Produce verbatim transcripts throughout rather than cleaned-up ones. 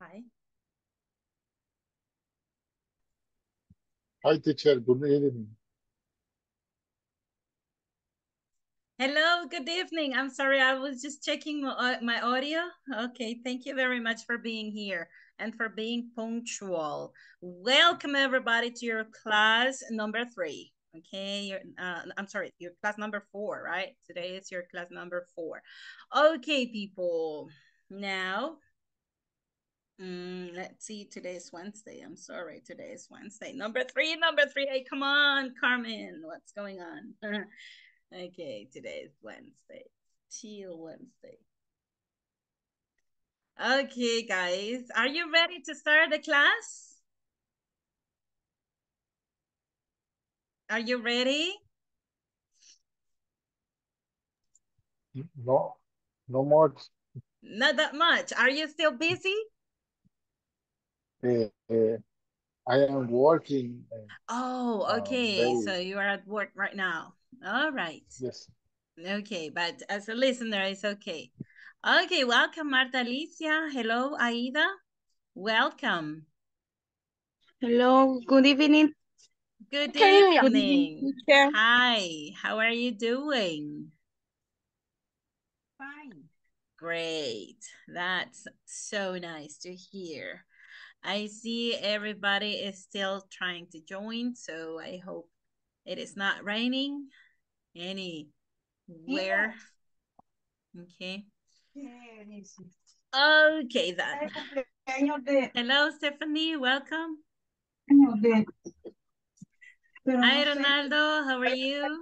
Hi. Hi, teacher. Good evening. Hello, good evening. I'm sorry, I was just checking my, my audio. Okay, thank you very much for being here and for being punctual. Welcome everybody to your class number three. Okay, your, uh, I'm sorry, your class number four, right? Today is your class number four. Okay, people, now, mm, let's see, today is Wednesday. I'm sorry, today is Wednesday. Number three, number three, hey, come on, Carmen, what's going on? Okay, today is Wednesday, till Wednesday. Okay, guys, are you ready to start the class? Are you ready? No, no much. Not that much. Are you still busy? Uh, uh, I am working. Uh, oh, okay, um, so you are at work right now. All right. Yes. Okay, but as a listener, it's okay. Okay, welcome, Marta Alicia. Hello, Aida. Welcome. Hello, good evening. Good evening. Good evening. Hi, how are you doing? Fine. Great. That's so nice to hear. I see everybody is still trying to join, so I hope it is not raining anywhere. Yeah. Okay. Yeah, okay, then. Hello, Stephanie. Welcome. Hi, Ronaldo. How are you?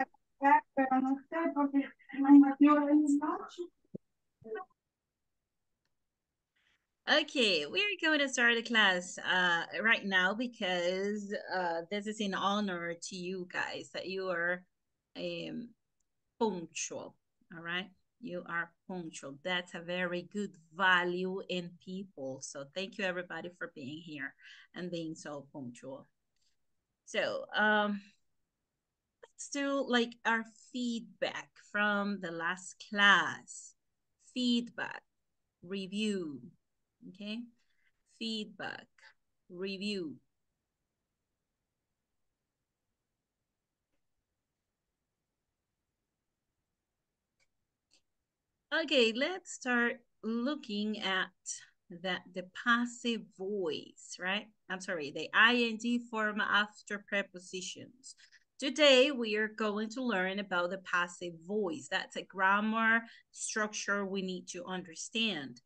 Okay, we're going to start the class uh, right now because uh, this is in honor to you guys that you are um, punctual, all right? You are punctual. That's a very good value in people. So thank you, everybody, for being here and being so punctual. So um, let's do like our feedback from the last class. Feedback, review. Okay, feedback, review. Okay, let's start looking at that the passive voice, right? I'm sorry, the I N G form after prepositions. Today, we are going to learn about the passive voice. That's a grammar structure we need to understand.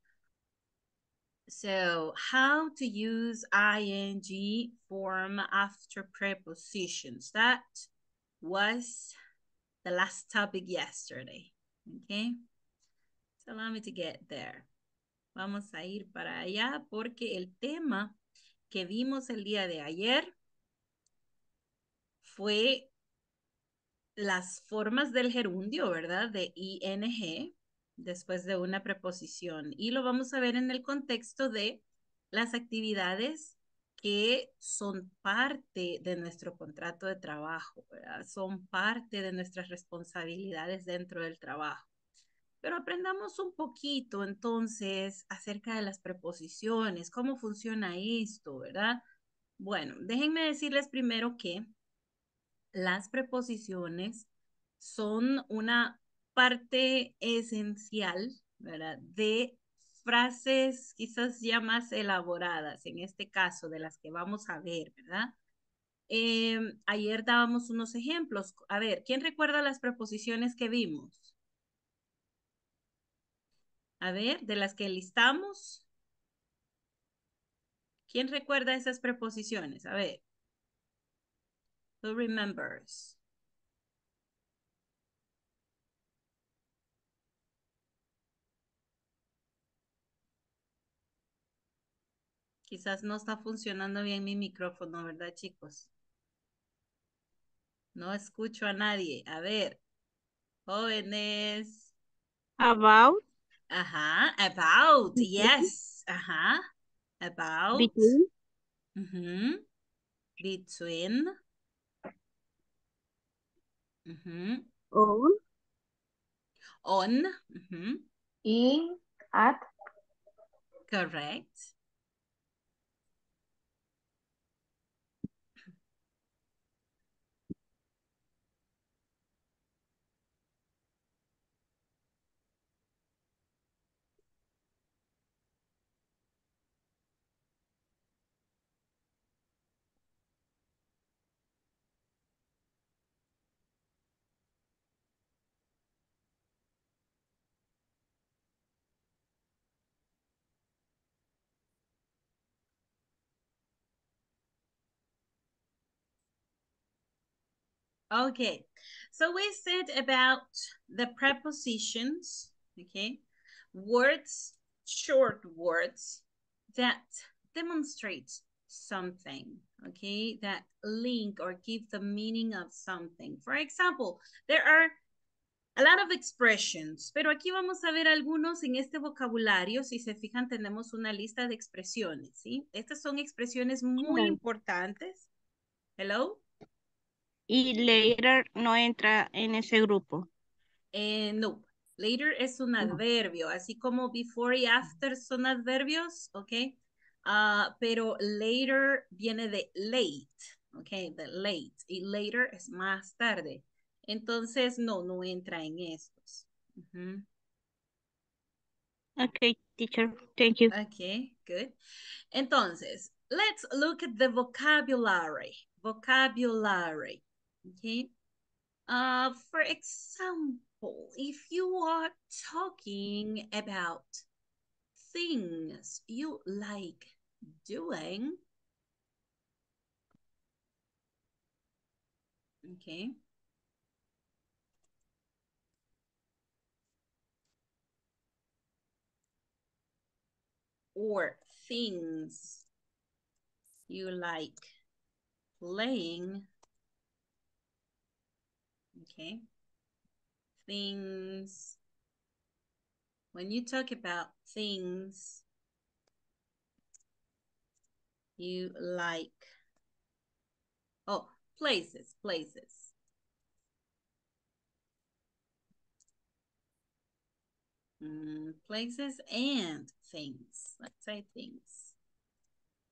So how to use I N G form after prepositions. That was the last topic yesterday, okay? So allow me to get there. Vamos a ir para allá porque el tema que vimos el día de ayer fue las formas del gerundio, ¿verdad? De I N G. Después de una preposición y lo vamos a ver en el contexto de las actividades que son parte de nuestro contrato de trabajo, ¿verdad? Son parte de nuestras responsabilidades dentro del trabajo. Pero aprendamos un poquito entonces acerca de las preposiciones, cómo funciona esto, ¿verdad? Bueno, déjenme decirles primero que las preposiciones son una parte esencial, ¿verdad? De frases quizás ya más elaboradas, en este caso de las que vamos a ver, ¿verdad? Eh, ayer dábamos unos ejemplos. A ver, ¿quién recuerda las preposiciones que vimos? A ver, de las que listamos. ¿Quién recuerda esas preposiciones? A ver. Who remembers? Quizás no está funcionando bien mi micrófono, ¿verdad, chicos? No escucho a nadie. A ver, jóvenes. About. Ajá, about, yes. Ajá, about. Between. Uh-huh. Between. Uh-huh. On. On. Uh-huh. In, at. Correct. Okay, so we said about the prepositions, okay, words, short words that demonstrate something, okay, that link or give the meaning of something. For example, there are a lot of expressions, pero aquí vamos a ver algunos en este vocabulario. Si se fijan, tenemos una lista de expresiones, ¿sí? Estas son expresiones muy importantes. Hello. Y later no entra en ese grupo. Eh, no, later es un adverbio, así como before y after son adverbios, ok. Uh, pero later viene de late, ok, de late. Y later es más tarde. Entonces, no, no entra en estos. Uh-huh. Ok, teacher, thank you. Ok, good. Entonces, let's look at the vocabulary. Vocabulary. Okay. Uh, for example, if you are talking about things you like doing, okay. Or things you like playing. Okay. Things. When you talk about things you like. Oh, places, places. Mm, places and things. Let's say things.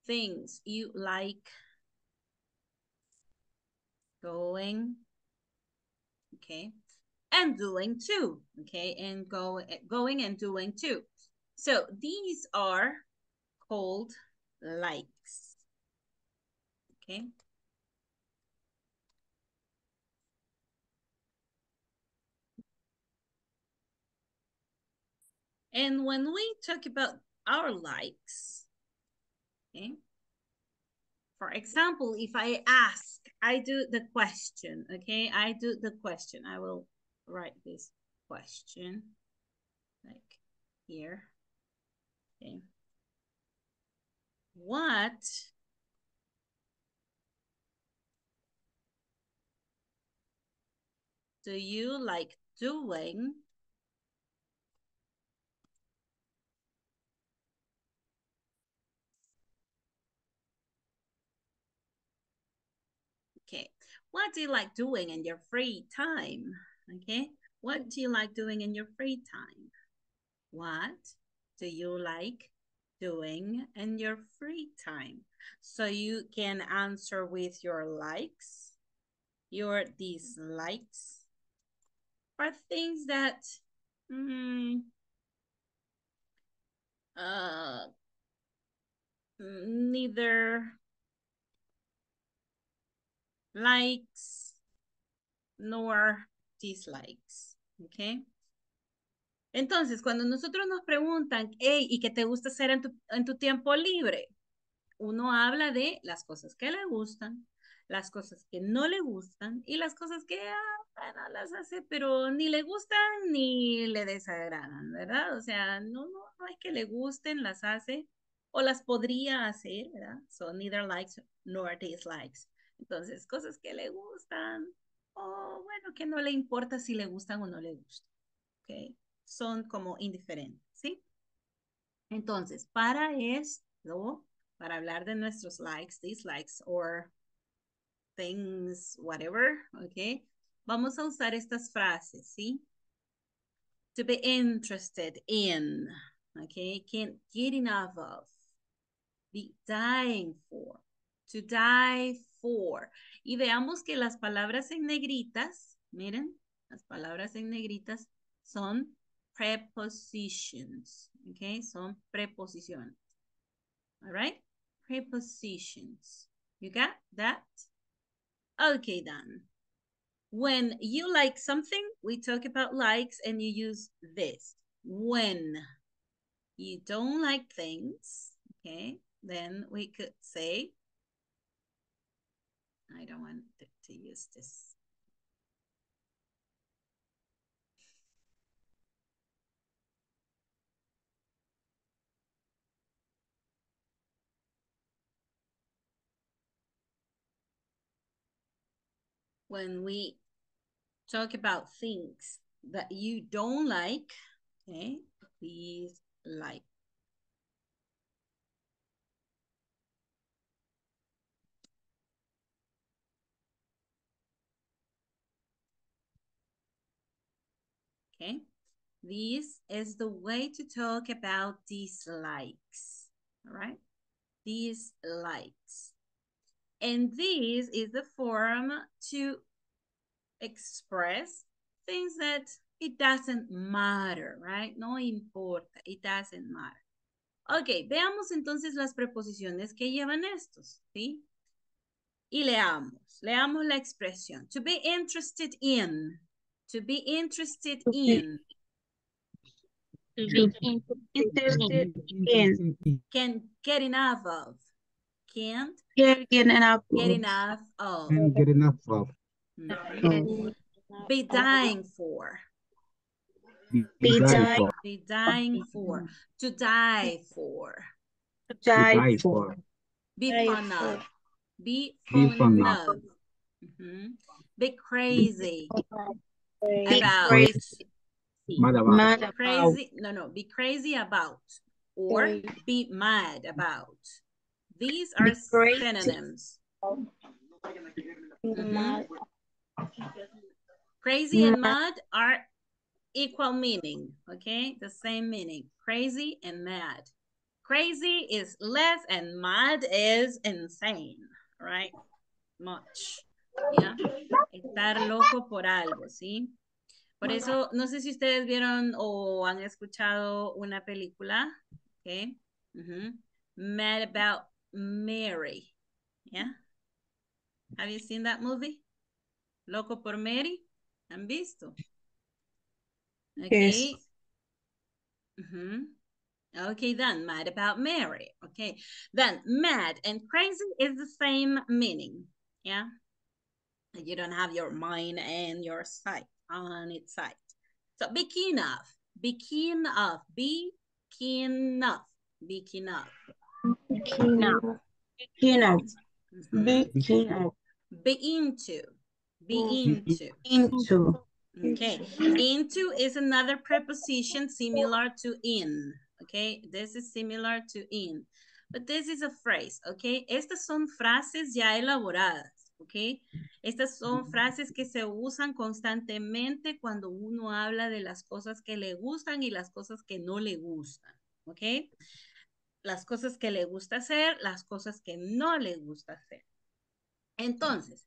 Things you like going. Okay, and doing too, okay, and go, going and doing too. So these are called likes, okay. And when we talk about our likes, okay, for example, if I ask, I do the question, okay? I do the question. I will write this question like here, okay? What do you like doing . Okay, what do you like doing in your free time? Okay, what do you like doing in your free time? What do you like doing in your free time? So you can answer with your likes, your dislikes, or things that mm, uh, neither likes nor dislikes, okay. Entonces, cuando nosotros nos preguntan, hey, ¿y qué te gusta hacer en tu, en tu tiempo libre? Uno habla de las cosas que le gustan, las cosas que no le gustan y las cosas que, ah, bueno, las hace, pero ni le gustan ni le desagradan, ¿verdad? O sea, no, no, no es que le gusten, las hace o las podría hacer, ¿verdad? So, neither likes nor dislikes. Entonces, cosas que le gustan o, bueno, que no le importa si le gustan o no le gustan, ¿ok? Son como indiferentes, ¿sí? Entonces, para esto, para hablar de nuestros likes, dislikes, or things, whatever, ¿ok? Vamos a usar estas frases, ¿sí? To be interested in, ¿ok? Can't get enough of, be dying for, to die for. For. Y veamos que las palabras en negritas, miren, las palabras en negritas son prepositions, ok, son preposiciones, all right, prepositions, you got that? Okay, then, when you like something, we talk about likes and you use this. When you don't like things, okay, then we could say, I don't want to use this. when we talk about things that you don't like, okay, please like. Okay, this is the way to talk about dislikes, all right? Dislikes. And this is the form to express things that it doesn't matter, right? No importa, it doesn't matter. Okay, veamos entonces las preposiciones que llevan estos, ¿sí? Y leamos, leamos la expresión. To be interested in. To be interested in. To be interested in. Can't get enough of. Can't get enough of. Get enough of. Get enough of. No. No. Be dying for. Be, be, dying, for. Be dying for. To die for. To die, to die for. Be fun of. Be fun of. Mm-hmm. Be crazy. Be about crazy. Mad about. Mad crazy. About. No, no. Be crazy about or crazy. Be mad about. These are synonyms. Mm-hmm. Crazy and mad are equal meaning. Okay, the same meaning. Crazy and mad. Crazy is less, and mad is insane. Right? Much. ¿Ya? Estar loco por algo, ¿sí? Por eso, no sé si ustedes vieron o han escuchado una película, ¿ok? Uh-huh. Mad About Mary, ¿yeah? Have you seen that movie? Loco por Mary, ¿han visto? Ok. Yes. Uh-huh. Okay, then Mad About Mary, okay. Then mad and crazy is the same meaning, yeah? You don't have your mind and your sight on its side. So be keen of, be keen of, be keen of, be keen of, be keen of, be keen of, be keen of, be into, be into, into. Okay, into is another preposition similar to in. Okay, this is similar to in, but this is a phrase. Okay, estas son frases ya elaboradas. Okay. Estas son frases que se usan constantemente cuando uno habla de las cosas que le gustan y las cosas que no le gustan, okay? Las cosas que le gusta hacer, las cosas que no le gusta hacer. Entonces,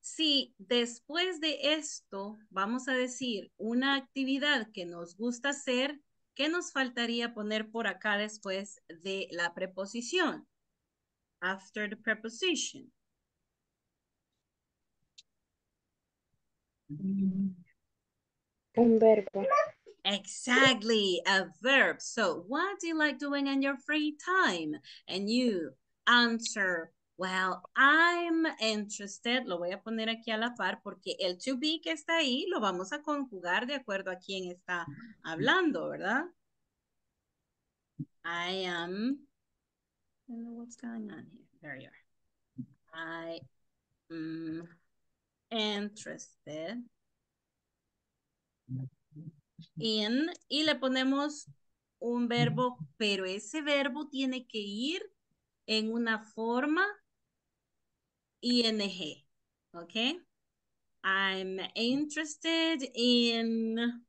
si después de esto vamos a decir una actividad que nos gusta hacer, ¿qué nos faltaría poner por acá después de la preposición? After the preposition. Un verbo. Exactly, a verb. So what do you like doing in your free time? And you answer, well, I'm interested. Lo voy a poner aquí a la par porque el to be que está ahí lo vamos a conjugar de acuerdo a quién está hablando, ¿verdad? I am. I don't know what's going on here. There you are. I am. Interested in, y le ponemos un verbo, pero ese verbo tiene que ir en una forma ing, ¿ok? I'm interested in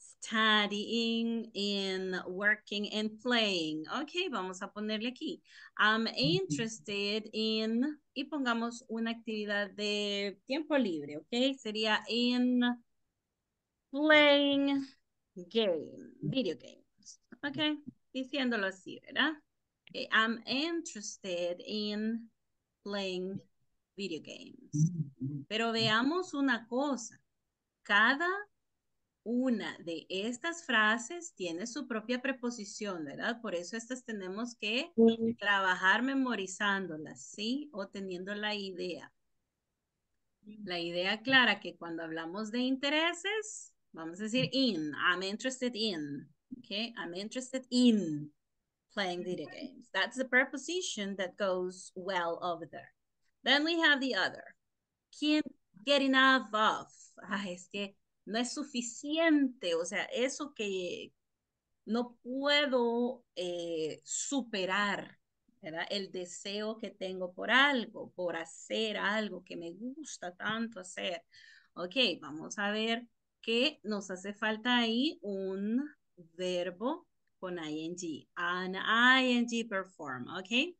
studying, in working and playing. Ok, vamos a ponerle aquí. I'm interested in, y pongamos una actividad de tiempo libre, ok. Sería in playing game, video games. Ok, diciéndolo así, ¿verdad? Okay. I'm interested in playing video games. Pero veamos una cosa. Cada una de estas frases tiene su propia preposición, ¿verdad? Por eso estas tenemos que trabajar memorizándolas, ¿sí? O teniendo la idea. La idea clara que cuando hablamos de intereses, vamos a decir in. I'm interested in. Okay? I'm interested in playing video games. That's the preposition that goes well over there. Then we have the other. Quien get enough of. Ah, es que no es suficiente, o sea, eso que no puedo eh, superar, ¿verdad? El deseo que tengo por algo, por hacer algo que me gusta tanto hacer. Ok, vamos a ver que nos hace falta ahí un verbo con ing, an ing perform, ok.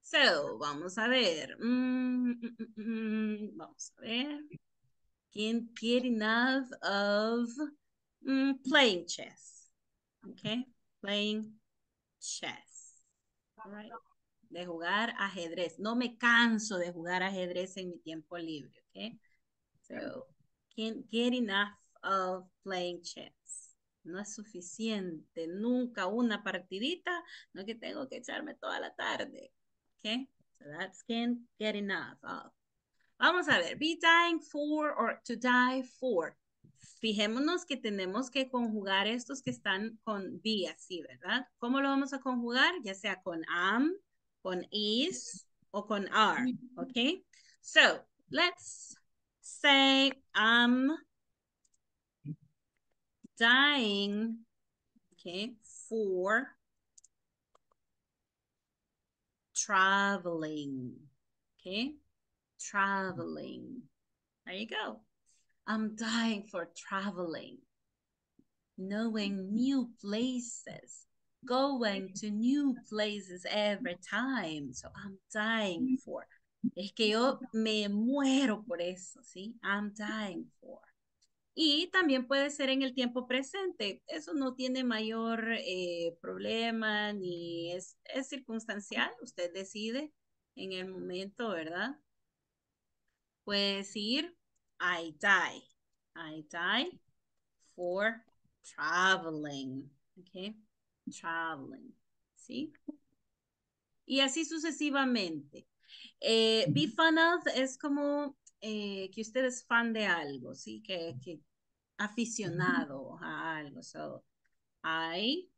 So, vamos a ver, mm, mm, mm, vamos a ver. Can't get enough of mm, playing chess, ok, playing chess, all right, de jugar ajedrez. No me canso de jugar ajedrez en mi tiempo libre, ok. So, can't get enough of playing chess. No es suficiente, nunca una partidita, no que tengo que echarme toda la tarde. Okay, so that's can't get enough of. Vamos a ver, be dying for or to die for. Fijémonos que tenemos que conjugar estos que están con be así, ¿verdad? ¿Cómo lo vamos a conjugar? Ya sea con am, con is o con are, okay? So, let's say I'm dying, okay, for traveling, okay, traveling, there you go. I'm dying for traveling, knowing new places, going to new places every time, so I'm dying for, es que yo me muero por eso, ¿sí? I'm dying for. Y también puede ser en el tiempo presente. Eso no tiene mayor eh, problema ni es, es circunstancial. Usted decide en el momento, ¿verdad? Puede decir, I die. I die for traveling. Okay. Traveling. ¿Sí? Y así sucesivamente. Eh, be fun of es como... Eh, que usted es fan de algo, ¿sí? Que, que aficionado a algo. So, I...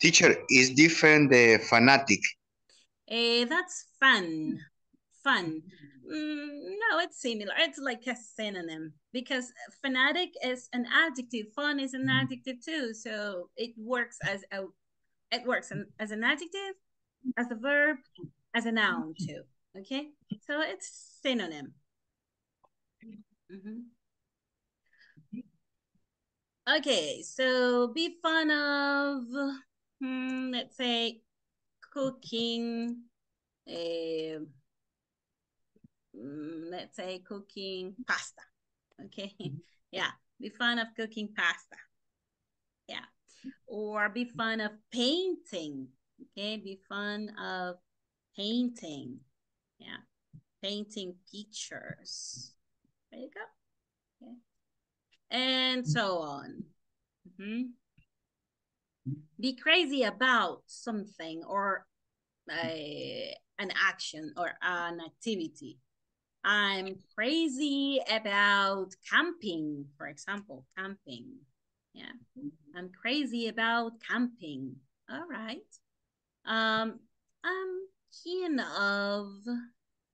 Teacher, is different the fanatic. Eh, that's fun. Fun. Mm, no, it's similar. It's like a synonym. Because fanatic is an adjective. Fun is an adjective too. So, it works as a... It works as an adjective, as a verb, as a noun too. Okay, so it's synonym. Mm-hmm. Okay, so be fun of, hmm, let's say, cooking, uh, let's say cooking pasta. Okay, yeah, be fun of cooking pasta. Yeah, or be fun of painting. Okay, be fun of painting. Yeah, painting pictures. There you go. Okay. And so on. Mm-hmm. Be crazy about something or uh, an action or an activity. I'm crazy about camping, for example, camping. Yeah, I'm crazy about camping. All right. Um. Um. Keen of,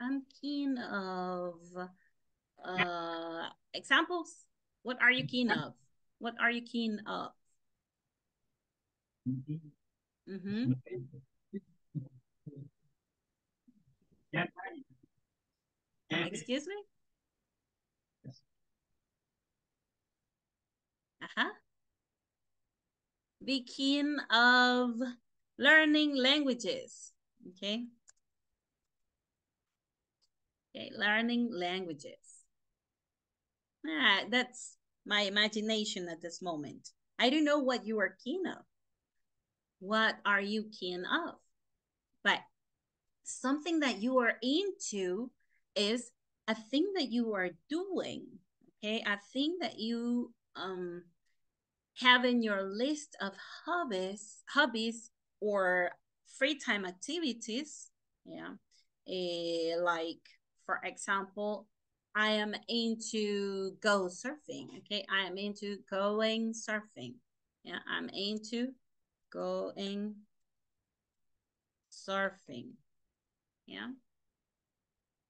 I'm keen of uh, examples. What are you keen of? What are you keen of? Mm-hmm. Excuse me? Uh-huh. Be keen of learning languages. Okay. Okay, learning languages. Ah, that's my imagination at this moment. I don't know what you are keen of. What are you keen of? But something that you are into is a thing that you are doing. Okay, a thing that you um have in your list of hobbies, hobbies or free time activities, yeah, uh, like, for example, I am into go surfing, okay, I am into going surfing, yeah, I'm into going surfing, yeah,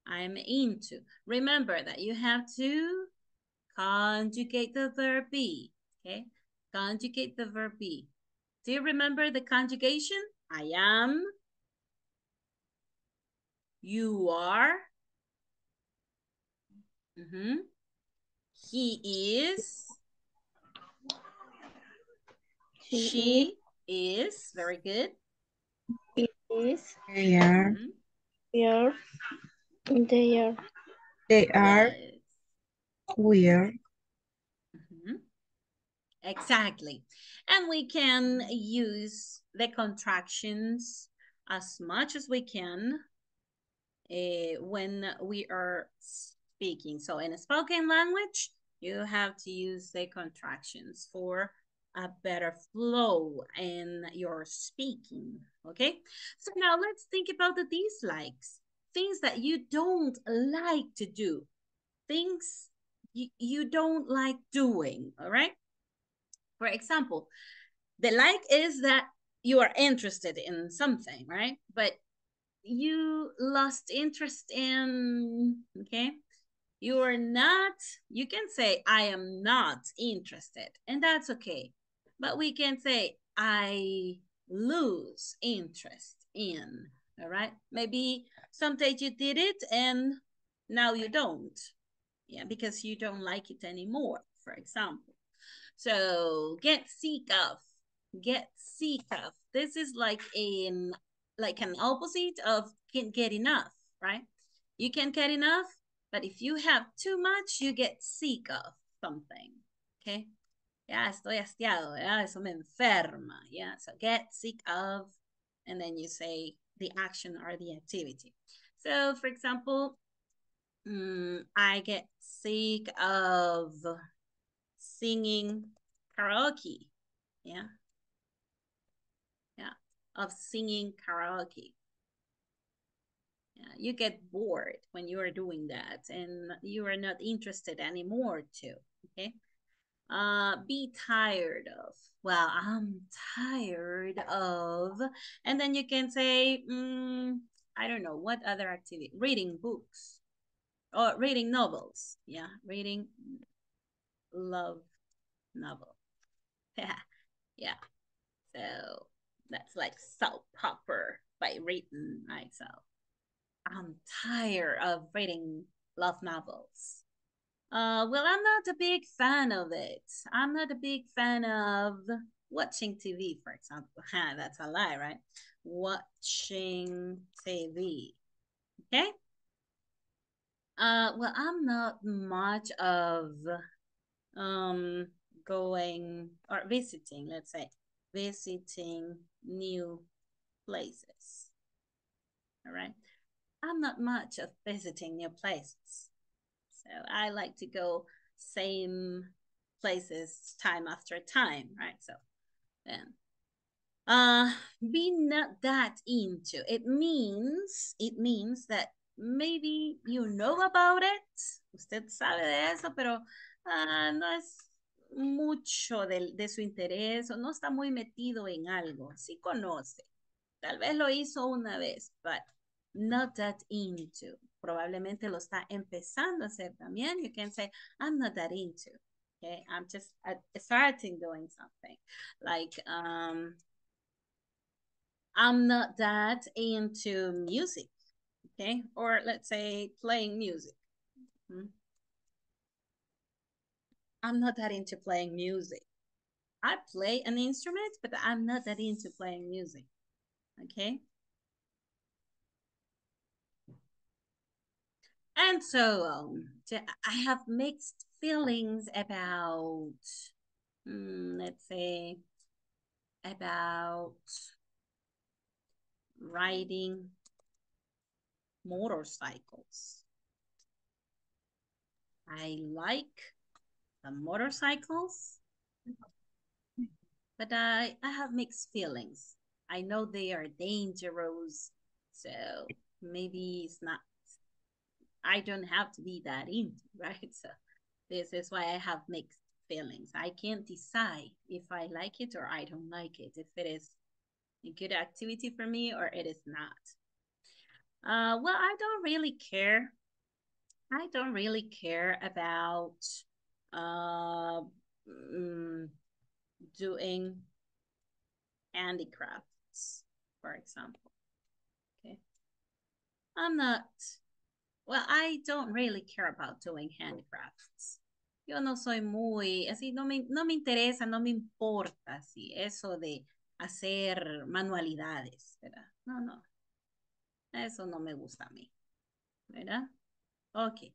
I'm into. Remember that you have to conjugate the verb be, okay? Conjugate the verb be. Do you remember the conjugation? I am, you are, mm-hmm, he is, she, she is. is, very good. It is, they are, mm-hmm, they are, they are, they are, we are. Mm-hmm. Exactly. And we can use the contractions as much as we can uh, when we are speaking. So in a spoken language, you have to use the contractions for a better flow in your speaking, okay? So now let's think about the dislikes, things that you don't like to do, things you, you don't like doing, all right? For example, the like is that you are interested in something, right? But you lost interest in, okay? You are not, you can say, I am not interested, and that's okay. But we can say, I lose interest in, all right? Maybe someday you did it and now you don't. Yeah, because you don't like it anymore, for example. So get sick of, get sick of. This is like an like an opposite of can't get enough, right? You can get enough, but if you have too much, you get sick of something. Okay? Yeah, estoy hastiado. Yeah, eso me enferma. Yeah, so get sick of, and then you say the action or the activity. So, for example, mm, I get sick of singing karaoke, yeah, yeah, of singing karaoke. Yeah, you get bored when you are doing that, and you are not interested anymore too. Okay, uh, be tired of. Well, I'm tired of, and then you can say, mm, I don't know what other activity, reading books, or reading novels. Yeah, reading. Love novel. Yeah, yeah. So that's like soap opera by reading, right? So I'm tired of reading love novels. Uh, well, I'm not a big fan of it. I'm not a big fan of watching T V, for example. That's a lie, right? Watching T V. Okay. Uh, well, I'm not much of um going or visiting, let's say visiting new places, all right? I'm not much of visiting new places, so I like to go same places time after time, right? So then uh be not that into it means it means that maybe you know about it, usted sabe de eso, pero Uh, no es mucho de, de su interés o no está muy metido en algo. Sí conoce. Tal vez lo hizo una vez, but not that into. Probablemente lo está empezando a hacer también. You can say, I'm not that into. Okay, I'm just at, starting doing something. Like, um, I'm not that into music. Okay, or let's say playing music. Mm-hmm. I'm not that into playing music. I play an instrument, but I'm not that into playing music. Okay? And so on. Um, I have mixed feelings about, um, let's say, about riding motorcycles. I like motorcycles, but I, I have mixed feelings. I know they are dangerous, so maybe it's not, I don't have to be that into, right? So this is why I have mixed feelings. I can't decide if I like it or I don't like it, if it is a good activity for me or it is not. Uh, well, I don't really care. I don't really care about uh, mm, doing handicrafts, for example. Okay, I'm not. Well, I don't really care about doing handicrafts. Yo no soy muy, así, no me, no me interesa, no me importa, así, eso de hacer manualidades, ¿verdad? No, no, eso no me gusta a mí, ¿verdad? Ok.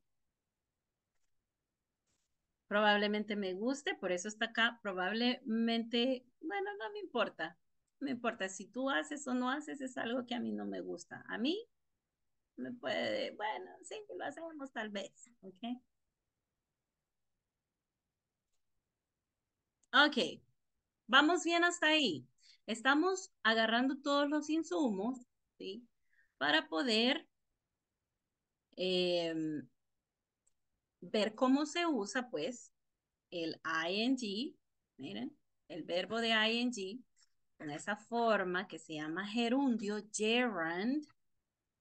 Probablemente me guste, por eso está acá, probablemente, bueno, no me importa, no me importa si tú haces o no haces, es algo que a mí no me gusta. A mí me puede, bueno, sí, lo hacemos tal vez, ¿ok? Ok, vamos bien hasta ahí. Estamos agarrando todos los insumos, ¿sí? Para poder eh, ver cómo se usa, pues, el ing. Miren, el verbo de ing, con esa forma que se llama gerundio, gerund,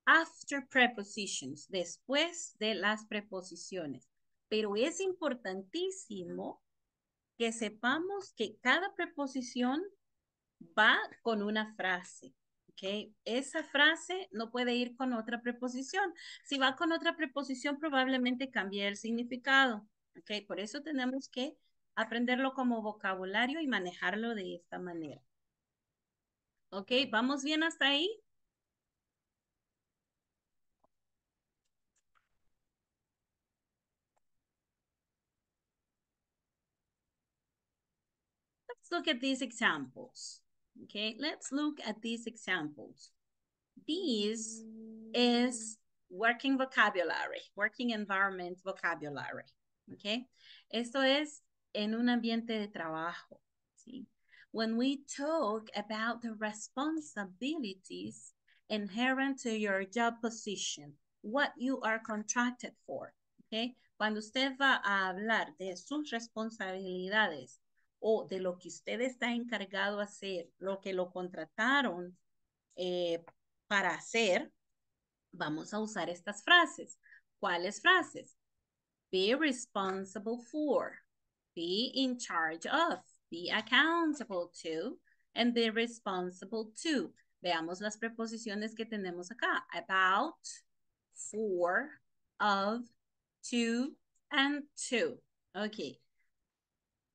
after prepositions, después de las preposiciones. Pero es importantísimo que sepamos que cada preposición va con una frase, ¿ok? Esa frase no puede ir con otra preposición. Si va con otra preposición, probablemente cambie el significado, ¿ok? Por eso tenemos que aprenderlo como vocabulario y manejarlo de esta manera. ¿Ok? ¿Vamos bien hasta ahí? Look at these examples. Okay, let's look at these examples. These is working vocabulary, working environment vocabulary. Okay, esto es en un ambiente de trabajo. ¿Sí? When we talk about the responsibilities inherent to your job position, what you are contracted for. Okay, cuando usted va a hablar de sus responsabilidades o de lo que usted está encargado de hacer, lo que lo contrataron eh, para hacer, vamos a usar estas frases. ¿Cuáles frases? Be responsible for, be in charge of, be accountable to, and be responsible to. Veamos las preposiciones que tenemos acá. About, for, of, to, and to. Okay.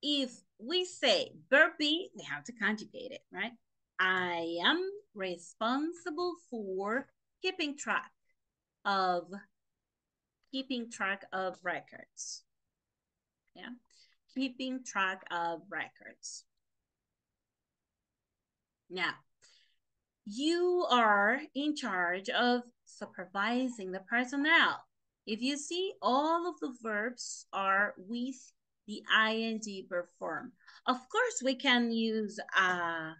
If we say verb be, we have to conjugate it, right? I am responsible for keeping track of, keeping track of records. Yeah, keeping track of records. Now, you are in charge of supervising the personnel. If you see, all of the verbs are with the ing perform. Of course, we can use a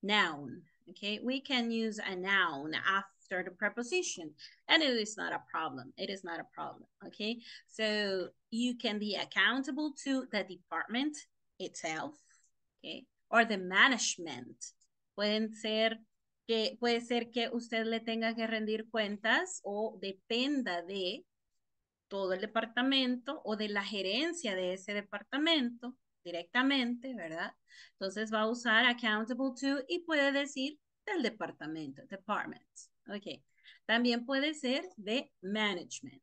noun, okay? We can use a noun after the preposition, and it is not a problem. It is not a problem, okay? So you can be accountable to the department itself, okay? Or the management. Pueden ser que, puede ser que usted le tenga que rendir cuentas o dependa de todo el departamento o de la gerencia de ese departamento directamente, ¿verdad? Entonces va a usar accountable to y puede decir del departamento, department, ok. También puede ser de management,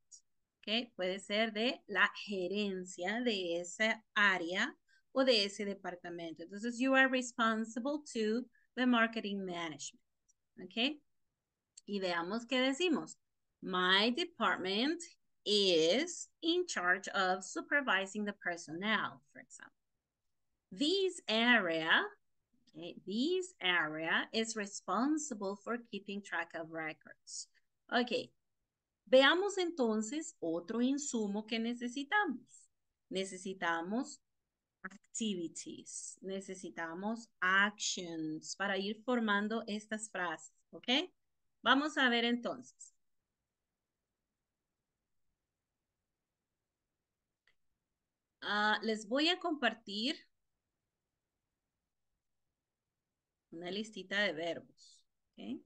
ok. Puede ser de la gerencia de esa área o de ese departamento. Entonces, you are responsible to the marketing management, ok. Y veamos qué decimos. My department is in charge of supervising the personnel, for example. This area, okay, this area is responsible for keeping track of records. Ok, veamos entonces otro insumo que necesitamos. Necesitamos activities, necesitamos actions para ir formando estas frases, ok. Vamos a ver entonces. Uh, les voy a compartir una listita de verbos, ¿okay?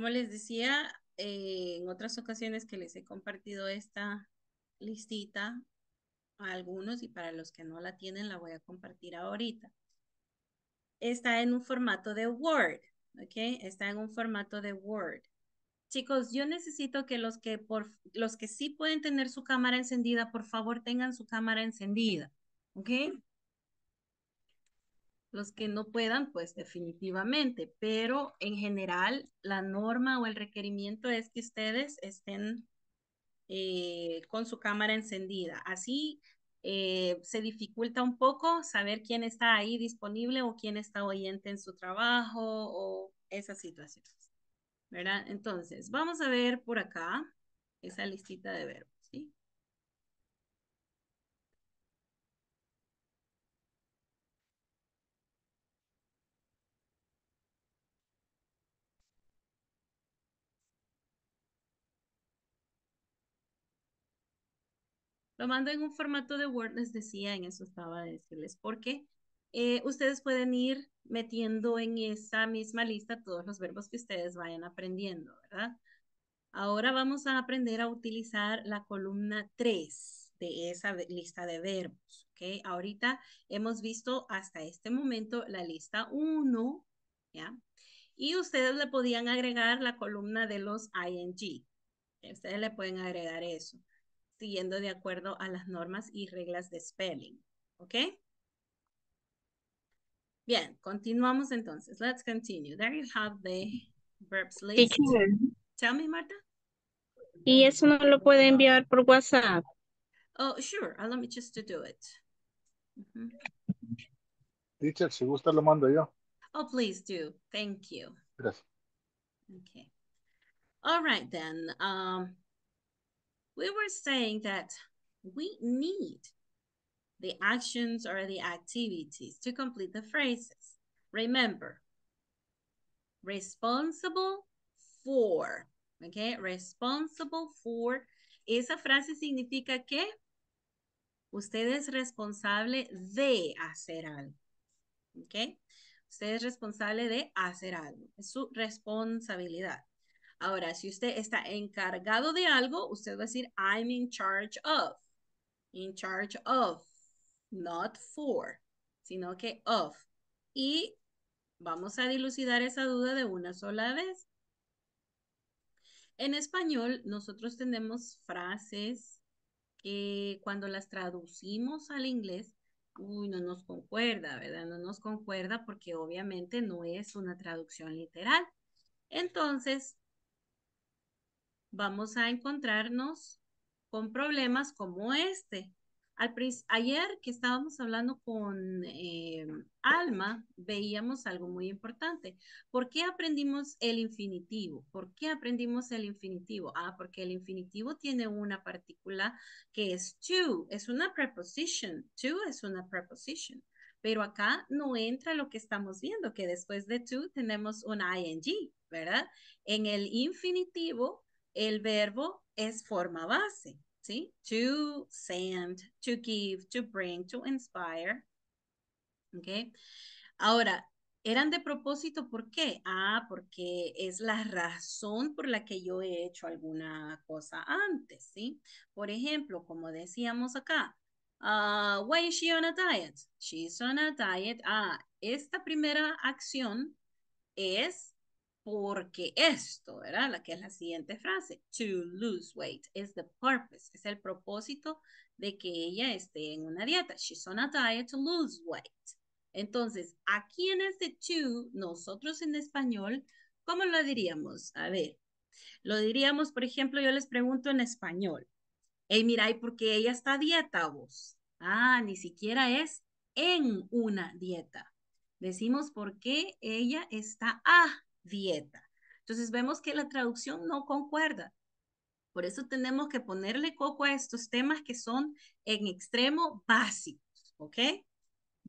Como les decía, eh, en otras ocasiones que les he compartido esta listita a algunos, y para los que no la tienen la voy a compartir ahorita. Está en un formato de Word, ¿ok? Está en un formato de Word. Chicos, yo necesito que los que, por, los que sí pueden tener su cámara encendida, por favor tengan su cámara encendida, ¿ok? Los que no puedan, pues definitivamente, pero en general la norma o el requerimiento es que ustedes estén eh, con su cámara encendida. Así eh, se dificulta un poco saber quién está ahí disponible o quién está oyente en su trabajo o esas situaciones, ¿verdad? Entonces, vamos a ver por acá esa listita de verbos, ¿sí? Lo mando en un formato de Word, les decía, en eso estaba de decirles, porque eh, ustedes pueden ir metiendo en esa misma lista todos los verbos que ustedes vayan aprendiendo, ¿verdad? Ahora vamos a aprender a utilizar la columna tres de esa lista de verbos, ¿ok? Ahorita hemos visto hasta este momento la lista uno, ¿ya? Y ustedes le podían agregar la columna de los I N G, ¿okay? Ustedes le pueden agregar eso, siguiendo de acuerdo a las normas y reglas de spelling, ¿ok? Bien, continuamos entonces. Let's continue. There you have the verbs list. Tell me, Marta. ¿Y eso no lo puede enviar por WhatsApp? Oh, sure. Allow me just to do it. Mm-hmm. Teacher, si gusta lo mando yo. Oh, please do. Thank you. Gracias. Okay. All right, then. Um, We were saying that we need the actions or the activities to complete the phrases. Remember, responsible for, okay? Responsible for. Esa frase significa que usted es responsable de hacer algo, okay? Usted es responsable de hacer algo. Es su responsabilidad. Ahora, si usted está encargado de algo, usted va a decir, I'm in charge of. In charge of. Not for. Sino que of. Y vamos a dilucidar esa duda de una sola vez. En español, nosotros tenemos frases que cuando las traducimos al inglés, uy, no nos concuerda, ¿verdad? No nos concuerda porque obviamente no es una traducción literal. Entonces, vamos a encontrarnos con problemas como este. Al, ayer que estábamos hablando con eh, Alma, veíamos algo muy importante. ¿Por qué aprendimos el infinitivo? ¿Por qué aprendimos el infinitivo? Ah, porque el infinitivo tiene una partícula que es to, es una preposition. To es una preposition. Pero acá no entra lo que estamos viendo, que después de to tenemos un ing, ¿verdad? En el infinitivo, el verbo es forma base, ¿sí? To send, to give, to bring, to inspire. ¿Ok? Ahora, ¿eran de propósito por qué? Ah, porque es la razón por la que yo he hecho alguna cosa antes, ¿sí? Por ejemplo, como decíamos acá, uh, why is she on a diet? She's on a diet. Ah, esta primera acción es porque esto, ¿verdad? La que es la siguiente frase. To lose weight is the purpose. Es el propósito de que ella esté en una dieta. She's on a diet to lose weight. Entonces, aquí en este to, nosotros en español, ¿cómo lo diríamos? A ver, lo diríamos, por ejemplo, yo les pregunto en español. Hey, mira, ¿y por qué ella está a dieta, vos? Ah, ni siquiera es en una dieta. Decimos por qué ella está a dieta. Entonces vemos que la traducción no concuerda. Por eso tenemos que ponerle coco a estos temas que son en extremo básicos, ¿ok?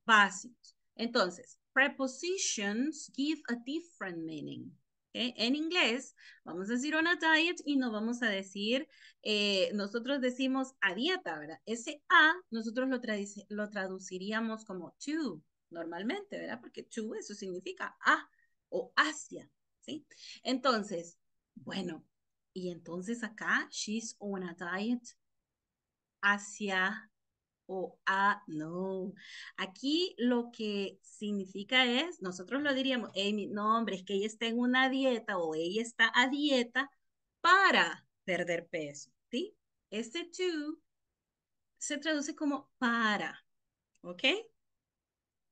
Básicos. Entonces, prepositions give a different meaning. ¿Okay? En inglés, vamos a decir on a diet y no vamos a decir, eh, nosotros decimos a dieta, ¿verdad? Ese a nosotros lo, traduc- lo traduciríamos como to, normalmente, ¿verdad? Porque to eso significa a. O hacia, ¿sí? Entonces, Bueno, y entonces acá, she's on a diet hacia o a, no. Aquí lo que significa es, nosotros lo diríamos, Amy, no hombre, es que ella está en una dieta o ella está a dieta para perder peso, ¿sí? Este to se traduce como para, ¿ok?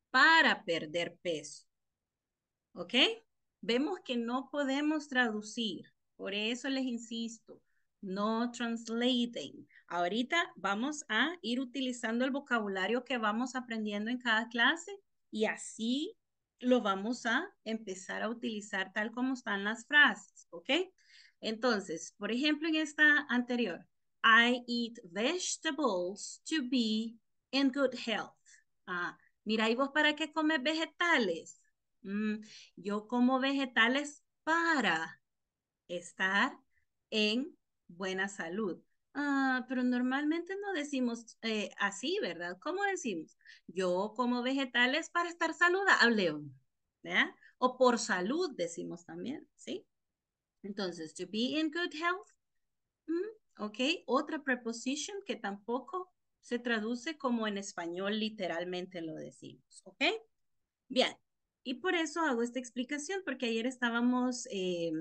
Para perder peso, ¿ok? Vemos que no podemos traducir, por eso les insisto, no translating. Ahorita vamos a ir utilizando el vocabulario que vamos aprendiendo en cada clase y así lo vamos a empezar a utilizar tal como están las frases, ¿ok? Entonces, por ejemplo, en esta anterior, I eat vegetables to be in good health. Ah, mira, ¿y vos para qué comes vegetales? Mm, yo como vegetales para estar en buena salud. Ah, pero normalmente no decimos eh, así, ¿verdad? ¿Cómo decimos? Yo como vegetales para estar saludable, ¿verdad? O por salud decimos también, ¿sí? Entonces, to be in good health, mm, ok. Otra preposición que tampoco se traduce como en español literalmente lo decimos, ¿ok? Bien, y por eso hago esta explicación, porque ayer estábamos... Eh,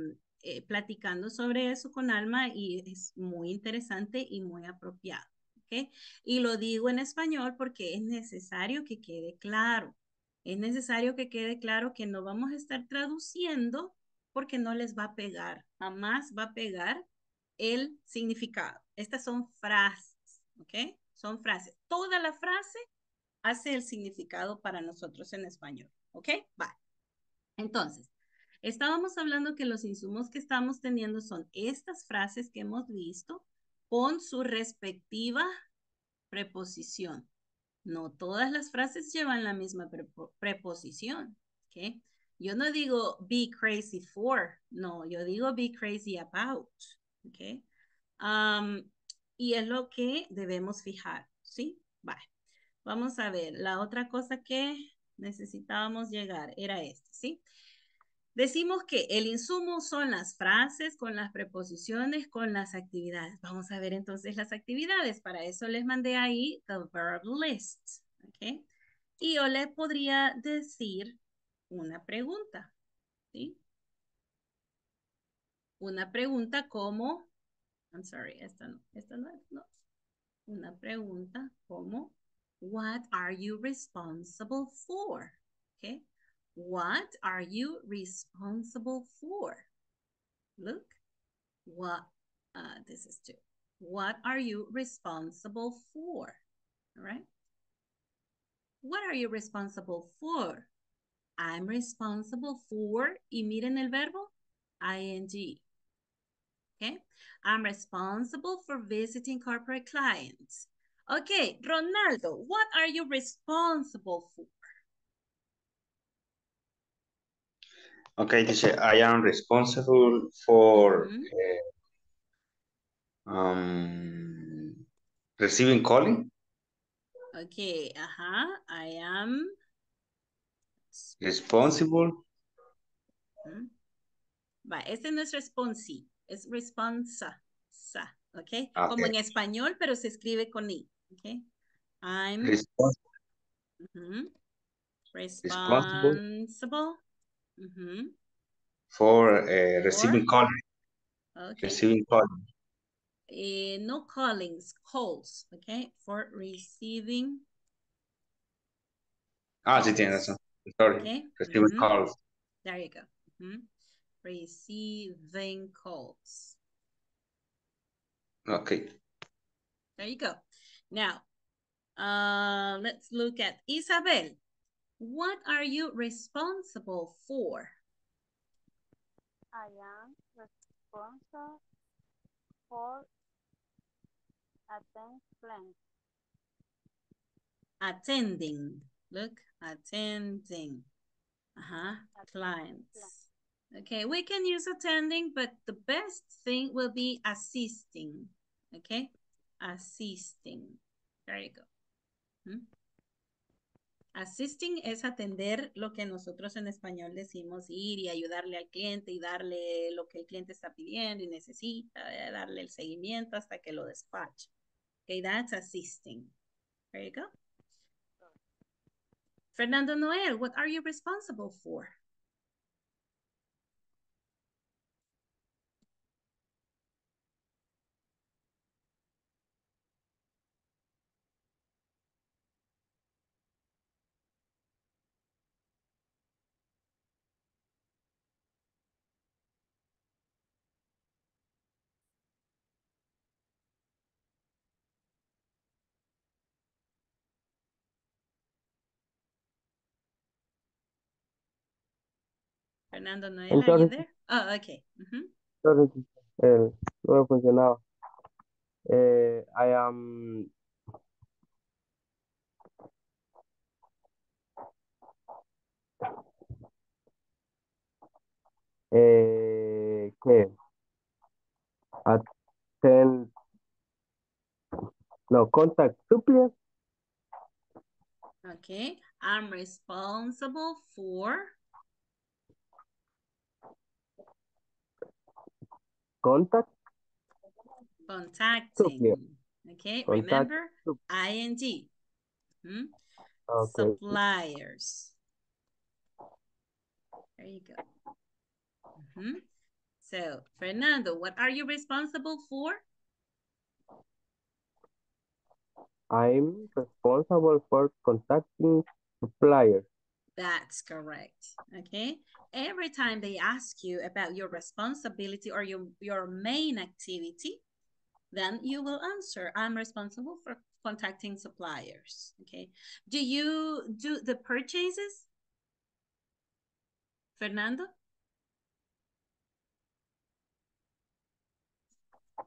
Eh, platicando sobre eso con Alma y es muy interesante y muy apropiado, ¿ok? Y lo digo en español porque es necesario que quede claro, es necesario que quede claro que no vamos a estar traduciendo porque no les va a pegar, jamás va a pegar el significado. Estas son frases, ¿ok? Son frases. Toda la frase hace el significado para nosotros en español, ¿ok? Vale. Entonces, estábamos hablando que los insumos que estamos teniendo son estas frases que hemos visto con su respectiva preposición. No todas las frases llevan la misma prepo preposición. ¿Okay? Yo no digo be crazy for, no, yo digo be crazy about. ¿Okay? Um, y es lo que debemos fijar, ¿sí? Vale. Vamos a ver, la otra cosa que necesitábamos llegar era esta, ¿sí? Decimos que el insumo son las frases con las preposiciones, con las actividades. Vamos a ver entonces las actividades. Para eso les mandé ahí the verb list. ¿Okay? Y yo les podría decir una pregunta. ¿Sí? Una pregunta como... I'm sorry, esta no. Esta no, no. Una pregunta como what are you responsible for? ¿Ok? What are you responsible for? Look, what, uh, this is two. What are you responsible for? All right. What are you responsible for? I'm responsible for, y miren el verbo, ing. Okay. I'm responsible for visiting corporate clients. Okay, Ronaldo, what are you responsible for? Okay, teacher, I am responsible for mm-hmm. uh, um, receiving calling. Okay, uh-huh. I am responsible. Mm-hmm. Va, este no es responsi, es responsa, okay? Okay. Como en español, pero se escribe con i, okay? I'm responsible. Mm-hmm. Responsible. Responsible. Mm-hmm. For uh, receiving calling. Okay. Receiving calling. Uh, no callings, calls. Okay. For receiving. Ah, sí, tiene razón. Sorry. Okay. Receiving mm-hmm. calls. There you go. Mm-hmm. Receiving calls. Okay. There you go. Now, uh, let's look at Isabel. What are you responsible for? I am responsible for attending class. Attending. Look, attending. Uh-huh. Clients. Okay, we can use attending, but the best thing will be assisting. Okay? Assisting. There you go. Hmm? Assisting es atender lo que nosotros en español decimos ir y ayudarle al cliente y darle lo que el cliente está pidiendo y necesita, darle el seguimiento hasta que lo despache. Okay, that's assisting. There you go. Fernando Noel, what are you responsible for? Fernando Noel, are you there? Oh, okay. Mm-hmm. Sorry, eh, no he funcionado. Eh, I am... Eh, ¿qué? Attend... No, contact suppliers. Okay. I'm responsible for... Contact. Contacting. Okay, contact. Remember, I N G. Hmm? Okay. Suppliers. There you go. Mm-hmm. So, Fernando, what are you responsible for? I'm responsible for contacting suppliers. That's correct. Okay. Every time they ask you about your responsibility or your, your main activity, then you will answer, I'm responsible for contacting suppliers. Okay. Do you do the purchases? Fernando?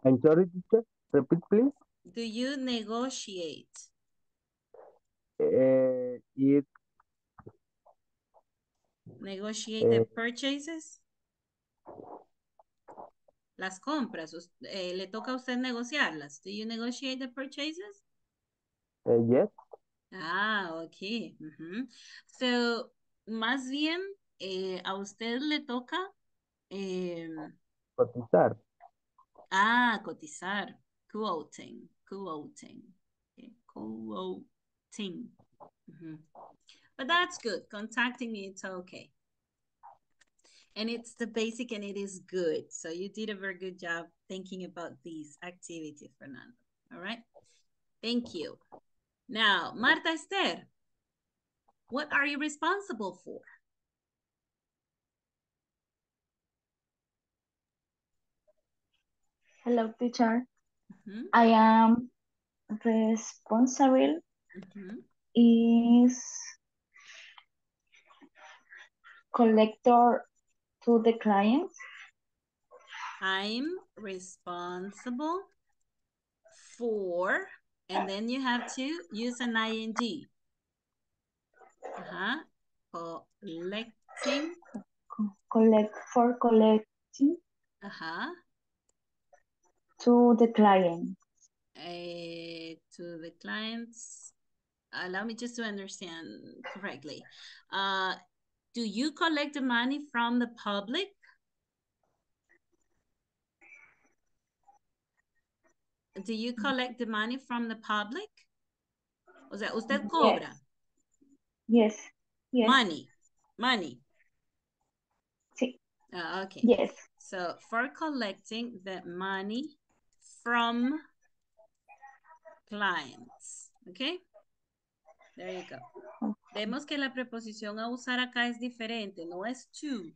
I'm sorry, teacher. Repeat, please. Do you negotiate? Uh, it Negotiate the purchases. Las compras. Eh, ¿Le toca a usted negociarlas? Do you negotiate the purchases? Uh, yes. Ah, ok. Uh-huh. So, más bien, eh, a usted le toca... Eh... Cotizar. Ah, cotizar. Quoting. Quoting. Okay. Quoting. Uh-huh. But that's good. Contacting, it's okay. And it's the basic and it is good. So you did a very good job thinking about these activities, Fernando. All right? Thank you. Now, Marta Esther, what are you responsible for? Hello, teacher. Mm-hmm. I am responsible. Mm-hmm. Is... collector to the clients. I'm responsible for, and then you have to use an I N G. Uh-huh. Collecting. Collect for collecting. Uh-huh. To the client. Uh, to the clients. Allow me just to understand correctly. Uh, Do you collect the money from the public? Do you collect the money from the public? O sea, usted cobra. Yes. Yes. Money. Money. Sí. Uh, okay. Yes. So for collecting the money from clients. Okay. There you go. Vemos que la preposición a usar acá es diferente, no es to.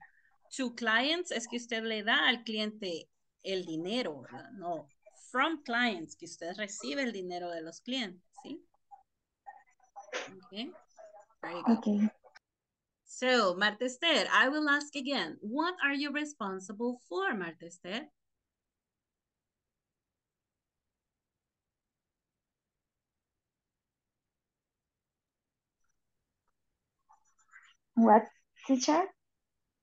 To clients es que usted le da al cliente el dinero, ¿verdad? No, from clients, que usted recibe el dinero de los clientes, ¿sí? Okay. There you go. Okay. So, Marta Esther, I will ask again, what are you responsible for, Marta Esther? What, teacher?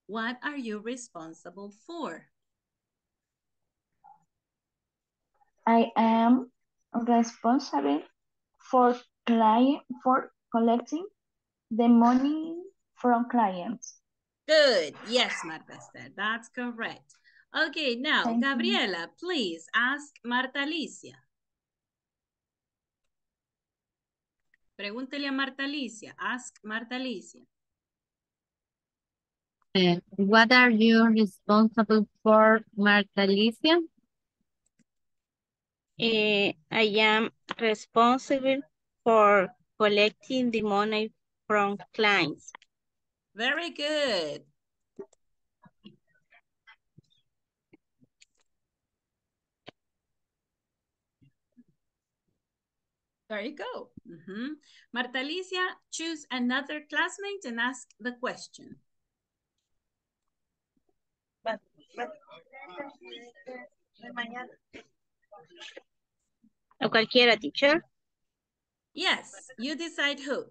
What are you responsible for? I am responsible for client for collecting the money from clients. Good. Yes, Marta Esther. That's correct. Okay, now, Thank Gabriela, you. Please ask Marta Alicia. Pregúntele a Marta Alicia. Ask Marta Alicia. Uh, what are you responsible for, Marta Alicia? Uh, I am responsible for collecting the money from clients. Very good. There you go. Mm-hmm. Marta Alicia, choose another classmate and ask the question. But, but... ¿O cualquiera, teacher? Yes, you decide who.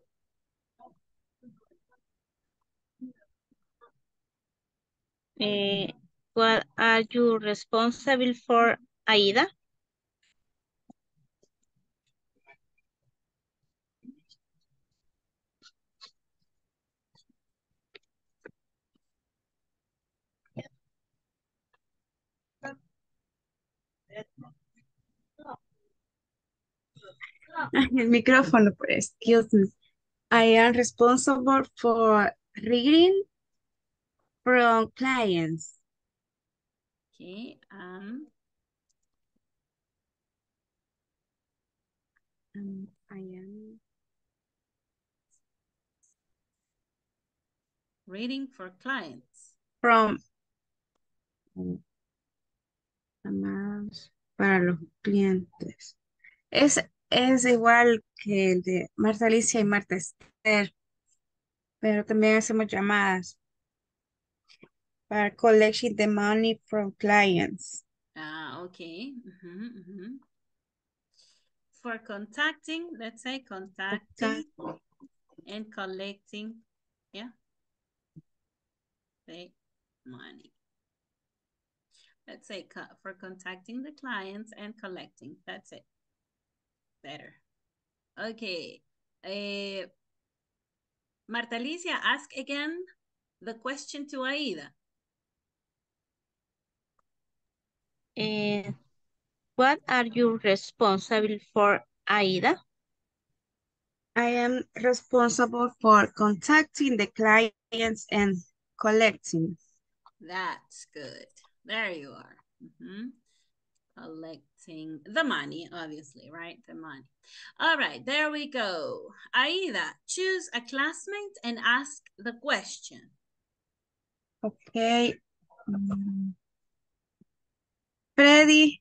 Uh, what are you responsible for, Aida? El micrófono, excuse me. I am responsible for reading from clients. Okay. Um, um I am reading for clients. From amounts para los clientes. Es Es igual que el de Marta Alicia y Marta Esther, pero también hacemos llamadas para collecting the money from clients. Ah, okay. Mm-hmm, mm-hmm. For contacting, let's say contacting Contact. and collecting, yeah, the money. Let's say for contacting the clients and collecting, that's it. Better. Okay. Uh, Marta Alicia, ask again the question to Aida. Uh, what are you responsible for, Aida? I am responsible for contacting the clients and collecting. That's good. There you are. Mm-hmm. Collecting the money, obviously, right? The money. All right, there we go. Aida, choose a classmate and ask the question. Okay. Um, Freddy,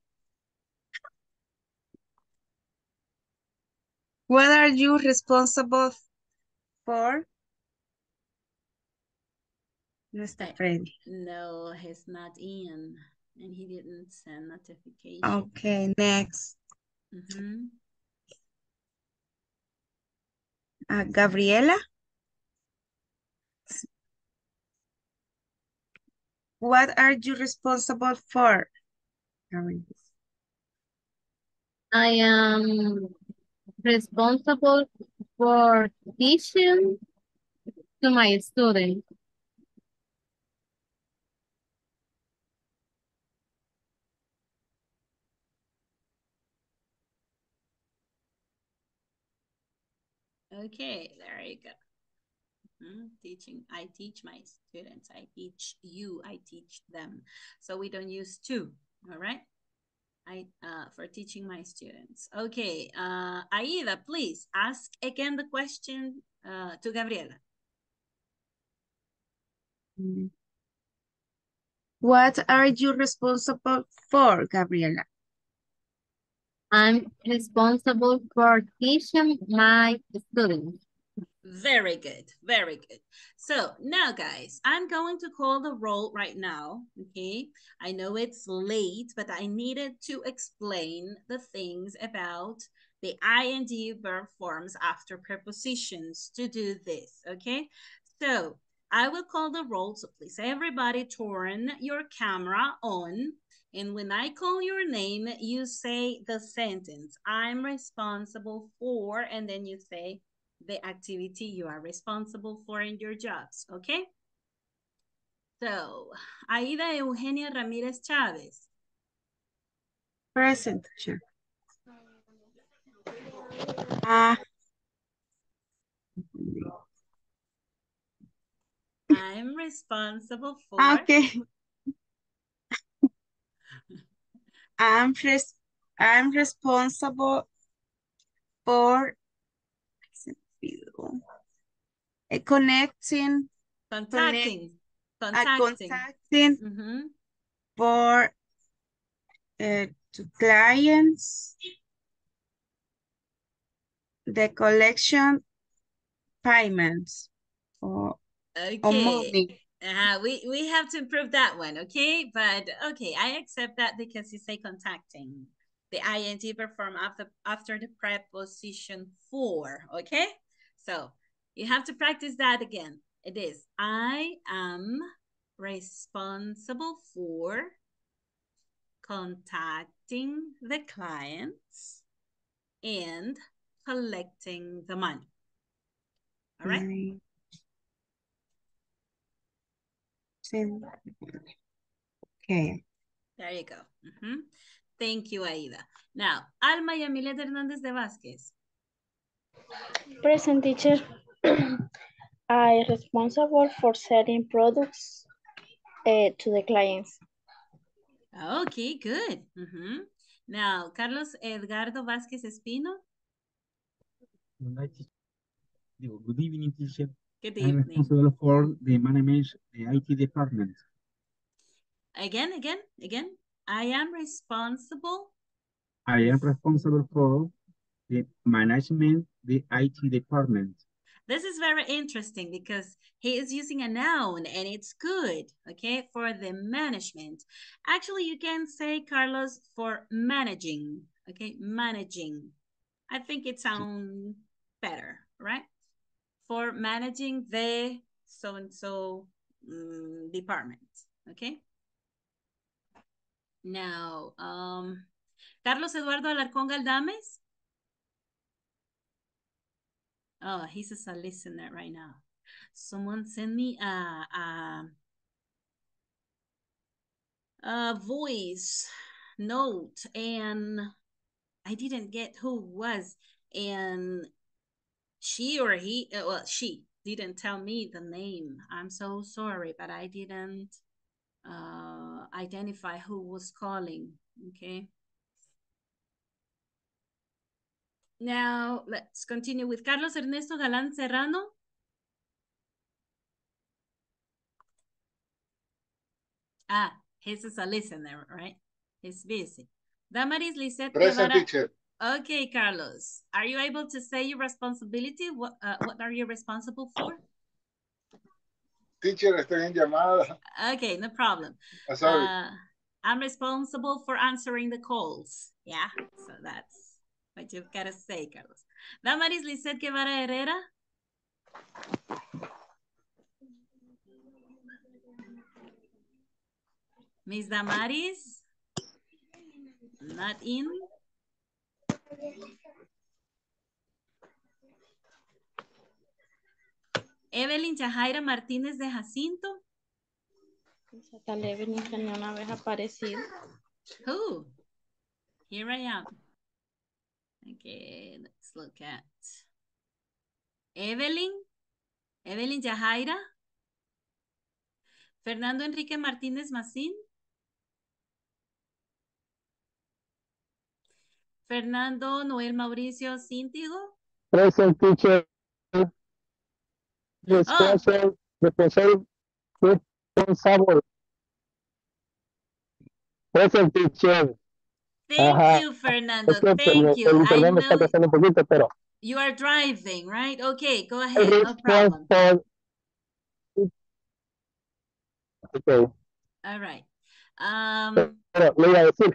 what are you responsible for? No, está Freddy. No, he's not in. And he didn't send notification. Okay, next. Mm-hmm. uh, Gabriela? What are you responsible for? I am responsible for teaching to my students. Okay, there you go. Mm-hmm. Teaching, I teach my students, I teach you, I teach them. So we don't use to, all right? I uh, for teaching my students. Okay, uh, Aida, please ask again the question uh, to Gabriela. What are you responsible for, Gabriela? I'm responsible for teaching my students. Very good, very good. So now, guys, I'm going to call the roll right now, okay? I know it's late, but I needed to explain the things about the ing verb forms after prepositions to do this, okay? So I will call the roll, so please, everybody turn your camera on. And when I call your name, you say the sentence, I'm responsible for, and then you say the activity you are responsible for in your jobs, okay? So, Aida Eugenia Ramirez Chavez. Present, sure. Uh, I'm responsible for. Okay. I'm res I'm responsible for uh, connecting, contacting, connect, contacting, uh, contacting mm-hmm. for uh, to clients, the collection payments or. Okay, uh, we, we have to improve that one, okay? But, okay, I accept that because you say contacting. The I N G perform after, after the preposition for, okay? So, you have to practice that again. It is, I am responsible for contacting the clients and collecting the money, all right? Mm-hmm. Okay. There you go. Mm-hmm. Thank you, Aida. Now, Alma Yamilet Hernandez de Vázquez. Present, teacher. I responsible for selling products uh, to the clients. Okay, good. Mm-hmm. Now, Carlos Edgardo Vázquez Espino. Good evening, teacher. Good evening. I'm responsible for the management, the I T department. Again, again, again. I am responsible. I am responsible for the management, the I T department. This is very interesting because he is using a noun and it's good, okay, for the management. Actually, you can say, Carlos, for managing, okay, managing. I think it sounds better, right? For managing the so-and-so um, department, okay? Now, um, Carlos Eduardo Alarcón Galdames? Oh, he's a listener right now. Someone sent me a, a, a voice note and I didn't get who it was and she or he, well, she didn't tell me the name. I'm so sorry, but I didn't uh, identify who was calling, okay? Now, let's continue with Carlos Ernesto Galán Serrano. Ah, he's a listener, right? He's busy. Damaris Lisette. Present, teacher. Okay, Carlos, are you able to say your responsibility? What uh, what are you responsible for? Teacher, estoy en llamada. Okay, no problem. Uh, sorry. Uh, I'm responsible for answering the calls. Yeah, so that's what you've got to say, Carlos. Damaris Lisette Guevara Herrera. Miss Damaris, not in. Evelyn Yajaira Martínez de Jacinto. Tal Evelyn que ni una vez aparecido. Who? Here I am. Okay, let's look at Evelyn. Evelyn Yajaira. Fernando Enrique Martínez Macín. Fernando Noel Mauricio Cintigo. Present, teacher. Responsible. Oh. Responsible. Present, teacher. Thank Ajá. you, Fernando. Thank el, you. El I know está un poquito, pero... You are driving, right? Okay, go ahead. No problem. Okay. All right. Um... Pero, le iba a decir.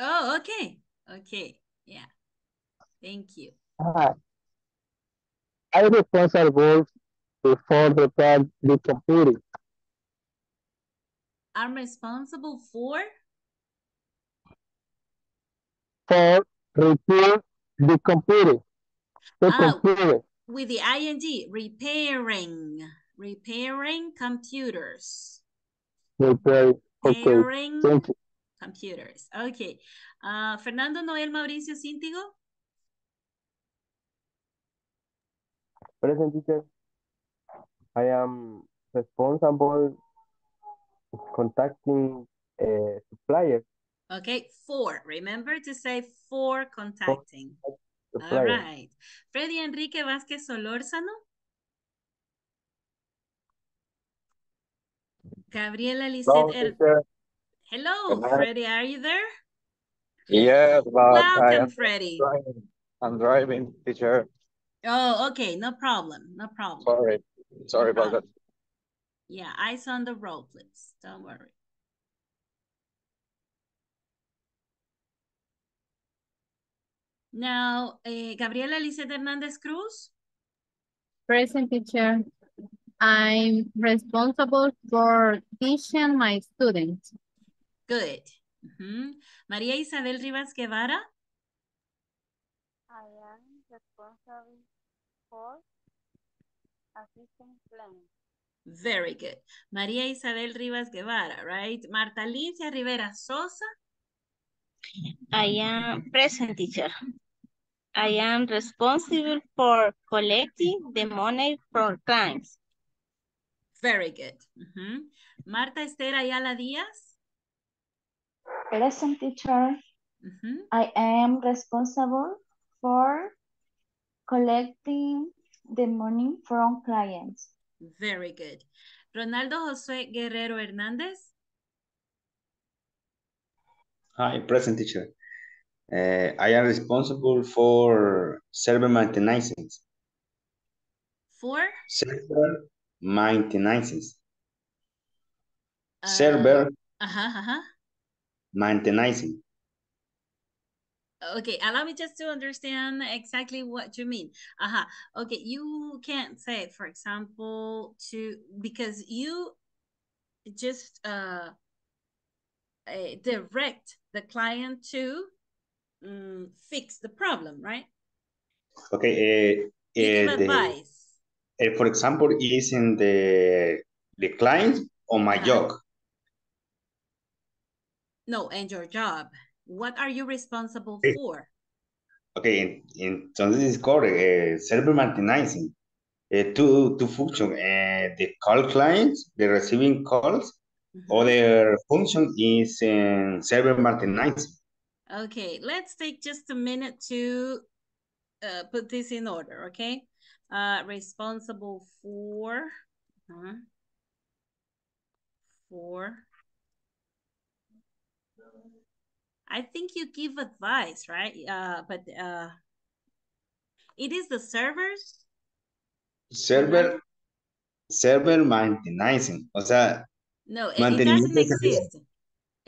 Oh, okay. Okay, yeah. Thank you. Uh, I'm responsible for the part the computing. I'm responsible for? For repair the computing. Oh, with the ing, repairing, repairing computers. Repair, okay. Repairing Thank you. computers. Okay. Uh, Fernando, Noel, Mauricio, Cíntigo. Present, teacher. I am responsible contacting uh, suppliers. Okay, for. Remember to say for contacting. For All right. Freddy Enrique Vázquez Solórzano. Gabriela Lisette. Hello, Hello, Freddy. Are you there? Yes, but Welcome, I Freddy. Driving. I'm driving, teacher. Oh, okay. No problem. No problem. Sorry. Sorry no problem. about that. Yeah, eyes on the road, please. Don't worry. Now, uh, Gabriela Lisette Hernandez Cruz. Present, teacher. I'm responsible for teaching my students. Good. Mm-hmm. Maria Isabel Rivas Guevara. I am responsible for assisting planning. Very good. Maria Isabel Rivas Guevara, right? Marta Alicia Rivera Sosa. I am present, teacher. I am responsible for collecting the money from clients. Very good. Mm-hmm. Marta Esther Ayala Diaz. Present, teacher. Mm-hmm. I am responsible for collecting the money from clients. Very good. Ronaldo José Guerrero Hernández. Hi, present, teacher. Uh, I am responsible for server maintenance. For? Server maintenance. Uh, server uh -huh, uh -huh. maintenance. Okay, allow me just to understand exactly what you mean. Uh-huh. Okay, you can't say, for example, to, because you just uh, uh, direct the client to Mm, fix the problem, right? Okay. Uh, uh, the, uh, for example, is in the the client or my uh -huh. job? No, and your job. What are you responsible okay. for? Okay, in so this is called uh, server maintenance. Uh, to to function uh, the call clients, the receiving calls, mm -hmm. or their function is in server maintenance. Okay, let's take just a minute to uh, put this in order, okay? Uh, responsible for, uh, for, I think you give advice, right? Uh, but uh, it is the servers? Server, server maintaining, o sea. No, it doesn't exist.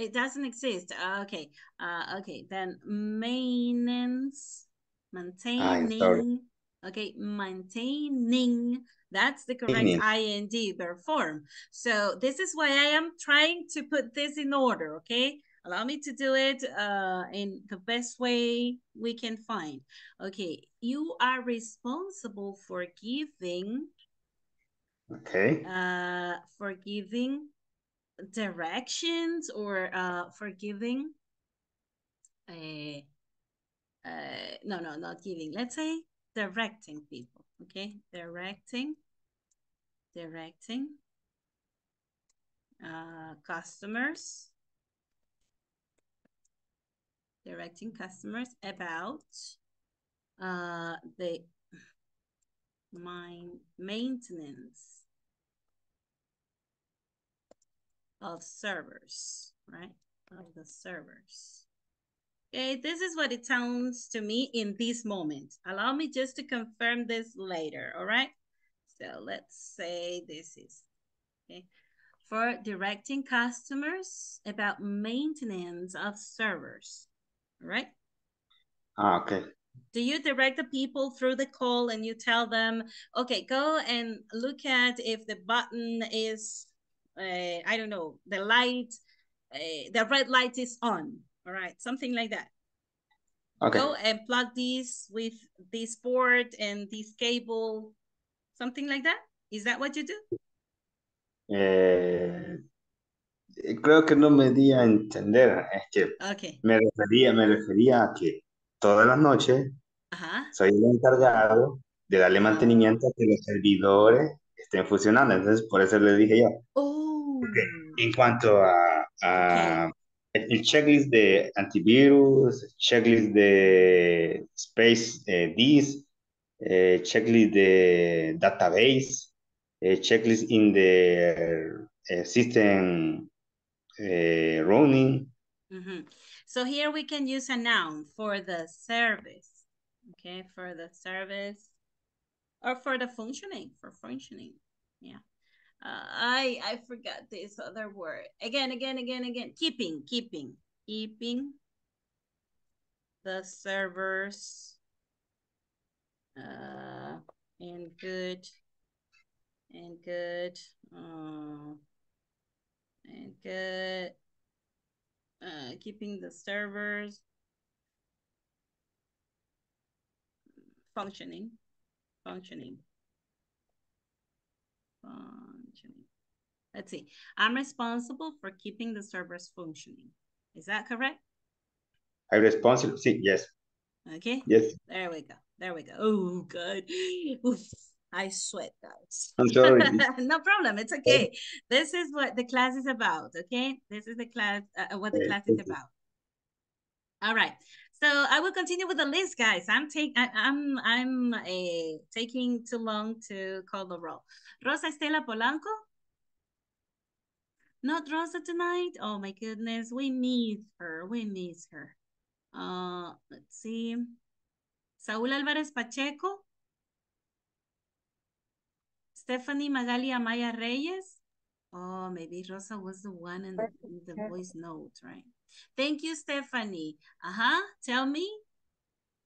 It doesn't exist. Uh, okay. Uh, okay. Then maintenance, maintaining. Okay. Maintaining. That's the correct ing verb form. So this is why I am trying to put this in order. Okay. Allow me to do it uh, in the best way we can find. Okay. You are responsible for giving. Okay. Uh, for giving. directions or uh for giving a uh, uh no no not giving let's say directing people okay directing directing uh customers directing customers about uh the mine maintenance of servers, right? Of the servers. Okay, this is what it sounds to me in this moment. Allow me just to confirm this later, all right? So let's say this is, okay. For directing customers about maintenance of servers, all right? Ah, okay. Do you direct the people through the call and you tell them, okay, go and look at if the button is Uh, I don't know, the light, uh, the red light is on, all right? Something like that. Okay. Go and plug these with this board and this cable, something like that. Is that what you do? Eh, creo que no me di a entender. Es que okay. me refería, me refería a que todas las noches Ajá. soy el encargado de darle mantenimiento a que los servidores estén funcionando. Entonces, por eso le dije yo. Oh. Okay. En cuanto a, a okay. el checklist de antivirus, checklist de space eh, disk, eh, checklist de database, eh, checklist in the eh, system eh, running. Mm-hmm. So here we can use a noun for the service, okay, for the service or for the functioning, for functioning, yeah. Uh, I I forgot this other word. Again, again, again, again. Keeping, keeping, keeping the servers uh, in good, in good, uh, in good, uh, keeping the servers functioning, functioning. Functioning. Let's see. I'm responsible for keeping the servers functioning. Is that correct? I'm responsible. See, yes. Okay. Yes. There we go. There we go. Oh, good. Oof, I sweat, guys. I'm sorry. No problem. It's okay. This is what the class is about. Okay. This is the class. Uh, what the class is about. All right. So I will continue with the list, guys. I'm taking, I'm, I'm uh, taking too long to call the roll. Rosa Estela Polanco? Not Rosa tonight? Oh my goodness, we miss her, we miss her. Uh, let's see. Saúl Álvarez Pacheco? Stephanie Magali Amaya Reyes? Oh, maybe Rosa was the one in the, in the voice note, right? Thank you, Stephanie. Uh-huh. Tell me.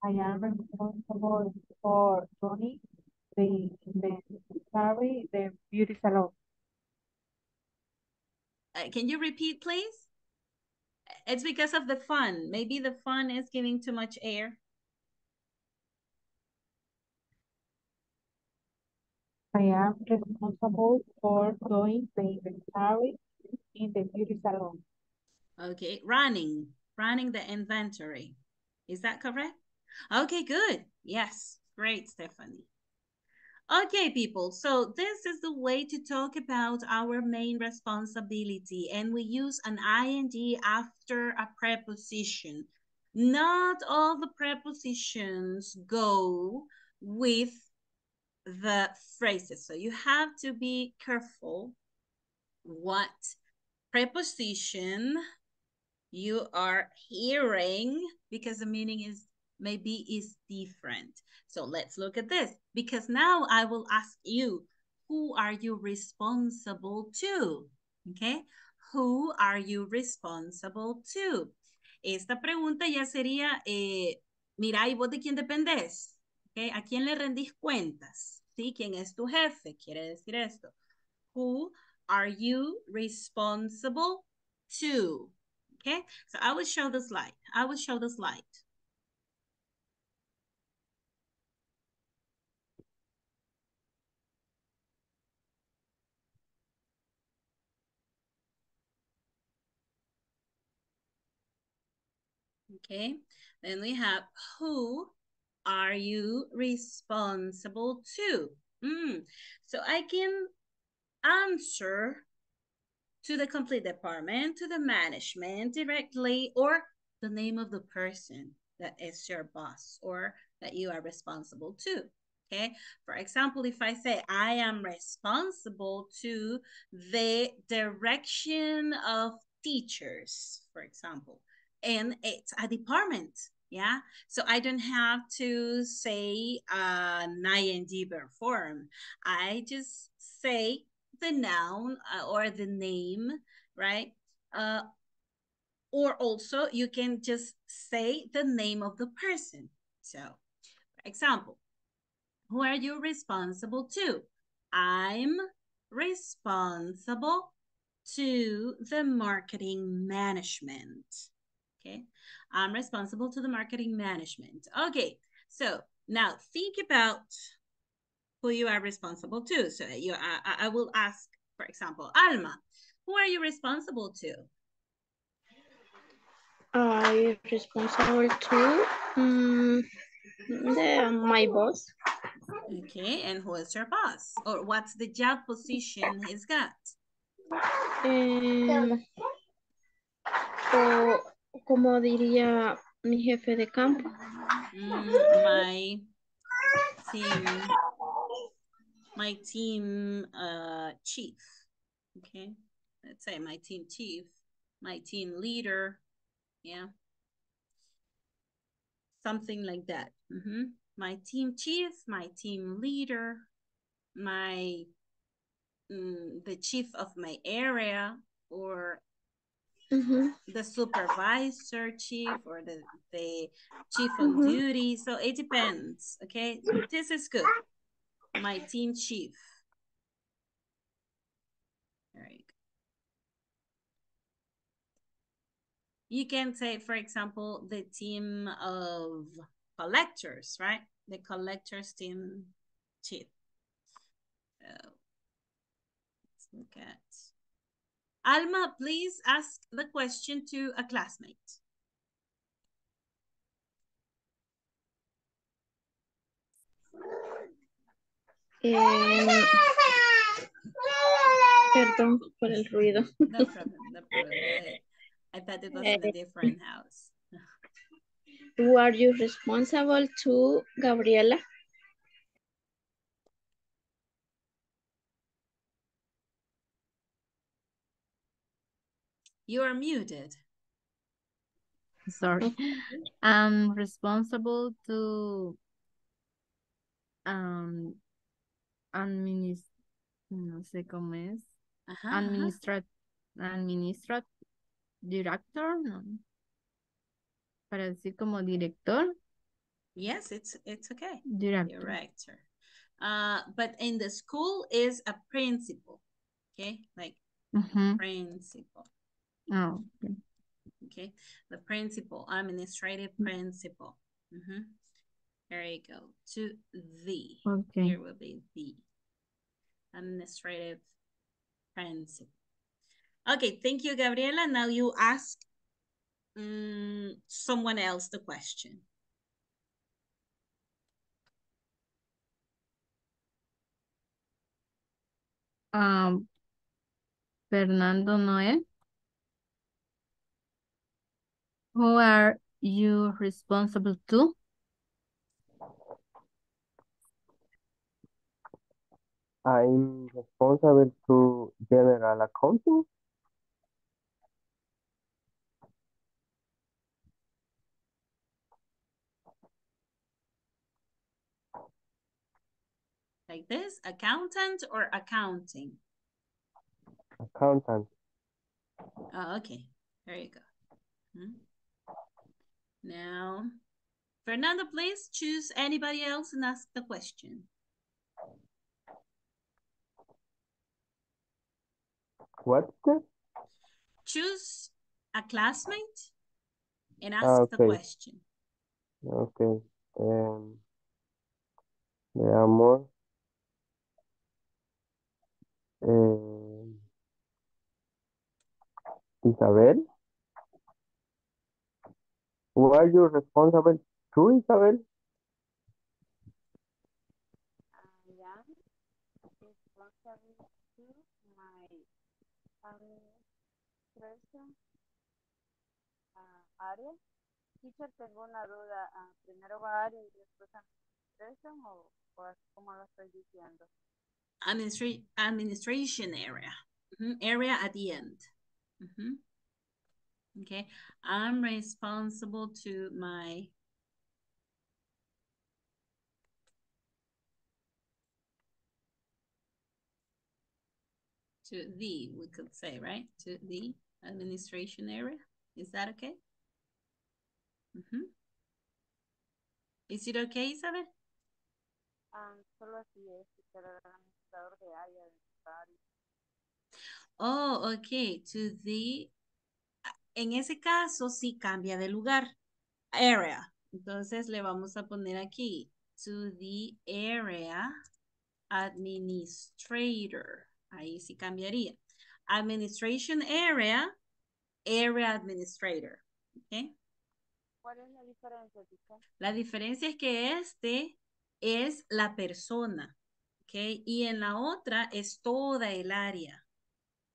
I am responsible for Tony, the the sorry, the beauty salon. Uh, can you repeat, please? It's because of the fan. Maybe the fan is giving too much air. I am responsible for doing the inventory in the beauty salon. Okay, running, running the inventory. Is that correct? Okay, good. Yes, great, Stephanie. Okay, people, so this is the way to talk about our main responsibility, and we use an ing after a preposition. Not all the prepositions go with the phrases, so you have to be careful what preposition you are hearing, because the meaning is maybe is different. So let's look at this, because now I will ask you, who are you responsible to? Okay, who are you responsible to? Esta pregunta ya sería, eh, mira, ¿y vos de quién dependés? Okay, ¿a quién le rendís cuentas? ¿Sí? ¿Quién es tu jefe? Quiere decir esto. Who are you responsible to? Okay, so I will show the slide. I will show the slide. Okay, then we have who are you responsible to? Mm. So I can answer to the complete department, to the management directly, or the name of the person that is your boss or that you are responsible to, okay? For example, if I say, I am responsible to the direction of teachers, for example, and it's a department, yeah? So I don't have to say an ing verb form. I just say the noun uh, or the name, right? Uh, or also you can just say the name of the person. So, for example, who are you responsible to? I'm responsible to the marketing management. Okay, I'm responsible to the marketing management. Okay, so now think about who you are responsible to. So you, I, I will ask, for example, Alma, who are you responsible to? I'm responsible to um, the, my boss. Okay, and who is your boss? Or what's the job position he's got? Um, o, como diría mi jefe de campo. Mm, my team, my team uh, chief. Okay, let's say my team chief, my team leader. Yeah, something like that. Mm-hmm. My team chief, my team leader, my mm, the chief of my area, or mm-hmm. the supervisor chief, or the, the chief mm-hmm. on duty. So it depends, okay? This is good. My team chief. All right. You can say, for example, the team of collectors, right? The collectors team chief. So, let's look at. Alma, please ask the question to a classmate. Eh, perdón por el ruido. No problem, no problem. I thought it was in a different house. Who are you responsible to, Gabriela? You are muted. Sorry. I'm responsible to um administ no sé cómo es. Ajá, administrat ajá. administrat director, no. Para decir como director. Yes, it's it's okay. Director. Director. Uh but in the school is a principal. Okay? Like uh-huh. principal. Oh, okay. Okay, the principal, administrative principal. Mm-hmm. There you go. To the. Okay. Here will be the administrative principal. Okay, thank you, Gabriela. Now you ask um, someone else the question. Um, Fernando Noel. Who are you responsible to? I'm responsible to general accounting. Like this, accountant or accounting? Accountant. Oh, okay. There you go. Hmm. Now, Fernando, please choose anybody else and ask the question. What? Choose a classmate and ask okay. the question. Okay. Um, mi amor. Um, Isabel. Who are you responsible to, Isabel? I am responsible to my administration área. Teacher, tengo una duda. Primero va área y después administration, o como lo estoy diciendo. Administration area. Mm-hmm. Area at the end. Mm-hmm. Okay, I'm responsible to my to the we could say right to the administration area. Is that okay? Mm-hmm. Is it okay, Isabel? Um, solo así es, el administrador de área de. Oh, okay. To the En ese caso sí cambia de lugar. Area. Entonces le vamos a poner aquí. To the area administrator. Ahí sí cambiaría. Administration area. Area administrator. ¿Ok? ¿Cuál es la diferencia? La diferencia es que este es la persona. ¿Ok? Y en la otra es toda el área.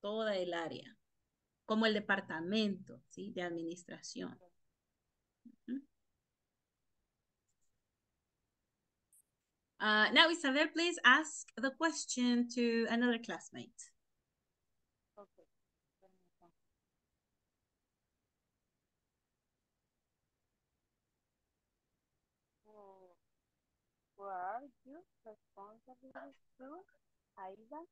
Toda el área. Como el departamento, ¿sí? De administración. Uh-huh. uh, now, Isabel, please ask the question to another classmate. Okay. So, were you responsible to Aida?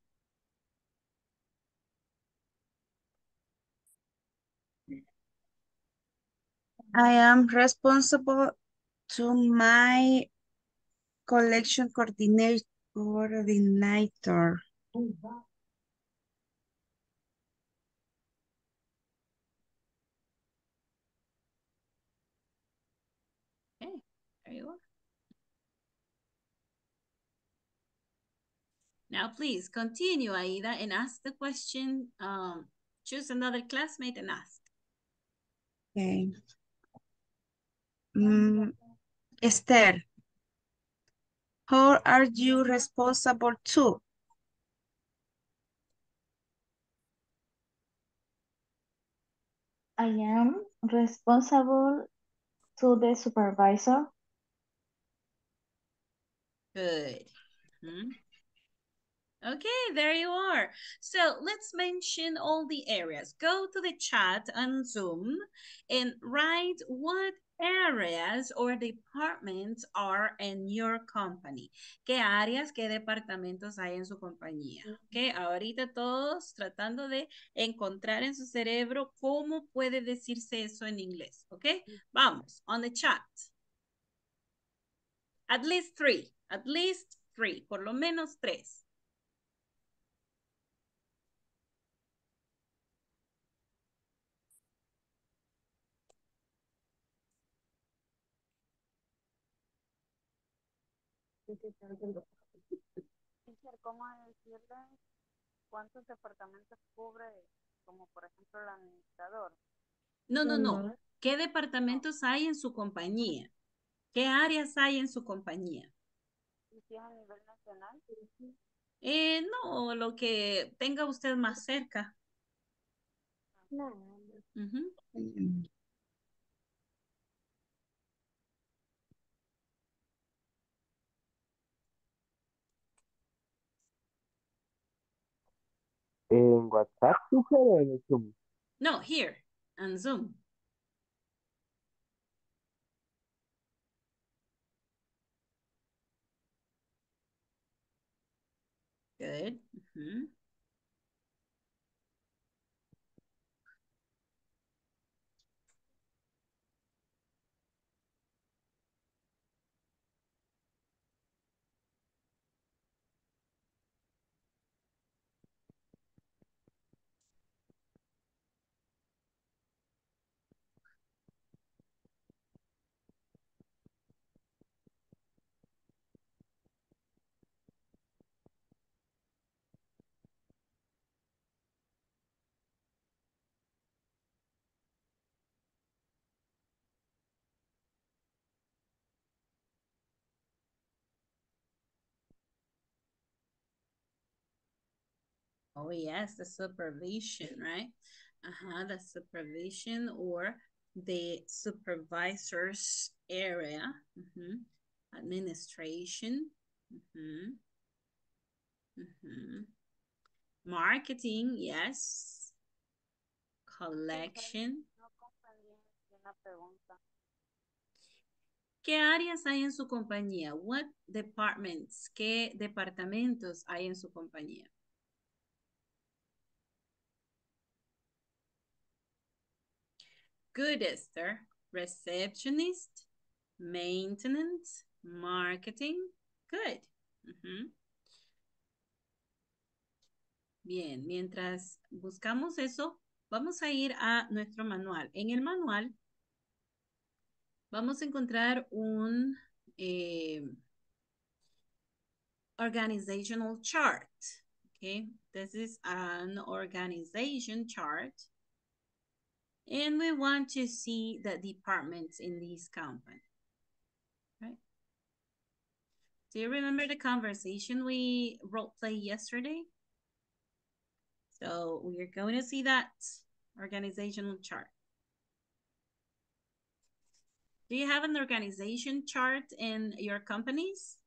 I am responsible to my collection coordinate, coordinator. Okay, there you are. Now, please continue, Aida, and ask the question. Um, choose another classmate and ask. Okay. Mm, Esther, how are you responsible to? I am responsible to the supervisor. Good. Mm-hmm. Okay, there you are. So let's mention all the areas. Go to the chat on Zoom and write what areas or departments are in your company. ¿Qué áreas, qué departamentos hay en su compañía? Okay, ahorita todos tratando de encontrar en su cerebro cómo puede decirse eso en inglés. Okay, vamos, on the chat. At least three, at least three, por lo menos tres. ¿Cómo decirle cuántos departamentos cubre, como por ejemplo el administrador? No, no, no. ¿Qué departamentos hay en su compañía? ¿Qué áreas hay en su compañía? ¿Y si es a nivel nacional? Eh, no, lo que tenga usted más cerca. No. Uh-huh. ¿En WhatsApp o en Zoom? No, here, on Zoom. Good. Uh-huh. Oh, yes, the supervision, right? Uh-huh, the supervision or the supervisor's area. Mm-hmm. Administration. Mm-hmm. Mm-hmm. Marketing, yes. Collection. No comprendí una pregunta. ¿Qué áreas hay en su compañía? What departments? ¿Qué departamentos hay en su compañía? Good, Esther. Receptionist, maintenance, marketing. Good. Uh-huh. Bien, mientras buscamos eso, Vamos a ir a nuestro manual. En el manual vamos a encontrar un eh, organizational chart. Okay, this is an organization chart. And we want to see the departments in this company. Right? Do you remember the conversation we role played yesterday? So we're going to see that organizational chart. Do you have an organization chart in your companies?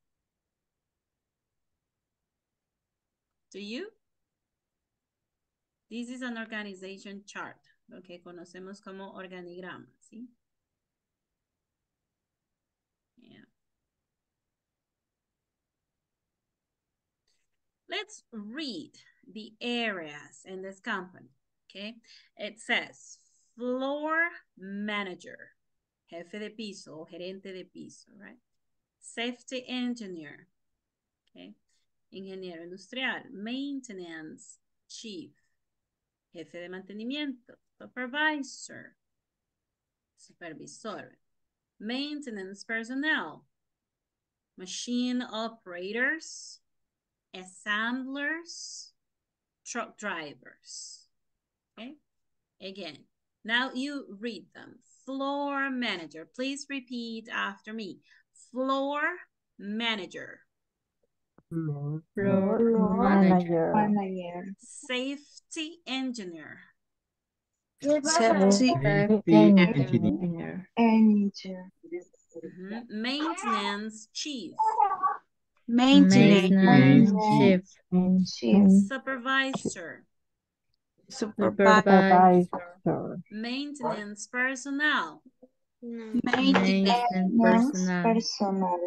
Do you? This is an organization chart, lo que conocemos como organigrama, ¿sí? Yeah. Let's read the areas in this company, okay? It says floor manager, jefe de piso, gerente de piso, right? Safety engineer, okay? Ingeniero industrial, maintenance chief, jefe de mantenimiento, supervisor, supervisor, maintenance personnel, machine operators, assemblers, truck drivers. Okay, again, now you read them. Floor manager, please repeat after me. Floor manager. Floor, floor, floor manager. manager. Safety engineer. Safety engineer. Mm-hmm. Maintenance chief. Maintenance, Maintenance chief. chief. Supervisor. Supervisor. Supervisor. Maintenance personnel. Maintenance, Maintenance personnel. personnel.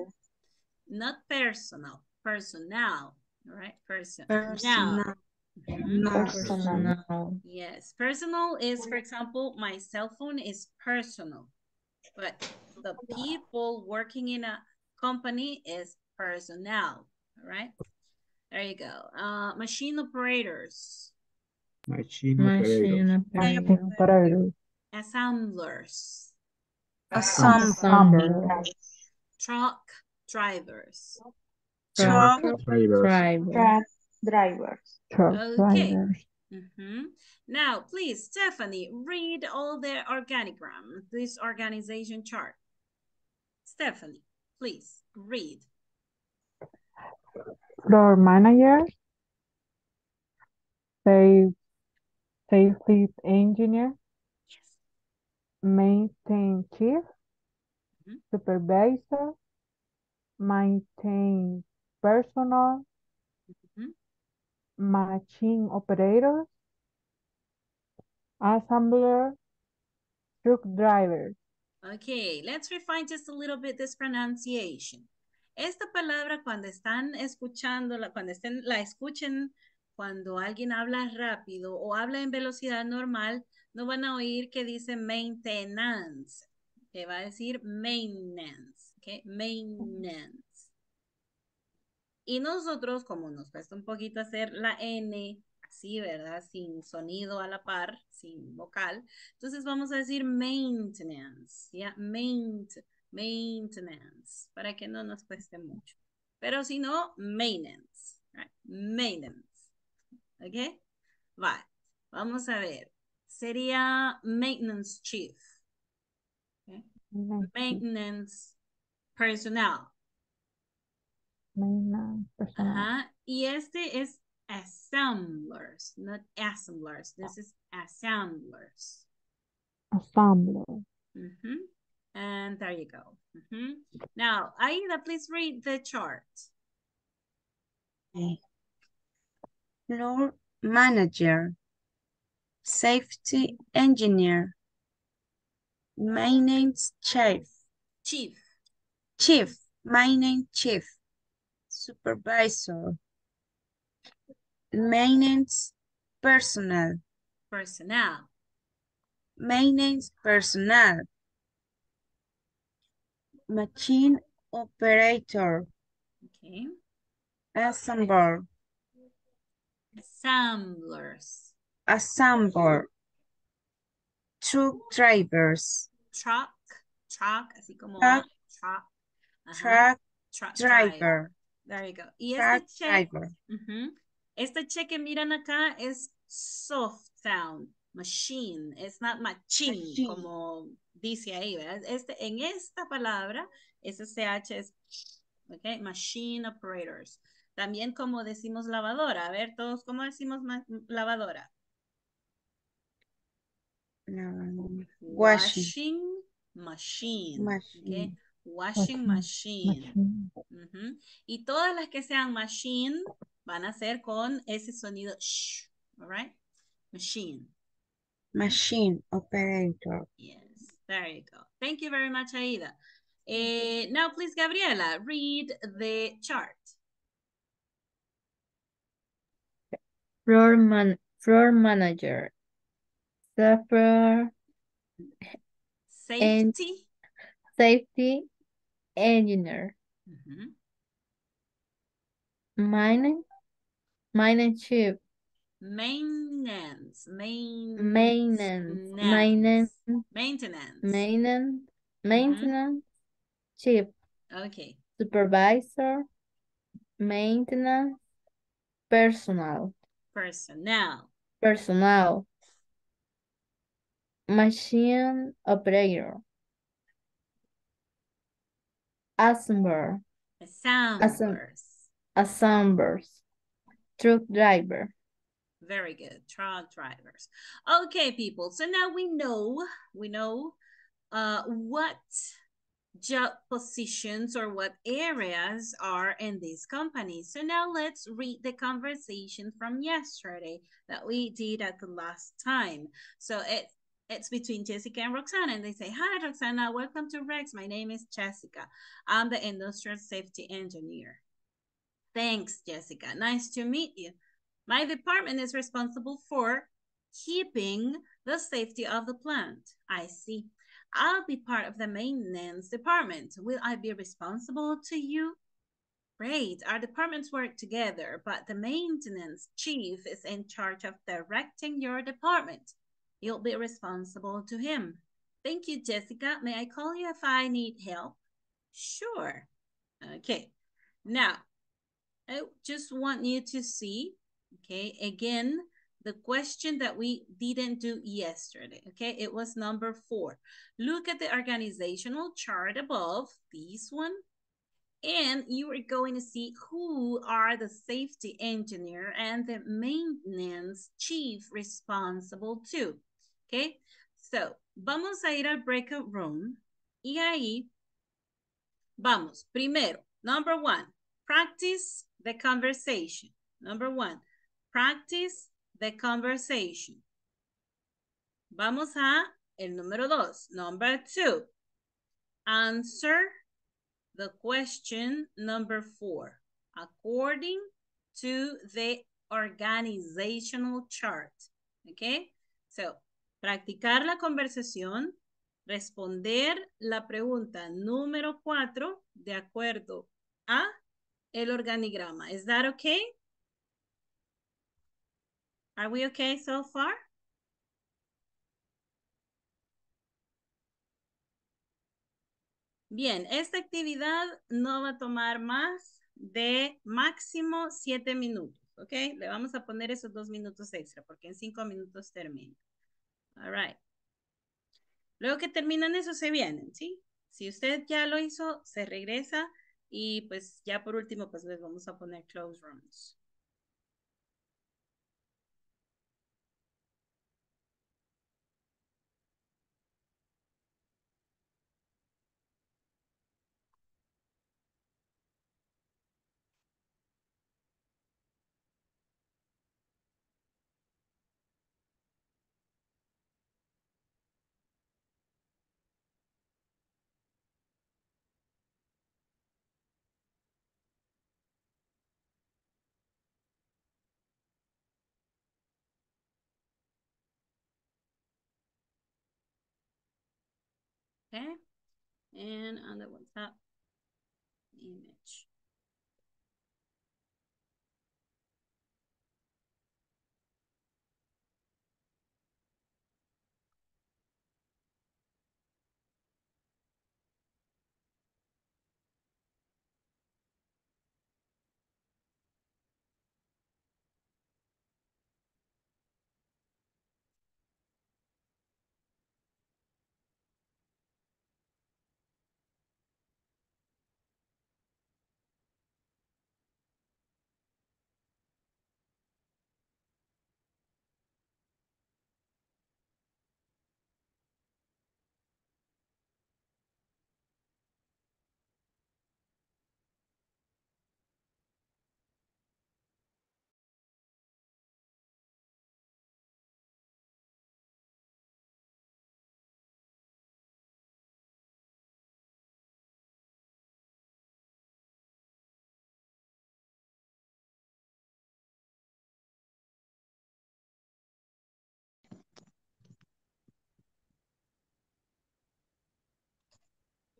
Not personal. Personnel, right? Person. Personnel. Now. Personnel. Yes, personal is, for example, my cell phone is personal, but the people working in a company is personnel, right? There you go. Uh, machine operators. Machine, machine operators. Machine operators. Assemblers. Assemblers. Assemblers. Truck drivers. Truck drivers. drivers. Truck drivers. Okay. Mm-hmm. Now, please, Stephanie, read all the organigram, this organization chart. Stephanie, please, read. Floor manager. Safety engineer. Yes. Maintain chief. Mm-hmm. Supervisor. Maintain personal, mm-hmm. machine operators, assembler, truck driver. Okay, let's refine just a little bit this pronunciation. Esta palabra cuando están escuchando, cuando estén, la escuchen, cuando alguien habla rápido o habla en velocidad normal, no van a oír que dice maintenance, que va a decir maintenance, okay, maintenance. Y nosotros, como nos cuesta un poquito hacer la N, así, ¿verdad? Sin sonido a la par, sin vocal. Entonces vamos a decir maintenance, ¿ya? Maint, maintenance, para que no nos cueste mucho. Pero si no, maintenance, right? Maintenance, ¿ok? Vale, vamos a ver. Sería maintenance chief, okay. Maintenance personnel. Uh-huh. Y este es assemblers, not assemblers. This is assemblers. Assembler. Mm-hmm. And there you go. Mm-hmm. Now, Aida, please read the chart. Okay. Floor manager, safety engineer, maintenance chief. Chief. Chief. Maintenance chief. Supervisor, maintenance personnel, personnel, maintenance personnel, machine operator, okay, assembler, assemblers, assembler, truck drivers. Truck, truck, así como truck, truck, truck, truck driver. driver. There you go. Y truck este check, uh-huh, este check que miran acá es soft sound, machine. It's not machine, machine, como dice ahí, ¿verdad? Este, en esta palabra, ese ch es, okay, machine operators. También como decimos lavadora. A ver, todos, ¿cómo decimos lavadora? Um, washing. Washing machine. Machine. Okay. Washing machine. Machine. Uh-huh. Y todas las que sean machine van a ser con ese sonido shh. All right? Machine. Machine operator. Yes, there you go. Thank you very much, Aida. Uh, now, please, Gabriela, read the chart. Floor, man, floor manager. Suffer. Safety. Safety engineer. Mm-hmm. Mine. Mine chip. Maintenance. Maintenance. Maintenance. Maintenance. Maintenance. Maintenance. Maintenance. Mm-hmm. Chip. Okay. Supervisor. Maintenance. Personnel. Personnel. Personnel. Machine operator. Assembler. Assemblers. Assemblers. Truck driver. Very good. Truck drivers. Okay, people. So now we know, we know uh, what job positions or what areas are in these companies. So now let's read the conversation from yesterday that we did at the last time. So it, it's between Jessica and Roxana, and they say, hi, Roxana, welcome to Rex. My name is Jessica. I'm the industrial safety engineer. Thanks, Jessica. Nice to meet you. My department is responsible for keeping the safety of the plant. I see. I'll be part of the maintenance department. Will I be responsible to you? Great. Our departments work together, but the maintenance chief is in charge of directing your department. You'll be responsible to him. Thank you, Jessica. May I call you if I need help? Sure. Okay. Now, I just want you to see, okay, again, the question that we didn't do yesterday, okay? It was number four. Look at the organizational chart above, this one, and you are going to see who are the safety engineer and the maintenance chief responsible to, okay? So, vamos a ir al breakout room, y ahí vamos. Primero, number one, practice the conversation. Number one, practice the conversation. Vamos a el número dos. Number two. Answer the question number four according to the organizational chart. Okay? So, practicar la conversación. Responder la pregunta número cuatro de acuerdo a el organigrama. Is that okay? Are we okay so far? Bien, esta actividad no va a tomar más de máximo siete minutos, ¿ok? Le vamos a poner esos dos minutos extra porque en cinco minutos termina. All right. Luego que terminan eso se vienen, ¿sí? Si usted ya lo hizo, se regresa y pues ya por último pues les vamos a poner close rooms. Okay, and on the WhatsApp image.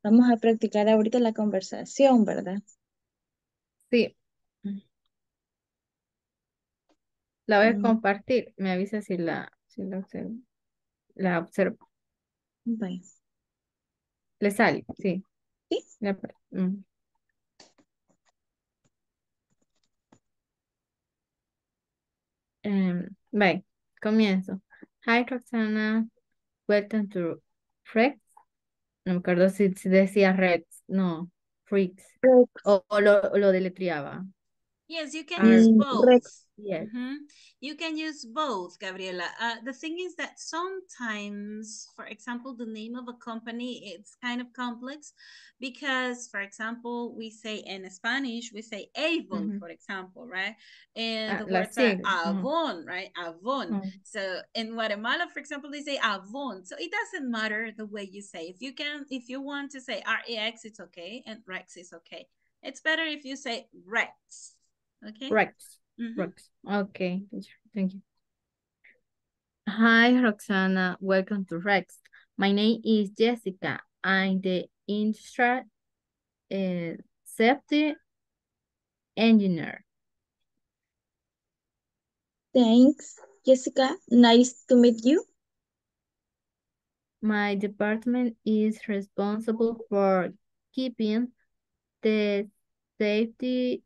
Vamos a practicar ahorita la conversación, ¿verdad? Sí. La voy a mm. compartir. Me avisa si la, si la observo. La observo. Bye. Le sale, sí. ¿Sí? La, mm. um, bye. Comienzo. Hi, Roxana. Welcome to Rex. No me acuerdo si, si decía Rex. No. Rex. O, o lo, lo deletreaba. Yes, you can um, use both. Rex. Yes. Mm-hmm. You can use both, Gabriela. Uh, the thing is that sometimes, for example, the name of a company, it's kind of complex because, for example, we say in Spanish, we say Avon, mm-hmm. for example, right? And uh, the words are Avon, mm-hmm. right? Avon. Mm-hmm. So in Guatemala, for example, they say Avon. So it doesn't matter the way you say. If you can, if you want to say R E X, it's okay, and Rex is okay. It's better if you say Rex, okay? Rex. Mm-hmm. Rex. Okay, thank you. Hi, Roxana. Welcome to Rex. My name is Jessica. I'm the industrial uh, safety engineer. Thanks, Jessica. Nice to meet you. My department is responsible for keeping the safety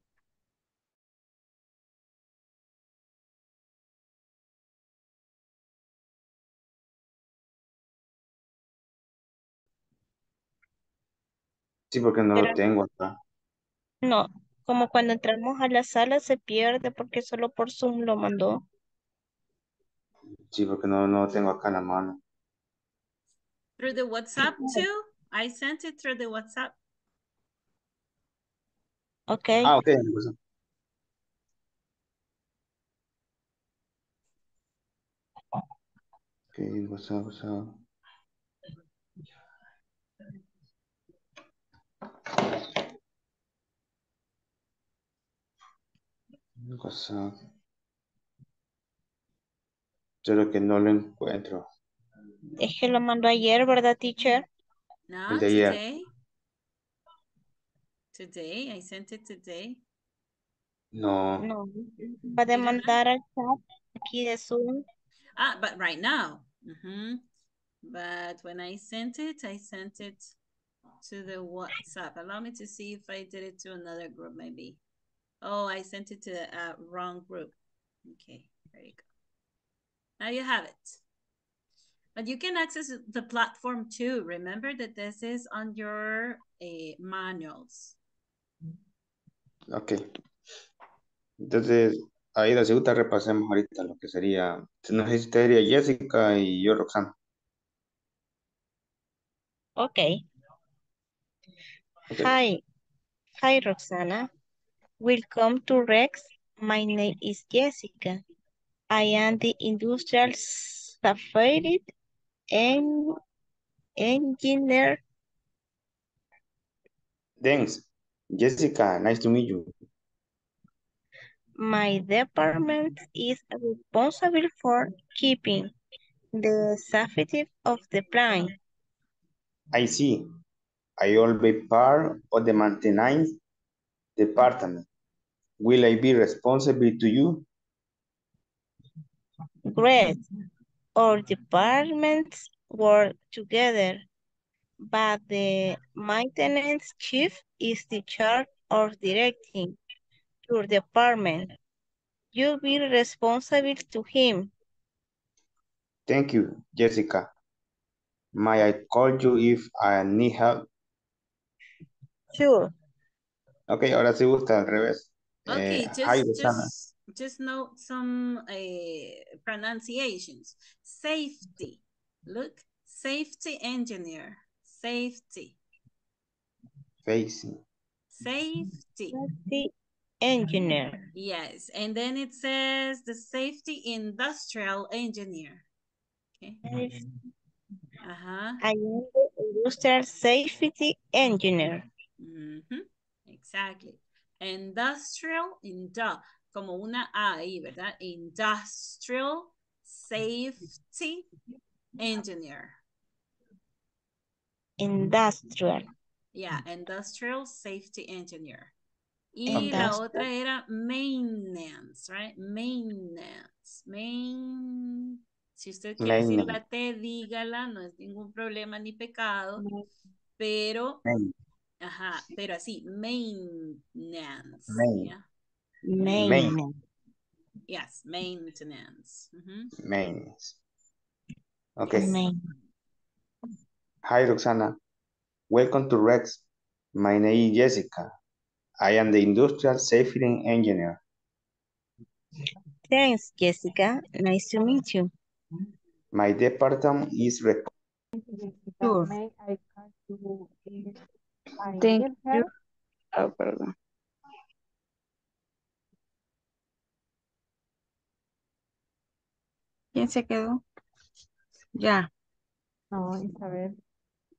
Sí, porque no Pero, lo tengo acá. No, como cuando entramos a la sala se pierde porque solo por Zoom lo mandó. Sí, porque no, no lo tengo acá en la mano. Through the WhatsApp too? I sent it through the WhatsApp. Okay. Ah, okay. Okay, what's up, what's up? What's up? Solo que no lo encuentro. Es que lo mandó ayer, ¿verdad, teacher? No, el de ayer. Today. Today, I sent it today. No. No. Va a mandar al chat aquí de Zoom. Ah, but right now. Mm-hmm. But when I sent it, I sent it to the WhatsApp. Allow me to see if I did it to another group, maybe. Oh, I sent it to the uh, wrong group. Okay, there you go. Now you have it. But you can access the platform too. Remember that this is on your uh, manuals. Ok. Entonces, Aida, si gusta, repasemos ahorita lo que sería, no sé si te diría Jessica y yo, Roxana. Ok. okay. Hi. Hi, Roxana. Welcome to Rex. My name is Jessica. I am the industrial safety engineer. Thanks, Jessica. Nice to meet you. My department is responsible for keeping the safety of the plant. I see. I will be part of the maintenance department. Will I be responsible to you? Great. All departments work together, but the maintenance chief is the charge of directing your department. You'll be responsible to him. Thank you, Jessica. May I call you if I need help? Sure. Okay, ahora sí gusta al revés. Okay, eh, just, hi, just, just note some uh, pronunciations. Safety. Look, safety engineer. Safety. Facing. Safety. Safety engineer. Yes, and then it says the safety industrial engineer. Okay. Uh-huh. I am the industrial safety engineer. Mm-hmm. Exactly. Industrial, inda, como una A ahí, ¿verdad? Industrial safety engineer. Industrial. Yeah, industrial safety engineer. Y la otra era maintenance, right? Maintenance. Main... Si usted quiere decir la T, dígala, no es ningún problema ni pecado. Pero, main. Ajá, pero así, maintenance. Main. Yeah. Main. Main. Yes, maintenance. Mm-hmm. Maintenance. Okay. Main. Hi, Roxana. Welcome to Rex. My name is Jessica. I am the industrial safety engineer. Thanks, Jessica. Nice to meet you. My department is responsible. Thank you. Oh, pardon. ¿Quién se quedó? Ya. No, Isabel.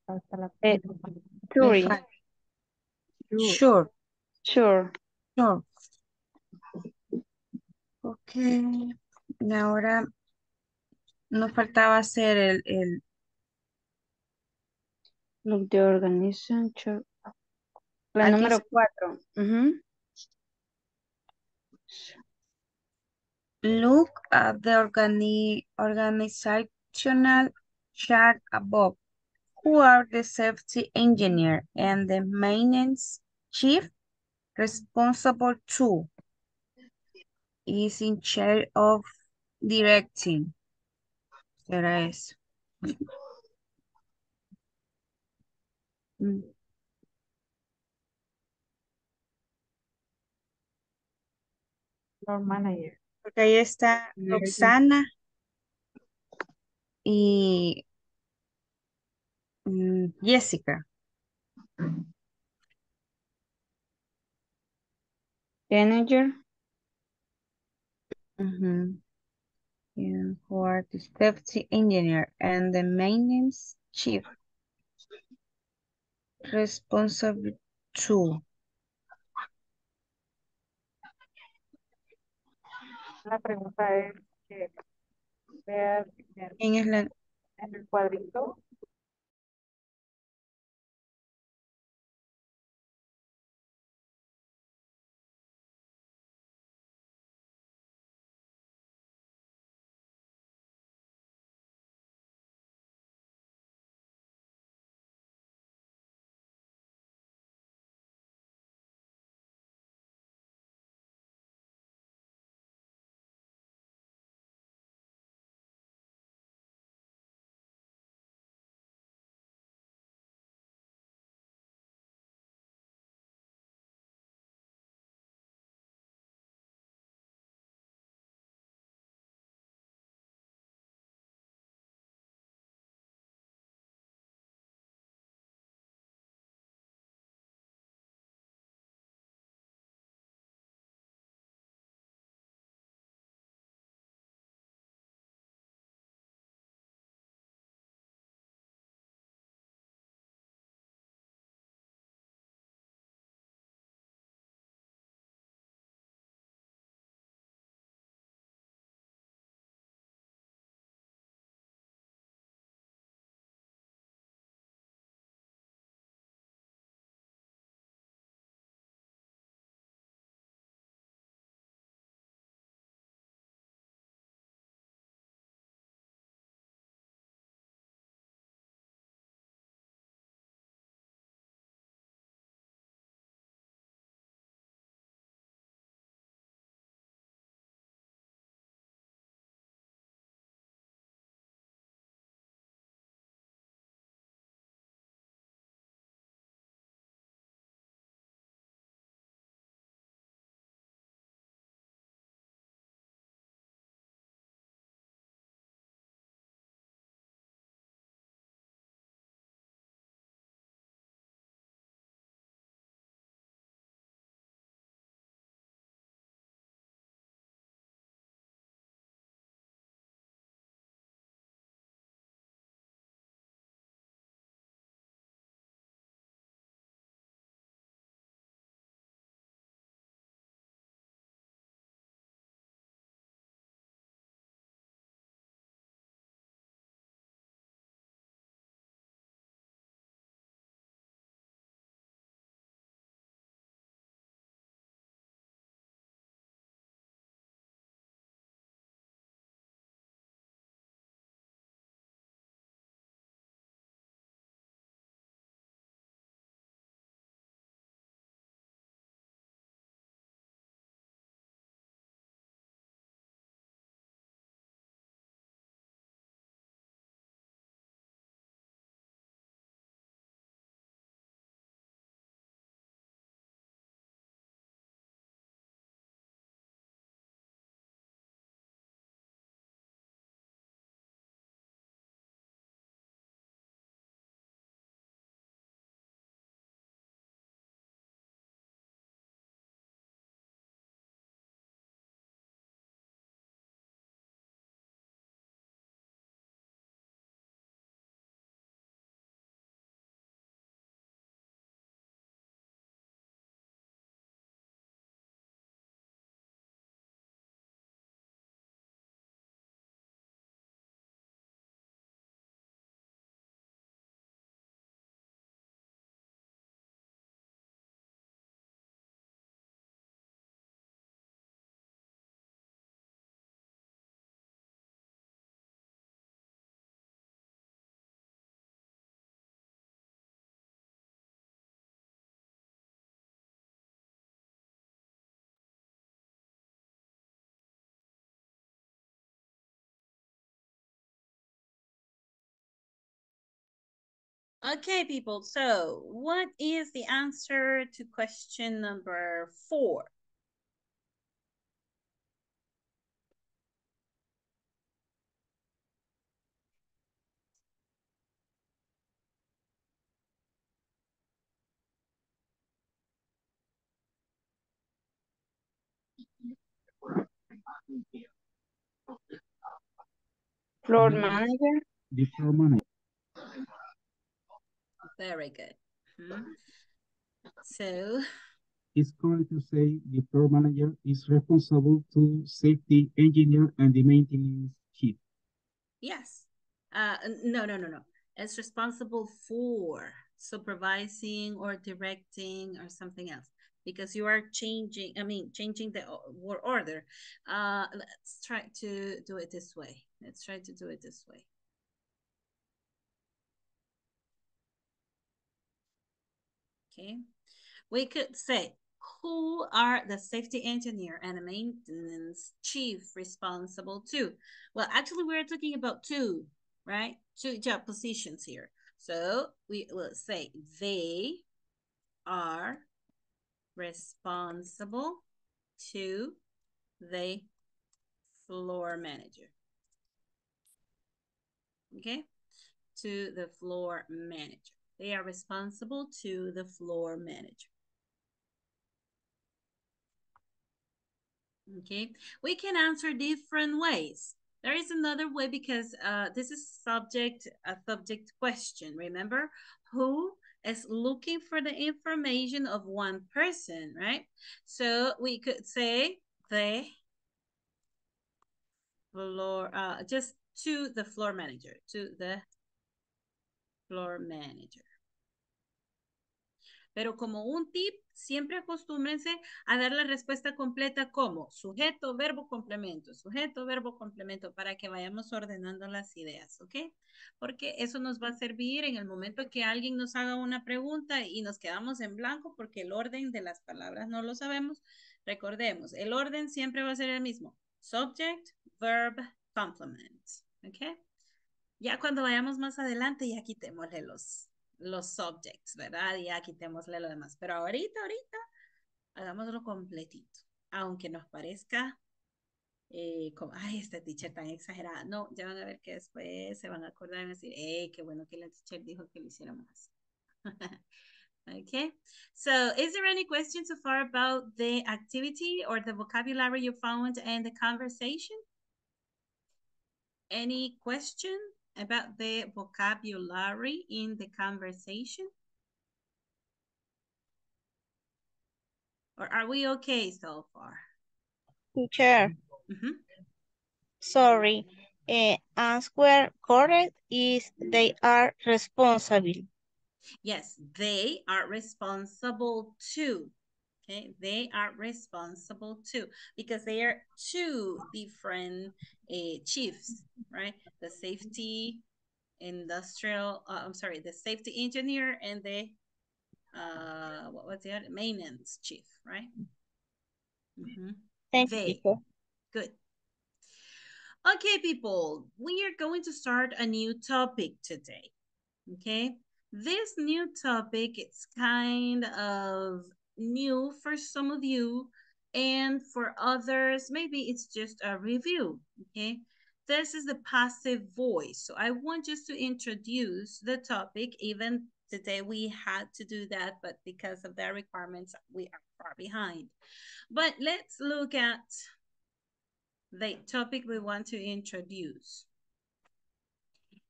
Hasta la eh, sure. Sure. Sure. Sure. Ok. Ahora nos faltaba hacer el... el... Look the organization. Sure. La Aquí número cuatro. Uh-huh. Look at the organi organizational chart above. Who are the safety engineer and the maintenance chief responsible to? Is in charge of directing. Será eso. Mm. Manager. Porque ahí está Roxana y Jessica. Manager. Mm-hmm. And who are the safety engineer and the maintenance chief responsible to. La pregunta es que vean en, la... en el cuadrito. Okay, people, so what is the answer to question number four? Floor manager. The floor manager. Very good. Mm-hmm. So it's correct to say the floor manager is responsible to safety engineer and the maintenance chief. Yes. Uh, no, no, no, no. It's responsible for supervising or directing or something else, because you are changing, I mean, changing the word order. Uh, let's try to do it this way. Let's try to do it this way. Okay, we could say, who are the safety engineer and the maintenance chief responsible to? Well, actually, we're talking about two, right? Two job positions here. So we will say they are responsible to the floor manager. Okay, to the floor manager. They are responsible to the floor manager. Okay, we can answer different ways. There is another way, because uh, this is subject a subject question. Remember, who is looking for the information of one person, right? So we could say the floor, uh, just to the floor manager, to the floor manager. Pero como un tip, siempre acostúmbrense a dar la respuesta completa como sujeto, verbo, complemento, sujeto, verbo, complemento, para que vayamos ordenando las ideas, ¿ok? Porque eso nos va a servir en el momento que alguien nos haga una pregunta y nos quedamos en blanco porque el orden de las palabras no lo sabemos. Recordemos, el orden siempre va a ser el mismo. Subject, verb, complement, ¿ok? Ya cuando vayamos más adelante, ya quitémosle los, los subjects, ¿verdad? Ya quitémosle lo demás. Pero ahorita, ahorita, hagámoslo completito. Aunque nos parezca, eh, como, ay, esta teacher tan exagerada. No, ya van a ver que después se van a acordar y van a decir, hey, qué bueno que la teacher dijo que lo hiciéramos así. Okay. So, is there any question so far about the activity or the vocabulary you found in the conversation? Any question about the vocabulary in the conversation? Or are we okay so far? Teacher, mm-hmm. sorry, uh, answer correct is they are responsible. Yes, they are responsible too. Okay, they are responsible too, because they are two different uh, chiefs, right? The safety industrial, uh, I'm sorry, the safety engineer and the, uh, what was the other? Maintenance chief, right? Mm-hmm. Thank they. you. Good. Okay, people, we are going to start a new topic today, okay? This new topic, it's kind of new for some of you, and for others maybe it's just a review. Okay, this is the passive voice, so I want just to introduce the topic. Even today we had to do that, but because of their requirements we are far behind. But let's look at the topic we want to introduce,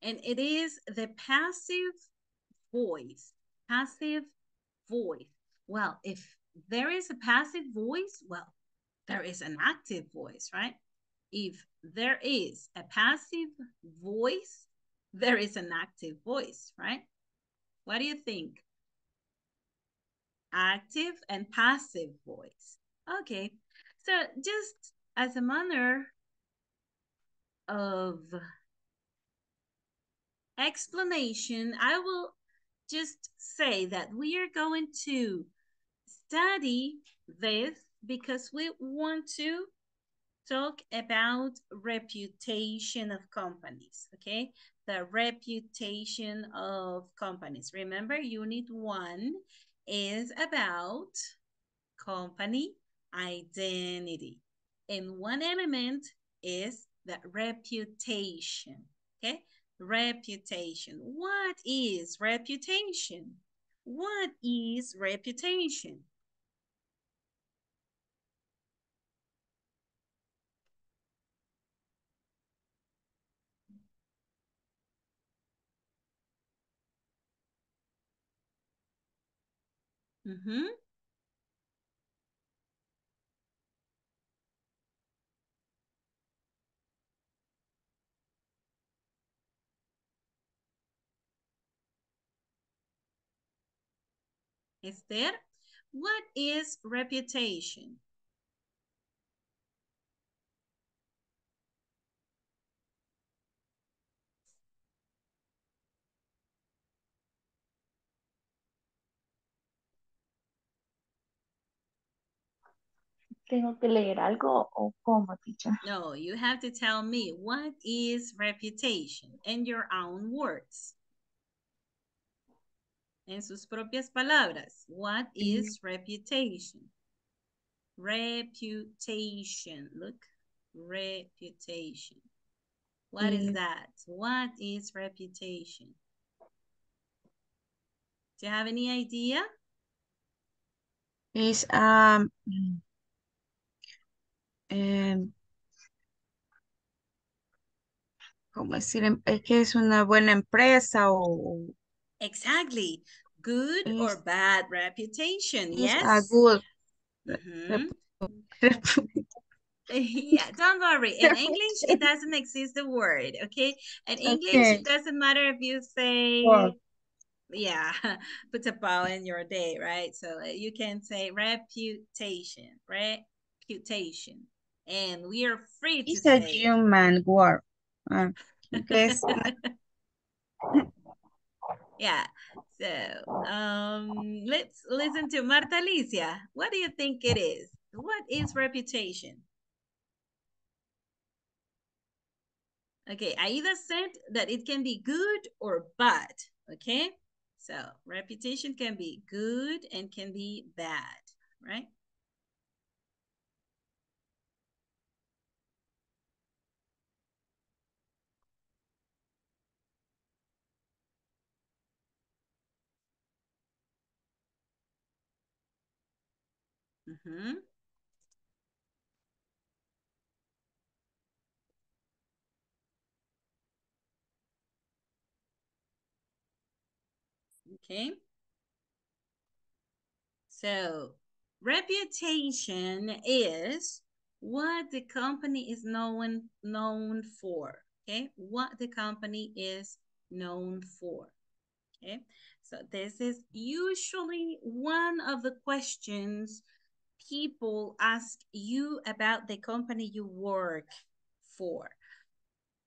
and it is the passive voice. Passive voice. Well, if there is a passive voice, well, there is an active voice, right? If there is a passive voice, there is an active voice, right? What do you think? Active and passive voice. Okay, so just as a manner of explanation, I will just say that we are going to study this because we want to talk about reputation of companies, okay? the reputation of companies. Remember, unit one is about company identity. And one element is the reputation, okay? Reputation. What is reputation? What is reputation? Mm-hmm. Esther, what is reputation? ¿Tengo que leer algo o cómo, teacher? No, you have to tell me what is reputation in your own words. En sus propias palabras. What is reputation? Reputation. Look. Reputation. What is that? What is reputation? Do you have any idea? It's um... Um, ¿cómo decir? Es que es una buena empresa o... Exactly. Good es, or bad reputation, yes? A good. Mm-hmm. Yeah, don't worry. In English, it doesn't exist the word, okay? In English, okay. It doesn't matter if you say... Well. Yeah, put a bow in your day, right? So you can say reputation, right? Reputation. And we are free to it's say. It's a human word. Uh, yeah. So um, let's listen to Marta Alicia. What do you think it is? What is reputation? Okay, Aida said that it can be good or bad. Okay, so reputation can be good and can be bad, right? Mm-hmm. Okay. So, reputation is what the company is known known for. Okay, what the company is known for. Okay, so this is usually one of the questions people ask you about the company you work for.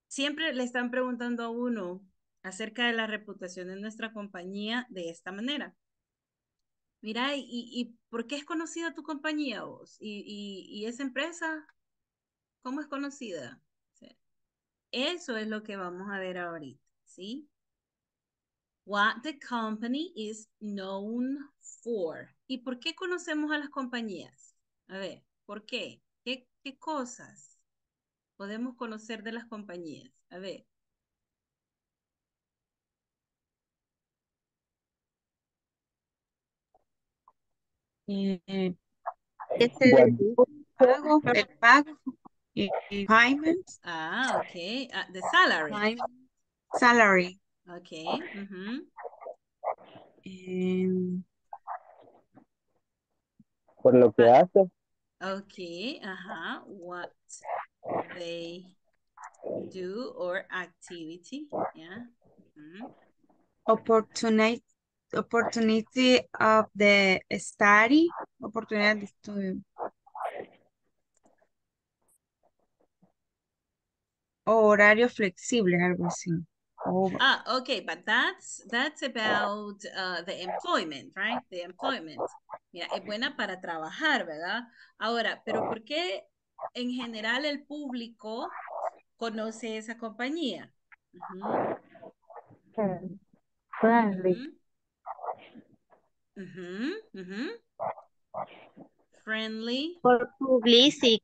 Siempre le están preguntando a uno acerca de la reputación de nuestra compañía de esta manera. Mira, ¿y, y por qué es conocida tu compañía vos? ¿Y, y, y esa empresa? ¿Cómo es conocida? Sí. Eso es lo que vamos a ver ahorita, ¿sí? What the company is known for. ¿Y por qué conocemos a las compañías? A ver, ¿por qué? ¿Qué, qué cosas podemos conocer de las compañías? A ver. Eh, este el pago, el pago, el payments. Ah, okay. Uh, the salary. Salary. Okay. Mm-hmm. And... Por lo que hace. Okay, ajá. Uh-huh. What they do or activity, yeah. Mm-hmm. Opportunity, opportunity of the study, oportunidad de estudio. O horario flexible, algo así. Over. Ah, okay, but that's that's about uh, the employment, right? The employment. Mira, es buena para trabajar, ¿verdad? Ahora, pero ¿por qué en general el público conoce esa compañía? Uh-huh. Friend. Friendly. Mm-hmm. Mm-hmm. Mm-hmm. Friendly. For publicity.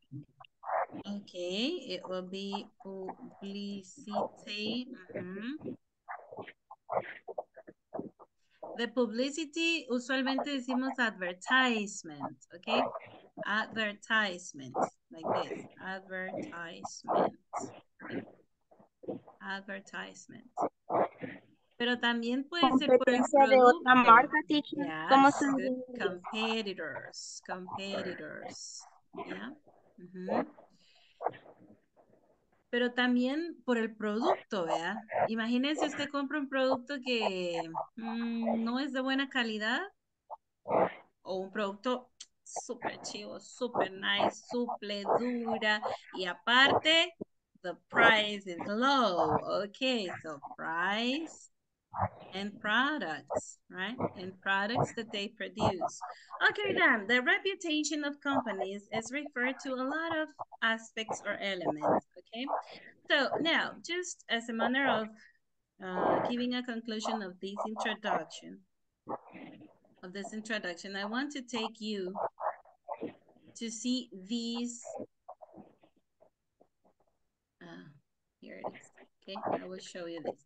Okay, it will be publicity. Mm-hmm. De publicity, usualmente decimos advertisement, okay? Advertisement, like this. Advertisement. Advertisement. Pero también puede ser por el producto. De otra marca, teacher. Yes, ¿Cómo se dice? Competitors, competitors. Yeah. Mm-hmm. Pero también por el producto, ¿verdad? Imagínense usted compra un producto que mmm, no es de buena calidad o un producto súper chivo, súper nice, súper dura y aparte, the price is low. Okay, so price and products, right? And products that they produce. Okay, then the reputation of companies is referred to a lot of aspects or elements, okay? So now, just as a manner of uh, giving a conclusion of this introduction, of this introduction, I want to take you to see these, uh, here it is, okay? I will show you this.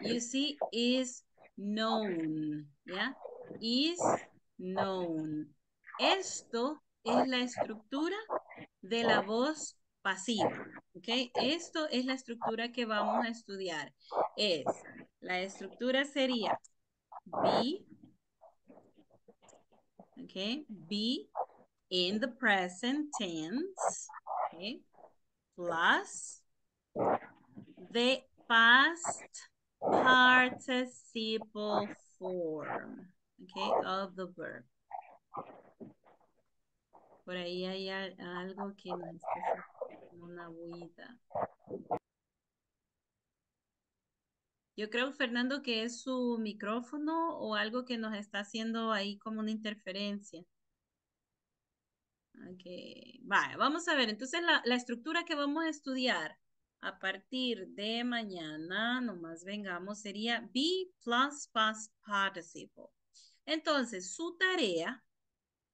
You see, is known, ¿ya? Is known. Esto es la estructura de la voz pasiva, ¿ok? Esto es la estructura que vamos a estudiar. Es, la estructura sería be, ¿ok? Be in the present tense, ¿ok? Plus the past participle form, okay, of the verb. Por ahí hay algo que nos está haciendo una bulla. Yo creo, Fernando, que es su micrófono o algo que nos está haciendo ahí como una interferencia. Okay, vale, vamos a ver. Entonces la, la estructura que vamos a estudiar a partir de mañana, nomás vengamos, sería be plus past participle. Entonces, su tarea,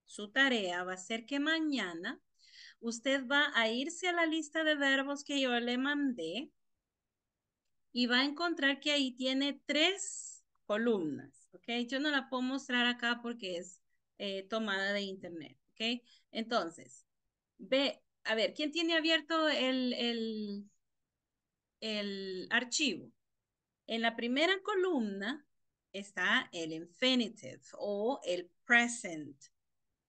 su tarea va a ser que mañana usted va a irse a la lista de verbos que yo le mandé y va a encontrar que ahí tiene tres columnas, ¿ok? Yo no la puedo mostrar acá porque es eh, tomada de internet, ¿ok? Entonces, ve, a ver, ¿quién tiene abierto el... el el archivo? En la primera columna está el infinitive o el present.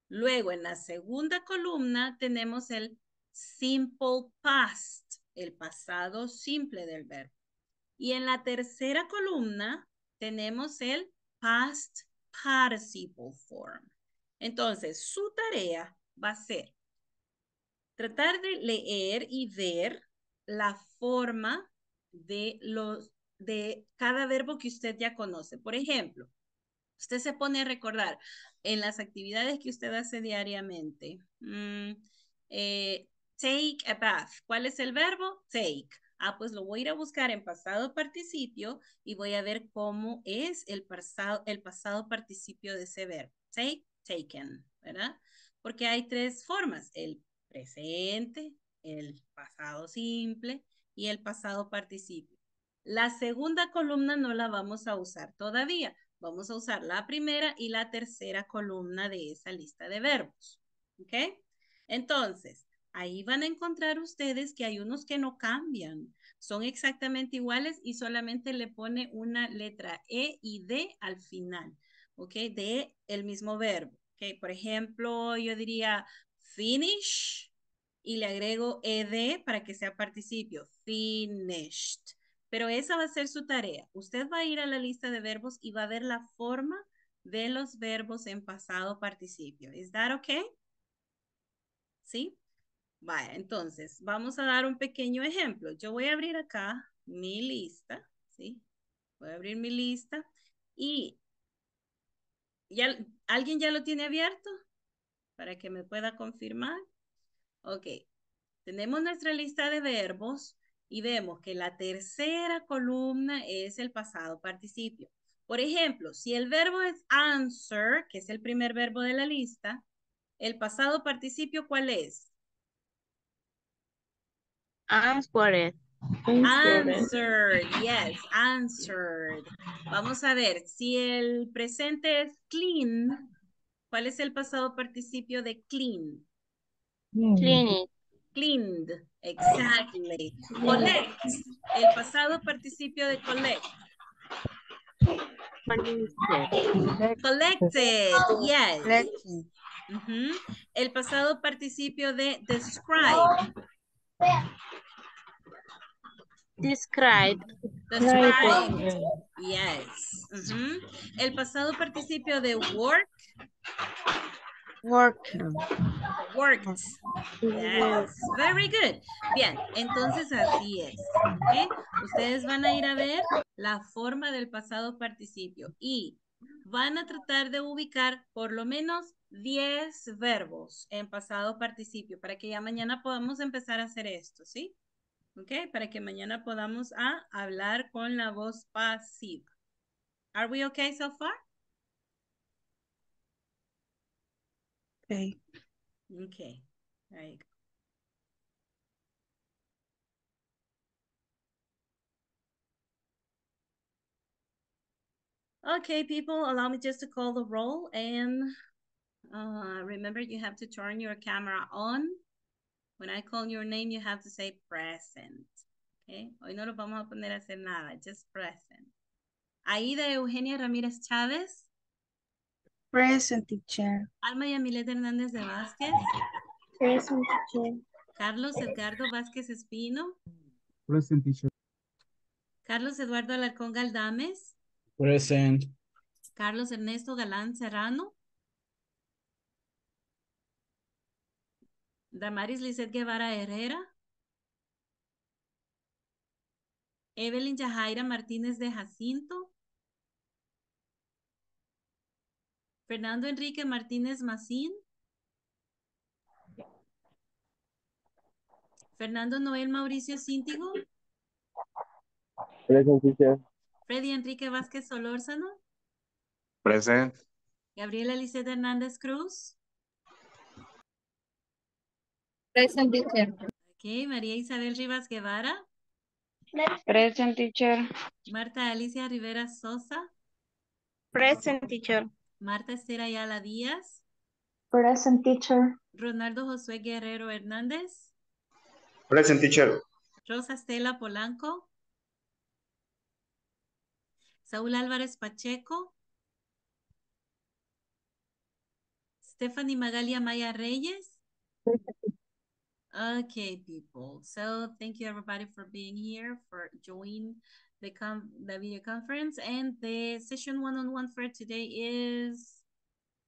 Luego en la segunda columna tenemos el simple past, el pasado simple del verbo. Y en la tercera columna tenemos el past participle form. Entonces su tarea va a ser tratar de leer y ver la forma de, los, de cada verbo que usted ya conoce. Por ejemplo, usted se pone a recordar en las actividades que usted hace diariamente. Mm, eh, take a bath. ¿Cuál es el verbo? Take. Ah, pues lo voy a ir a buscar en pasado participio y voy a ver cómo es el pasado, el pasado participio de ese verbo. Take, taken, ¿verdad? Porque hay tres formas. El presente, el pasado simple y el pasado participio. La segunda columna no la vamos a usar todavía. Vamos a usar la primera y la tercera columna de esa lista de verbos. ¿Ok? Entonces, ahí van a encontrar ustedes que hay unos que no cambian. Son exactamente iguales y solamente le pone una letra E y D al final. ¿Ok? De el mismo verbo. ¿Ok? Por ejemplo, yo diría finish. Y le agrego ed para que sea participio, finished. Pero esa va a ser su tarea. Usted va a ir a la lista de verbos y va a ver la forma de los verbos en pasado participio. ¿Is that okay? ¿Sí? Vaya, entonces, vamos a dar un pequeño ejemplo. Yo voy a abrir acá mi lista, ¿sí? Voy a abrir mi lista y... ¿ya, ¿alguien ya lo tiene abierto? Para que me pueda confirmar. Ok, tenemos nuestra lista de verbos y vemos que la tercera columna es el pasado participio. Por ejemplo, si el verbo es answer, que es el primer verbo de la lista, el pasado participio, ¿cuál es? Answered. Answered, yes, answered. Vamos a ver, si el presente es clean, ¿cuál es el pasado participio de clean? Clean. Cleaned, exactly. Collect, el pasado participio de collect. Collected, collected, yes. Uh-huh. El pasado participio de describe. Describe. Describe. Yes. Uh-huh. El pasado participio de work. Worked. Worked. Yes. Very good. Bien, entonces así es. ¿Okay? Ustedes van a ir a ver la forma del pasado participio y van a tratar de ubicar por lo menos diez verbos en pasado participio para que ya mañana podamos empezar a hacer esto, ¿sí? ¿Ok? Para que mañana podamos a hablar con la voz pasiva. Are we okay so far? Okay. Okay. There you go. Okay, people, allow me just to call the roll and uh, remember you have to turn your camera on. When I call your name, you have to say present. Okay? Hoy no nos vamos a poner a hacer nada, just present. Aida Eugenia Ramírez Chávez. Present, teacher. Alma Yamilet Hernández de Vázquez. Present, teacher. Carlos Edgardo Vázquez Espino. Present, teacher. Carlos Eduardo Alarcón Galdames. Present. Carlos Ernesto Galán Serrano. Damaris Lizeth Guevara Herrera. Evelyn Yajaira Martínez de Jacinto. Fernando Enrique Martínez Macín. Fernando Noel Mauricio Cíntigo. Present, teacher. Freddy Enrique Vázquez Solórzano. Present. Gabriela Lizeth Hernández Cruz. Present, teacher. Ok, María Isabel Rivas Guevara. Present, teacher. Marta Alicia Rivera Sosa. Present, teacher. Marta Esther Ayala Díaz. Present, teacher. Ronaldo Josué Guerrero Hernández. Present, teacher. Rosa Estela Polanco. Saúl Álvarez Pacheco. Stephanie Magalia Maya Reyes. Okay, people. So thank you everybody for being here, for joining The, com the video conference, and the session one-on-one for today is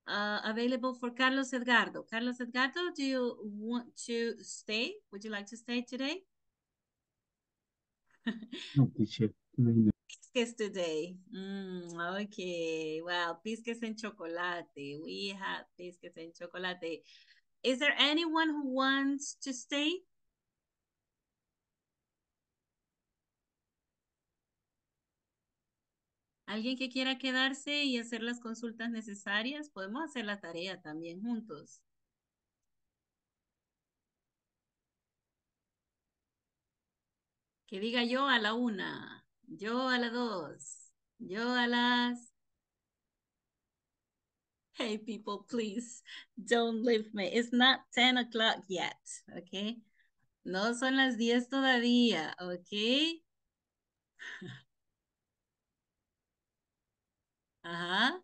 uh, available for Carlos Edgardo. Carlos Edgardo, do you want to stay? Would you like to stay today? No, teacher. Pisques today. Mm, okay. Well, pisques en chocolate. We have pisques en chocolate. Is there anyone who wants to stay? Alguien que quiera quedarse y hacer las consultas necesarias, podemos hacer la tarea también juntos. Que diga yo a la una, yo a la dos, yo a las... Hey people, please, don't leave me. It's not ten o'clock yet, okay? No son las diez todavía, okay? Ajá.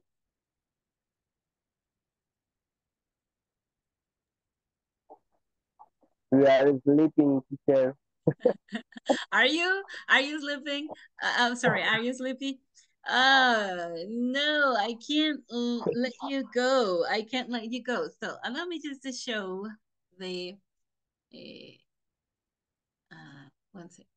We are sleeping, teacher. Are you? Are you sleeping? Uh, I'm sorry, are you sleepy? Uh, no, I can't uh, let you go. I can't let you go. So allow me just to show the... Uh, uh, one second.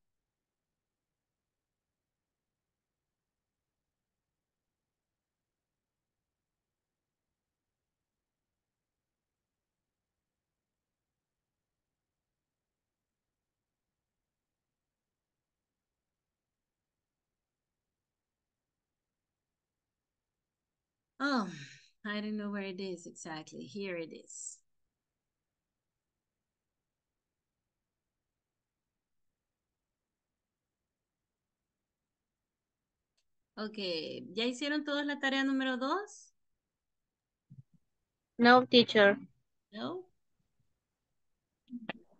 Oh, I don't know where it is exactly. Here it is. Ok, ¿ya hicieron todos la tarea número dos? No, teacher. No.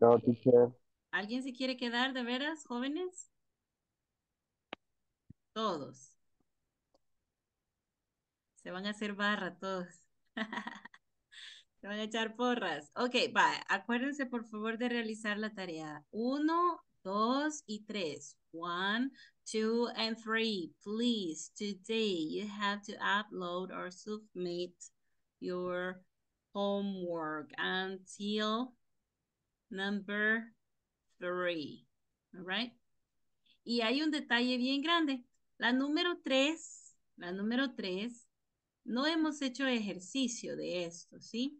No, teacher. ¿Alguien se quiere quedar de veras, jóvenes? Todos. Se van a hacer barra todos. Se van a echar porras. Ok, va. Acuérdense, por favor, de realizar la tarea. Uno, dos y tres. One, two, and three. Please, today you have to upload or submit your homework until number three. All right? Y hay un detalle bien grande. La número tres, la número tres, no hemos hecho ejercicio de esto, ¿sí?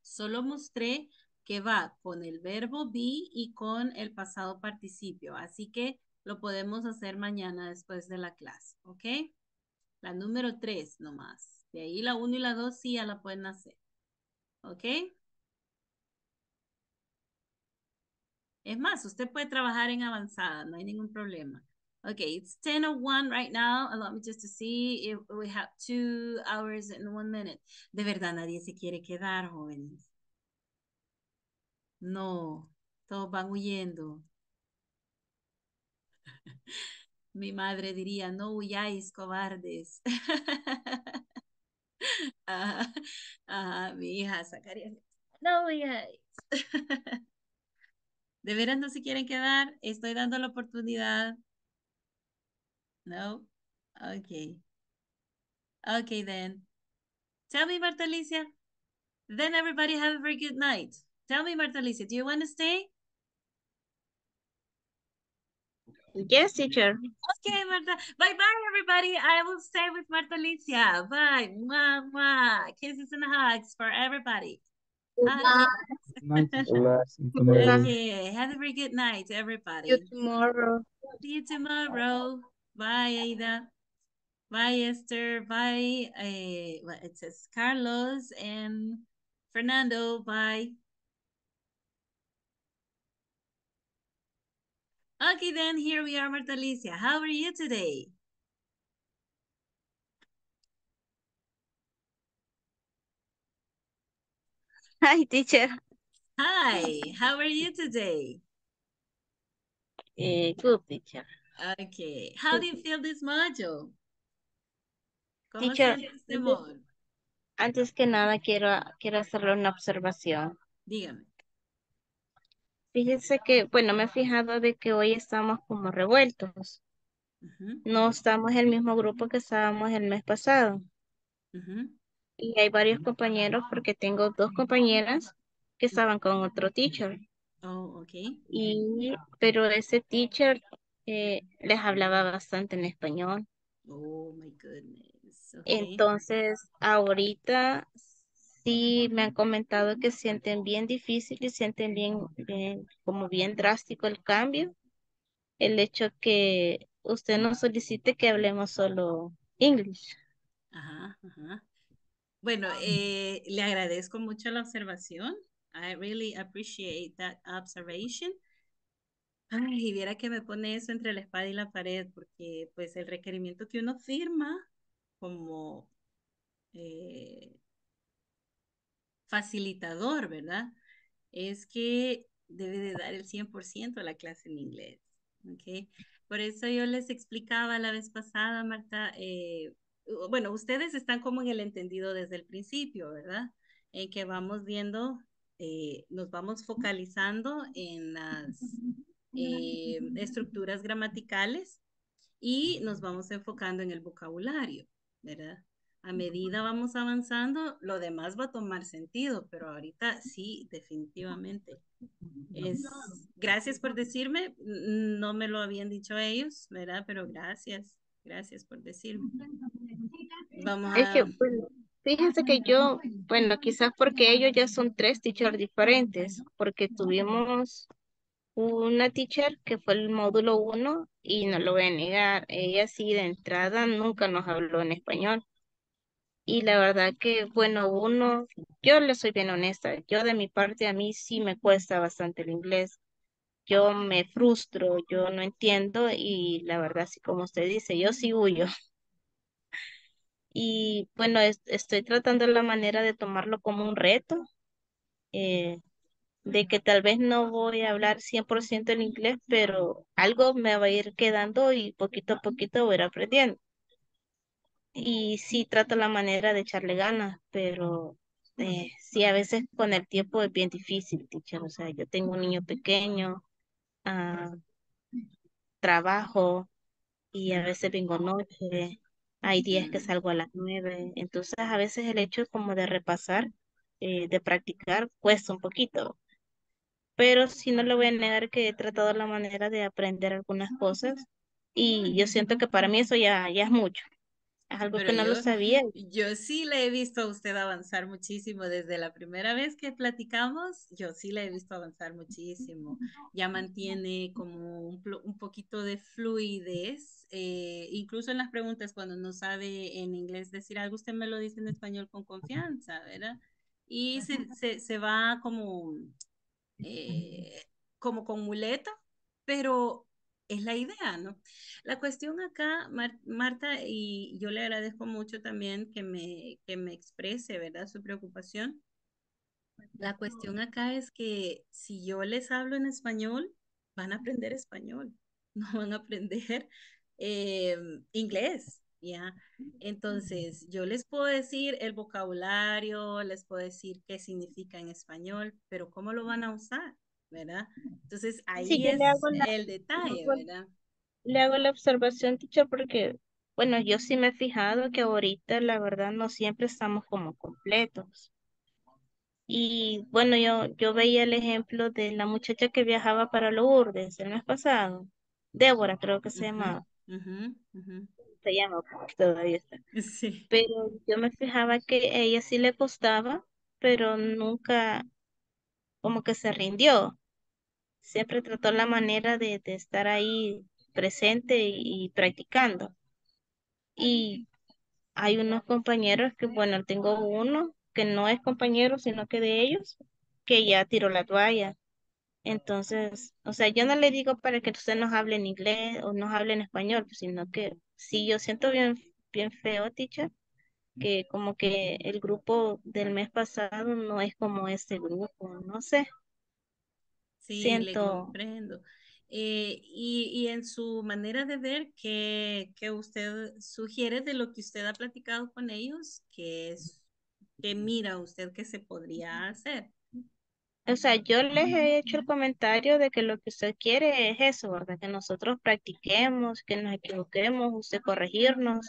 Solo mostré que va con el verbo be y con el pasado participio. Así que lo podemos hacer mañana después de la clase, ¿ok? La número tres nomás. De ahí la uno y la dos sí ya la pueden hacer, ¿ok? Es más, usted puede trabajar en avanzada, no hay ningún problema. Okay, it's ten oh one right now. Allow me just to see if we have two hours and one minute. De verdad, nadie se quiere quedar, jóvenes. No, todos van huyendo. Mi madre diría, no huyáis, cobardes. uh, uh, mi hija sacaría, no huyáis. ¿De veras no se quieren quedar? Estoy dando la oportunidad. No? Okay. Okay then. Tell me, Marta Alicia. Then everybody have a very good night. Tell me, Marta Alicia, do you want to stay? Yes, teacher. Okay, Marta. Bye-bye, everybody. I will stay with Marta Alicia. Bye. Mwah, mwah. Kisses and hugs for everybody. Bye. Good night. Okay. Have a very good night, everybody. See you tomorrow. See you tomorrow. Bye, Aida. Bye, Esther. Bye, uh, well, it says Carlos and Fernando. Bye. Okay, then here we are, Marta Alicia. How are you today? Hi, teacher. Hi, how are you today? Uh, good, teacher. Okay, how do you feel this module? ¿Cómo teacher, este mod? Antes que nada quiero, quiero hacerle una observación. Dígame. Fíjese que, bueno, me he fijado de que hoy estamos como revueltos. Uh-huh. No estamos en el mismo grupo que estábamos el mes pasado. Uh-huh. Y hay varios compañeros porque tengo dos compañeras que estaban con otro teacher. Oh, okay. Y, pero ese teacher... Eh, les hablaba bastante en español. Oh, my goodness. Okay. Entonces, ahorita sí me han comentado que sienten bien difícil y sienten bien, bien, como bien drástico el cambio. El hecho que usted nos solicite que hablemos solo inglés. Ajá, ajá. Bueno, eh, le agradezco mucho la observación. I really appreciate that observation. Ay, y viera que me pone eso entre la espada y la pared, porque pues el requerimiento que uno firma como eh, facilitador, ¿verdad? Es que debe de dar el cien por ciento a la clase en inglés, ¿ok? Por eso yo les explicaba la vez pasada, Marta, eh, bueno, ustedes están como en el entendido desde el principio, ¿verdad? En que vamos viendo, eh, nos vamos focalizando en las... Eh, estructuras gramaticales y nos vamos enfocando en el vocabulario, ¿verdad? A medida vamos avanzando, lo demás va a tomar sentido, pero ahorita sí, definitivamente. Es, gracias por decirme, no me lo habían dicho ellos, ¿verdad? Pero gracias, gracias por decirme. Vamos a... Es que, bueno, fíjense que yo, bueno, quizás porque ellos ya son tres teachers diferentes, porque tuvimos... una teacher que fue el módulo uno y no lo voy a negar, ella sí de entrada nunca nos habló en español. Y la verdad que, bueno, uno, yo le soy bien honesta, yo de mi parte a mí sí me cuesta bastante el inglés. Yo me frustro, yo no entiendo y la verdad, sí, como usted dice, yo sí huyo. Y bueno, es- estoy tratando la manera de tomarlo como un reto, eh, de que tal vez no voy a hablar cien por ciento en inglés, pero algo me va a ir quedando y poquito a poquito voy a ir aprendiendo. Y sí trato la manera de echarle ganas, pero eh, sí a veces con el tiempo es bien difícil, teacher. O sea, yo tengo un niño pequeño, ah, trabajo y a veces vengo noche, hay días que salgo a las nueve, entonces a veces el hecho como de repasar, eh, de practicar, cuesta un poquito. Pero sí no le voy a negar que he tratado la manera de aprender algunas cosas y yo siento que para mí eso ya, ya es mucho, es algo Pero que no yo, lo sabía. yo sí la he visto a usted avanzar muchísimo desde la primera vez que platicamos, yo sí la he visto avanzar muchísimo. Ya mantiene como un, plo- un poquito de fluidez, eh, incluso en las preguntas cuando no sabe en inglés decir algo, usted me lo dice en español con confianza, ¿verdad? Y se, se, se va como, eh, como con muleta, pero es la idea, ¿no? La cuestión acá, Mar- Marta, y yo le agradezco mucho también que me, que me exprese, ¿verdad? Su preocupación. La cuestión acá es que si yo les hablo en español, van a aprender español, no van a aprender eh, inglés, ¿ya? Entonces, yo les puedo decir el vocabulario, les puedo decir qué significa en español, pero ¿cómo lo van a usar, ¿verdad? Entonces, Sí, ahí yo le es hago la, el le detalle, hago ¿verdad? Le hago la observación, teacher, porque, bueno, yo sí me he fijado que ahorita, la verdad, no siempre estamos como completos. Y bueno, yo, yo veía el ejemplo de la muchacha que viajaba para Lourdes el mes pasado. Débora, creo que se Ujú, llamaba. ujú, ujú. Se llama, porque todavía está. Sí. Pero yo me fijaba que a ella sí le costaba, pero nunca como que se rindió. Siempre trató la manera de, de estar ahí presente y practicando. Y hay unos compañeros que, bueno, tengo uno que no es compañero, sino que de ellos, que ya tiró la toalla. Entonces, o sea, yo no le digo para que usted nos hable en inglés o nos hable en español, sino que sí, yo siento bien, bien feo, teacher, que como que el grupo del mes pasado no es como este grupo, no sé, Sí, le siento, comprendo. Eh, y, y en su manera de ver, ¿qué, qué usted sugiere de lo que usted ha platicado con ellos? ¿Qué es, qué mira usted que se podría hacer? o sea, yo les he hecho el comentario de que lo que usted quiere es eso, ¿verdad? Que nosotros practiquemos, que nos equivoquemos, usted corregirnos.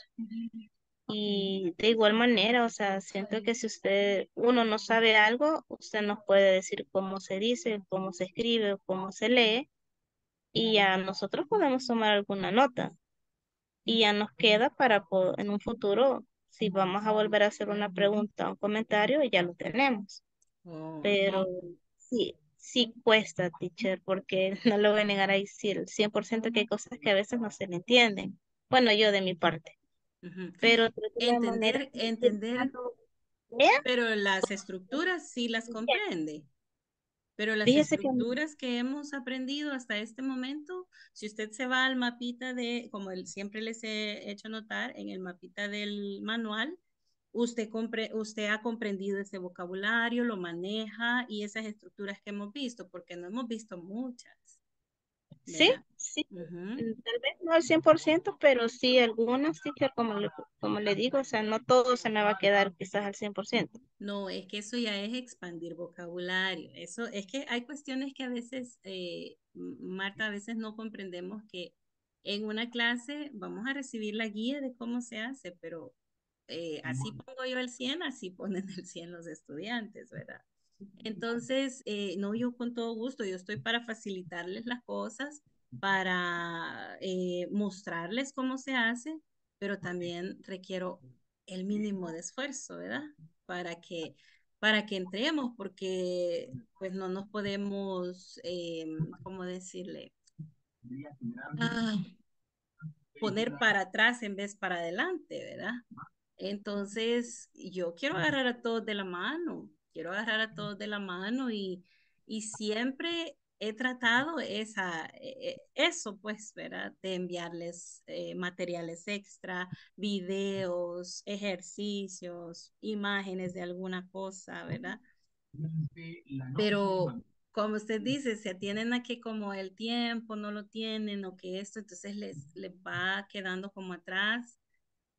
Y de igual manera, o sea, siento que si usted, uno no sabe algo, usted nos puede decir cómo se dice, cómo se escribe, cómo se lee, y ya nosotros podemos tomar alguna nota. Y ya nos queda para po- en un futuro, si vamos a volver a hacer una pregunta o un comentario, ya lo tenemos. Oh, Pero sí, sí cuesta, teacher, porque no lo voy a negar a decir el cien por ciento que hay cosas que a veces no se le entienden. Bueno, yo de mi parte, ujú. pero trato la manera Entender, de ir entender, dando idea. pero las estructuras sí las comprende. Pero las Fíjese que estructuras que hemos aprendido hasta este momento, si usted se va al mapita de, como el- siempre les he hecho notar, en el mapita del manual, usted, compre- usted ha comprendido ese vocabulario, lo maneja y esas estructuras que hemos visto, porque no hemos visto muchas, sí, ¿verdad? sí, Ujú. tal vez no al cien por ciento, pero sí algunas, teacher, como le, como le digo, o sea, no todo se me va a quedar quizás al cien por ciento. No, es que eso ya es expandir vocabulario. Eso es que hay cuestiones que a veces, eh, M- Marta, a veces no comprendemos que en una clase vamos a recibir la guía de cómo se hace, pero eh, así pongo yo el cien, así ponen el cien los estudiantes, ¿verdad? Entonces, eh, no, yo con todo gusto, yo estoy para facilitarles las cosas, para eh, mostrarles cómo se hace, pero también requiero el mínimo de esfuerzo, ¿verdad? Para que, para que entremos, porque pues no nos podemos, eh, ¿cómo decirle? Ah, poner para atrás en vez para adelante, ¿verdad? Entonces, yo quiero agarrar a todos de la mano, quiero agarrar a todos de la mano y, y siempre he tratado esa, eso, pues, ¿verdad? De enviarles eh, materiales extra, videos, ejercicios, imágenes de alguna cosa, ¿verdad? Pero, como usted dice, se atienen a que como el tiempo no lo tienen o que esto, entonces les, les va quedando como atrás.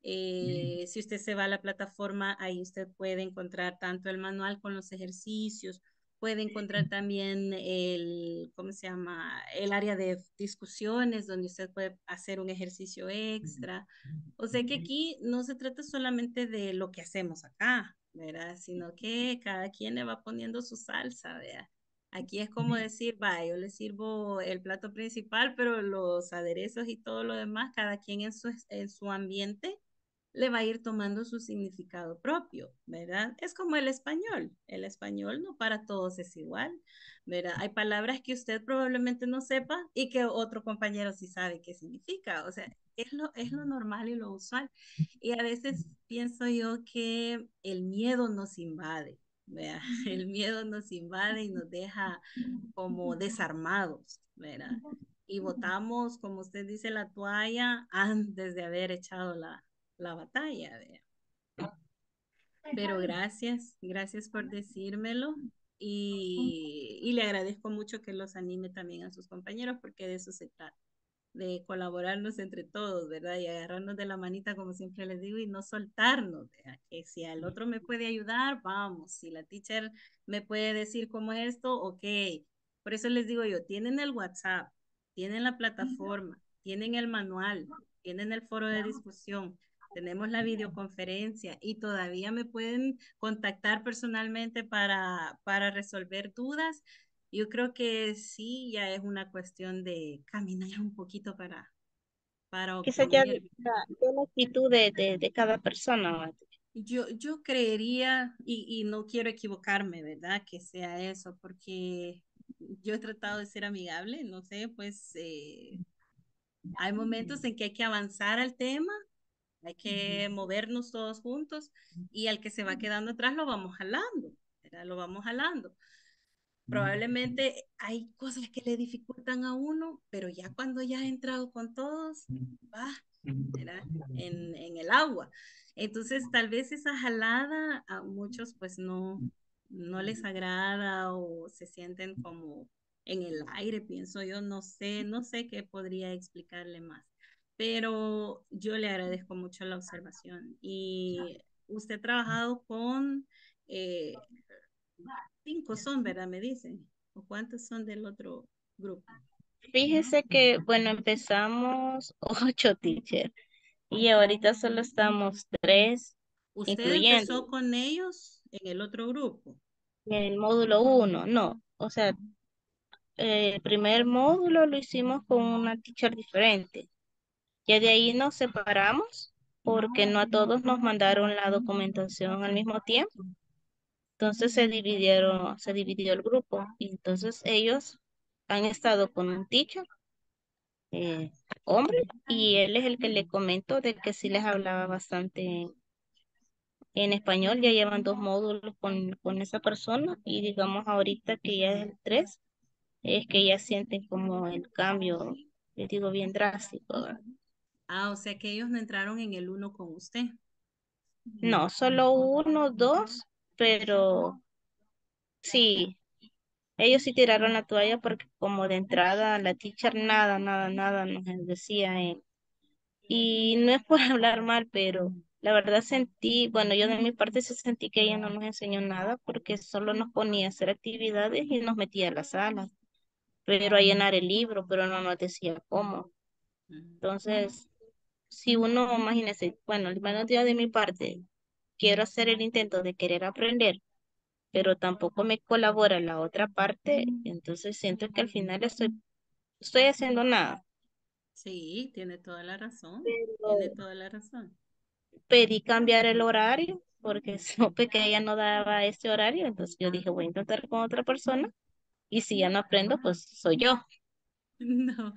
Eh, si usted se va a la plataforma, ahí usted puede encontrar tanto el manual con los ejercicios, puede encontrar también el, ¿cómo se llama? El área de discusiones donde usted puede hacer un ejercicio extra. O sea que aquí no se trata solamente de lo que hacemos acá, ¿verdad? Sino que cada quien le va poniendo su salsa, ¿verdad? Aquí es como decir, va, yo le sirvo el plato principal, pero los aderezos y todo lo demás, cada quien en su, en su ambiente le va a ir tomando su significado propio, ¿verdad? Es como el español. El español no para todos es igual, ¿verdad? Hay palabras que usted probablemente no sepa y que otro compañero sí sabe qué significa. O sea, es lo, es lo normal y lo usual. Y a veces pienso yo que el miedo nos invade, ¿verdad? El miedo nos invade y nos deja como desarmados, ¿verdad? Y botamos, como usted dice, la toalla antes de haber echado la... la batalla, ¿verdad? Pero gracias, gracias por decírmelo y, y le agradezco mucho que los anime también a sus compañeros porque de eso se trata, de colaborarnos entre todos, ¿verdad? Y agarrarnos de la manita, como siempre les digo, y no soltarnos, ¿verdad? Que si al otro me puede ayudar, vamos, si la teacher me puede decir cómo es esto, ok. Por eso les digo yo, tienen el WhatsApp, tienen la plataforma, tienen el manual, tienen el foro de discusión, tenemos la videoconferencia y todavía me pueden contactar personalmente para, para resolver dudas. Yo creo que sí, ya es una cuestión de caminar un poquito para, para obtener. Esa ya es la, la actitud de, de, de cada persona. Yo, yo creería, y, y no quiero equivocarme, ¿verdad? Que sea eso, porque yo he tratado de ser amigable, no sé, pues eh, hay momentos en que hay que avanzar al tema. Hay que movernos todos juntos y al que se va quedando atrás lo vamos jalando, ¿verdad? Lo vamos jalando. Probablemente hay cosas que le dificultan a uno, pero ya cuando ya ha entrado con todos, va, ¿verdad? En, en el agua. Entonces, tal vez esa jalada a muchos pues no, no les agrada o se sienten como en el aire, pienso yo, no sé, no sé qué podría explicarle más. Pero yo le agradezco mucho la observación. Y usted ha trabajado con eh, cinco son, ¿verdad? Me dicen. ¿O cuántos son del otro grupo? Fíjese que, bueno, empezamos ocho teachers y ahorita solo estamos tres. ¿Usted incluyendo. Empezó con ellos en el otro grupo? En el módulo uno, no. O sea, el primer módulo lo hicimos con una teacher diferente. Ya de ahí nos separamos porque no a todos nos mandaron la documentación al mismo tiempo. Entonces se dividieron, se dividió el grupo. Y entonces ellos han estado con un teacher, eh, hombre, y él es el que le comentó de que sí les hablaba bastante en español. Ya llevan dos módulos con, con esa persona y digamos ahorita que ya es el tres, es que ya sienten como el cambio, les digo, bien drástico, ¿verdad? Ah, o sea que ellos no entraron en el uno con usted. No, solo uno, dos, pero sí, ellos sí tiraron la toalla porque como de entrada la teacher nada, nada, nada nos decía él. Y no es por hablar mal, pero la verdad sentí, bueno, yo de mi parte sí sentí que ella no nos enseñó nada porque solo nos ponía a hacer actividades y nos metía a la sala, pero a llenar el libro, pero no nos decía cómo. Entonces, si uno, imagínese, bueno, el menos día de mi parte, quiero hacer el intento de querer aprender, pero tampoco me colabora la otra parte, entonces siento que al final estoy, estoy haciendo nada. Sí, tiene toda la razón, pero tiene toda la razón. Pedí cambiar el horario, porque supe que ella no daba este horario, entonces yo dije, voy a intentar con otra persona, y si ya no aprendo, pues soy yo. No,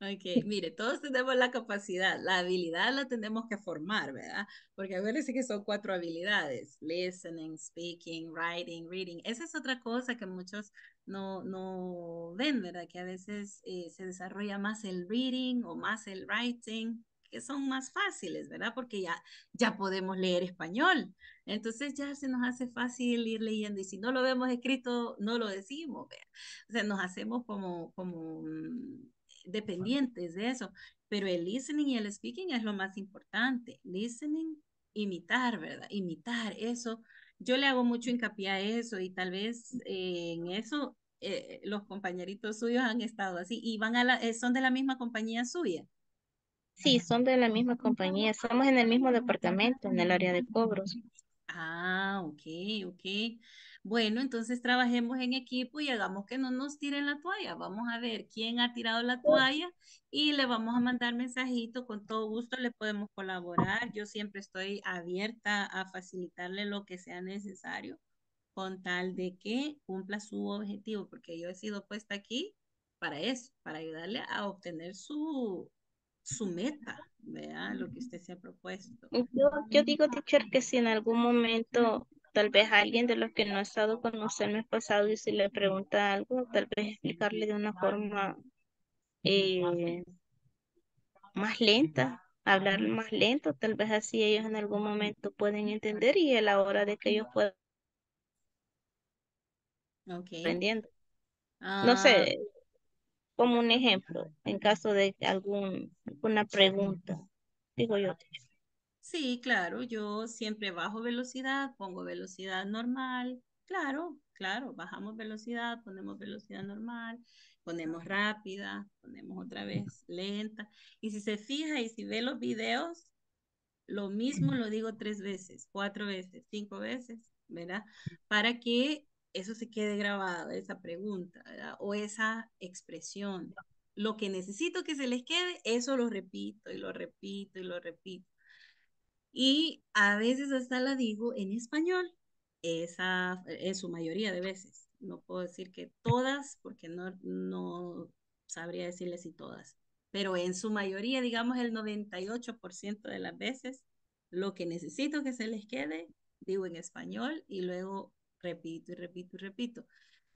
ok, mire, todos tenemos la capacidad, la habilidad la tenemos que formar, ¿verdad? Porque acuérdense que son cuatro habilidades, listening, speaking, writing, reading. Esa es otra cosa que muchos no, no ven, ¿verdad? Que a veces eh, se desarrolla más el reading o más el writing, que son más fáciles, ¿verdad? Porque ya, ya podemos leer español. Entonces ya se nos hace fácil ir leyendo y si no lo vemos escrito, no lo decimos, ¿verdad? O sea, nos hacemos como, como dependientes de eso. Pero el listening y el speaking es lo más importante. Listening, imitar, ¿verdad? Imitar eso. Yo le hago mucho hincapié a eso y tal vez eh, en eso eh, los compañeritos suyos han estado así y van a la, eh, son de la misma compañía suya. Sí, son de la misma compañía. Somos en el mismo departamento, en el área de cobros. Ah, ok, ok. Bueno, entonces trabajemos en equipo y hagamos que no nos tiren la toalla. Vamos a ver quién ha tirado la toalla y le vamos a mandar mensajito. Con todo gusto le podemos colaborar. Yo siempre estoy abierta a facilitarle lo que sea necesario con tal de que cumpla su objetivo, porque yo he sido puesta aquí para eso, para ayudarle a obtener su... su meta, ¿verdad? Lo que usted se ha propuesto. Yo, yo digo, teacher, que si en algún momento tal vez alguien de los que no ha estado con usted en el pasado y si le pregunta algo, tal vez explicarle de una forma eh, más lenta, hablar más lento, tal vez así ellos en algún momento pueden entender y a la hora de que ellos puedan okay. aprendiendo. Ah. No sé, como un ejemplo, en caso de algún, alguna pregunta, digo yo. Sí, claro, yo siempre bajo velocidad, pongo velocidad normal, claro, claro, bajamos velocidad, ponemos velocidad normal, ponemos rápida, ponemos otra vez lenta. Y si se fija y si ve los videos, lo mismo lo digo tres veces, cuatro veces, cinco veces, ¿verdad? Para que eso se quede grabado, esa pregunta, ¿verdad? O esa expresión. Lo que necesito que se les quede, eso lo repito y lo repito y lo repito. Y a veces hasta la digo en español, esa, en su mayoría de veces. No puedo decir que todas, porque no, no sabría decirles si todas. Pero en su mayoría, digamos el noventa y ocho por ciento de las veces, lo que necesito que se les quede, digo en español y luego repito y repito y repito.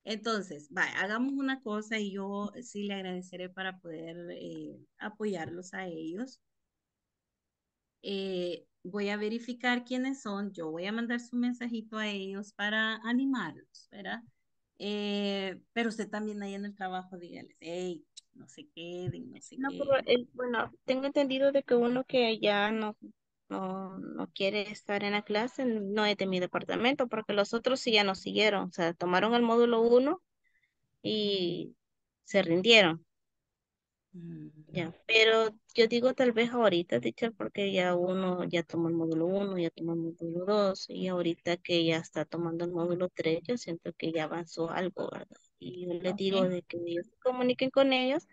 Entonces, vaya, hagamos una cosa y yo sí le agradeceré para poder eh, apoyarlos a ellos. Eh, voy a verificar quiénes son. Yo voy a mandar su mensajito a ellos para animarlos, ¿verdad? Eh, pero usted también ahí en el trabajo, dígales, hey, no se queden, no se no, queden. Pero, eh, bueno, tengo entendido de que uno que ya no... No, no quiere estar en la clase, no es de mi departamento, porque los otros sí ya nos siguieron, o sea, tomaron el módulo uno y se rindieron. Mm. Ya, pero yo digo tal vez ahorita, teacher, porque ya uno ya tomó el módulo uno, ya tomó el módulo dos, y ahorita que ya está tomando el módulo tres, yo siento que ya avanzó algo, ¿verdad? Y yo les okay. digo de que ellos se comuniquen con ellos,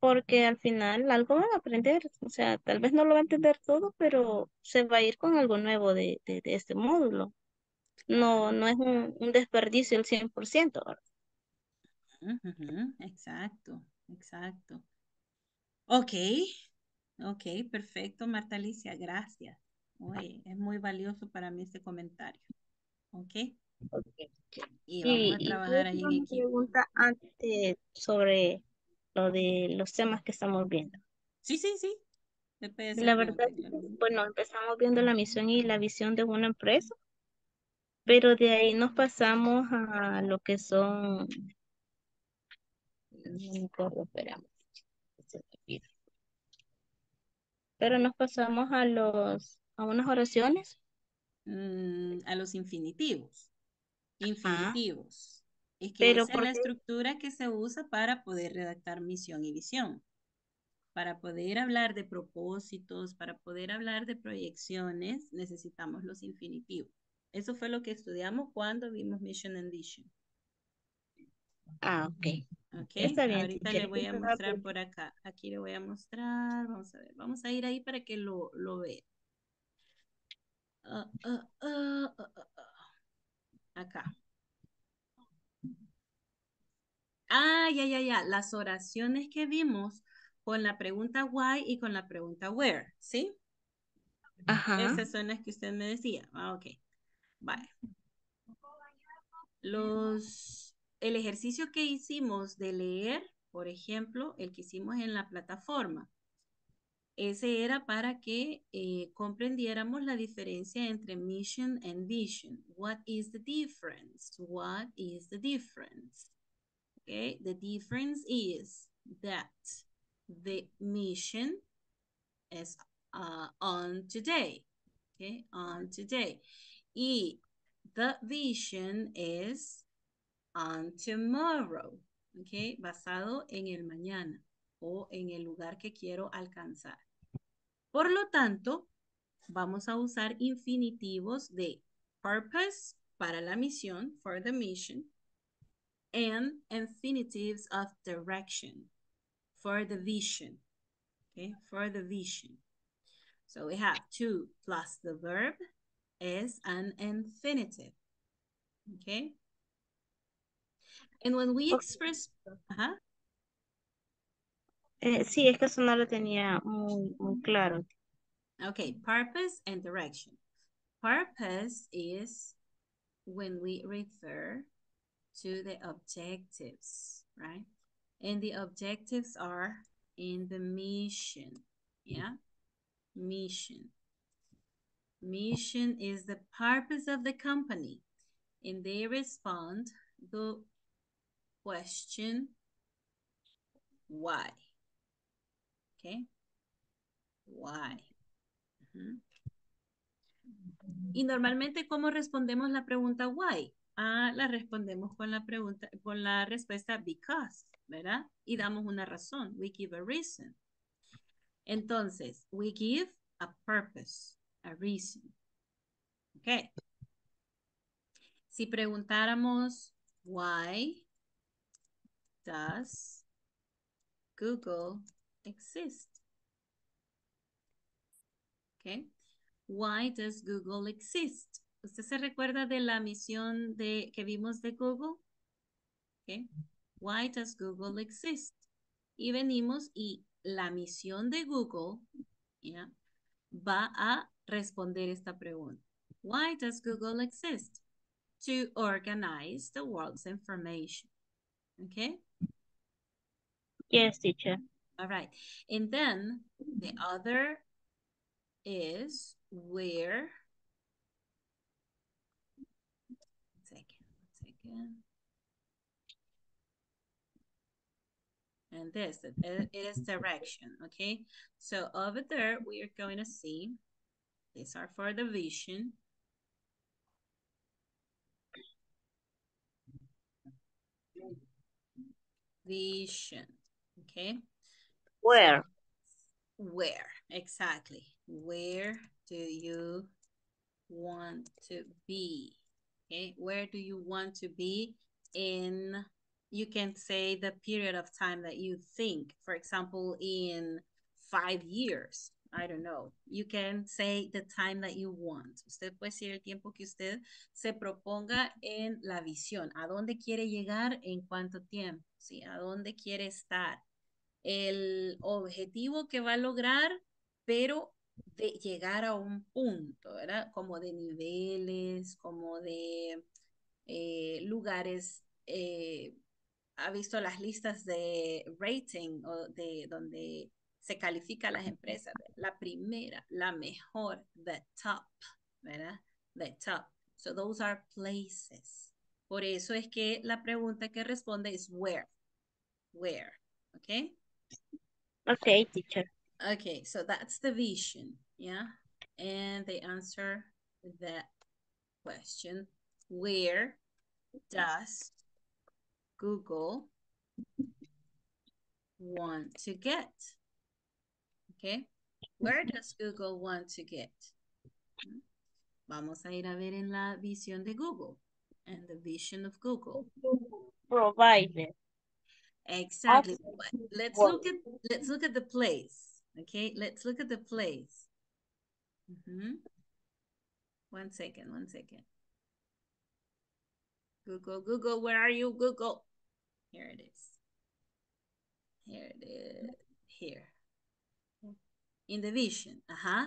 porque al final algo van a aprender, o sea, tal vez no lo va a entender todo, pero se va a ir con algo nuevo de, de, de este módulo. No, no es un, un desperdicio el cien por ciento. Uh-huh. Exacto, exacto. Ok, ok, perfecto, Marta Alicia, gracias. Uy, es muy valioso para mí este comentario. Ok. okay. Y vamos sí, a trabajar ahí en equipo. Pregunta antes sobre... lo de los temas que estamos viendo. Sí, sí, sí. La verdad, bueno, empezamos viendo la misión y la visión de una empresa, pero de ahí nos pasamos a lo que son... No me acuerdo, esperamos. Pero nos pasamos a los... a unas oraciones. Mm, a los infinitivos. Infinitivos. Ajá. Es que pero esa porque... es la estructura que se usa para poder redactar misión y visión, para poder hablar de propósitos, para poder hablar de proyecciones, necesitamos los infinitivos. Eso fue lo que estudiamos cuando vimos Mission and Vision. Ah, ok. Okay, está bien, ahorita le voy a mostrar por acá. Aquí le voy a mostrar, vamos a ver, vamos a ir ahí para que lo, lo vea. Uh, uh, uh, uh, uh, uh. Acá. Ah, ya, ya, ya. Las oraciones que vimos con la pregunta why y con la pregunta where, ¿sí? Ajá. Esas son las que usted me decía. Ah, ok. Vale. Los, el ejercicio que hicimos de leer, por ejemplo, el que hicimos en la plataforma, ese era para que eh, comprendiéramos la diferencia entre mission and vision. What is the difference? What is the difference? Okay, the difference is that the mission is uh, on today. Okay, on today. Y the vision is on tomorrow. Okay, basado en el mañana o en el lugar que quiero alcanzar. Por lo tanto, vamos a usar infinitivos de purpose para la misión, for the mission, and infinitives of direction for the vision. Okay, for the vision. So we have to plus the verb is an infinitive. Okay? And when we express... Uh-huh. Eh, sí, es que eso no lo tenía muy, muy claro. Okay, purpose and direction. Purpose is when we refer to the objectives, right? And the objectives are in the mission, yeah? Mission. Mission is the purpose of the company. And they respond to question, why? Okay. Why. Uh-huh. Y normalmente, ¿cómo respondemos la pregunta why? Ah, la respondemos con la pregunta, con la respuesta because, ¿verdad? Y damos una razón. We give a reason. Entonces, we give a purpose, a reason. Okay. Si preguntáramos why does Google exist? Okay. Why does Google exist? ¿Usted se recuerda de la misión de, que vimos de Google? Okay. Why does Google exist? Y venimos y la misión de Google, yeah, va a responder esta pregunta. Why does Google exist? To organize the world's information. Okay? Yes, teacher. All right. And then the other is where. One second, one second. And this, it is direction, okay? So over there, we are going to see, these are for the vision. Vision, okay? Where? Where, exactly. Where do you want to be? Okay, where do you want to be in, you can say the period of time that you think, for example, in five years, I don't know. You can say the time that you want. Usted puede decir el tiempo que usted se proponga en la visión. ¿A dónde quiere llegar? ¿En cuánto tiempo? ¿Sí? ¿A dónde quiere estar? El objetivo que va a lograr, pero de llegar a un punto, ¿verdad? Como de niveles, como de eh, lugares. Eh, ha visto las listas de rating o de donde se califica a las empresas. La primera, la mejor, the top, ¿verdad? The top. So those are places. Por eso es que la pregunta que responde es where. Where, okay? Okay, teacher. Okay, so that's the vision, yeah? And they answer the question, where does Google want to get? Okay, where does Google want to get? Vamos a ir a ver en la visión de Google and the vision of Google. Provided. Exactly. Absolutely. Let's look at let's look at the place. Okay, let's look at the place. Mm-hmm. One second, one second. Google, Google, where are you, Google? Here it is. Here it is. Here. In the vision. Uh-huh.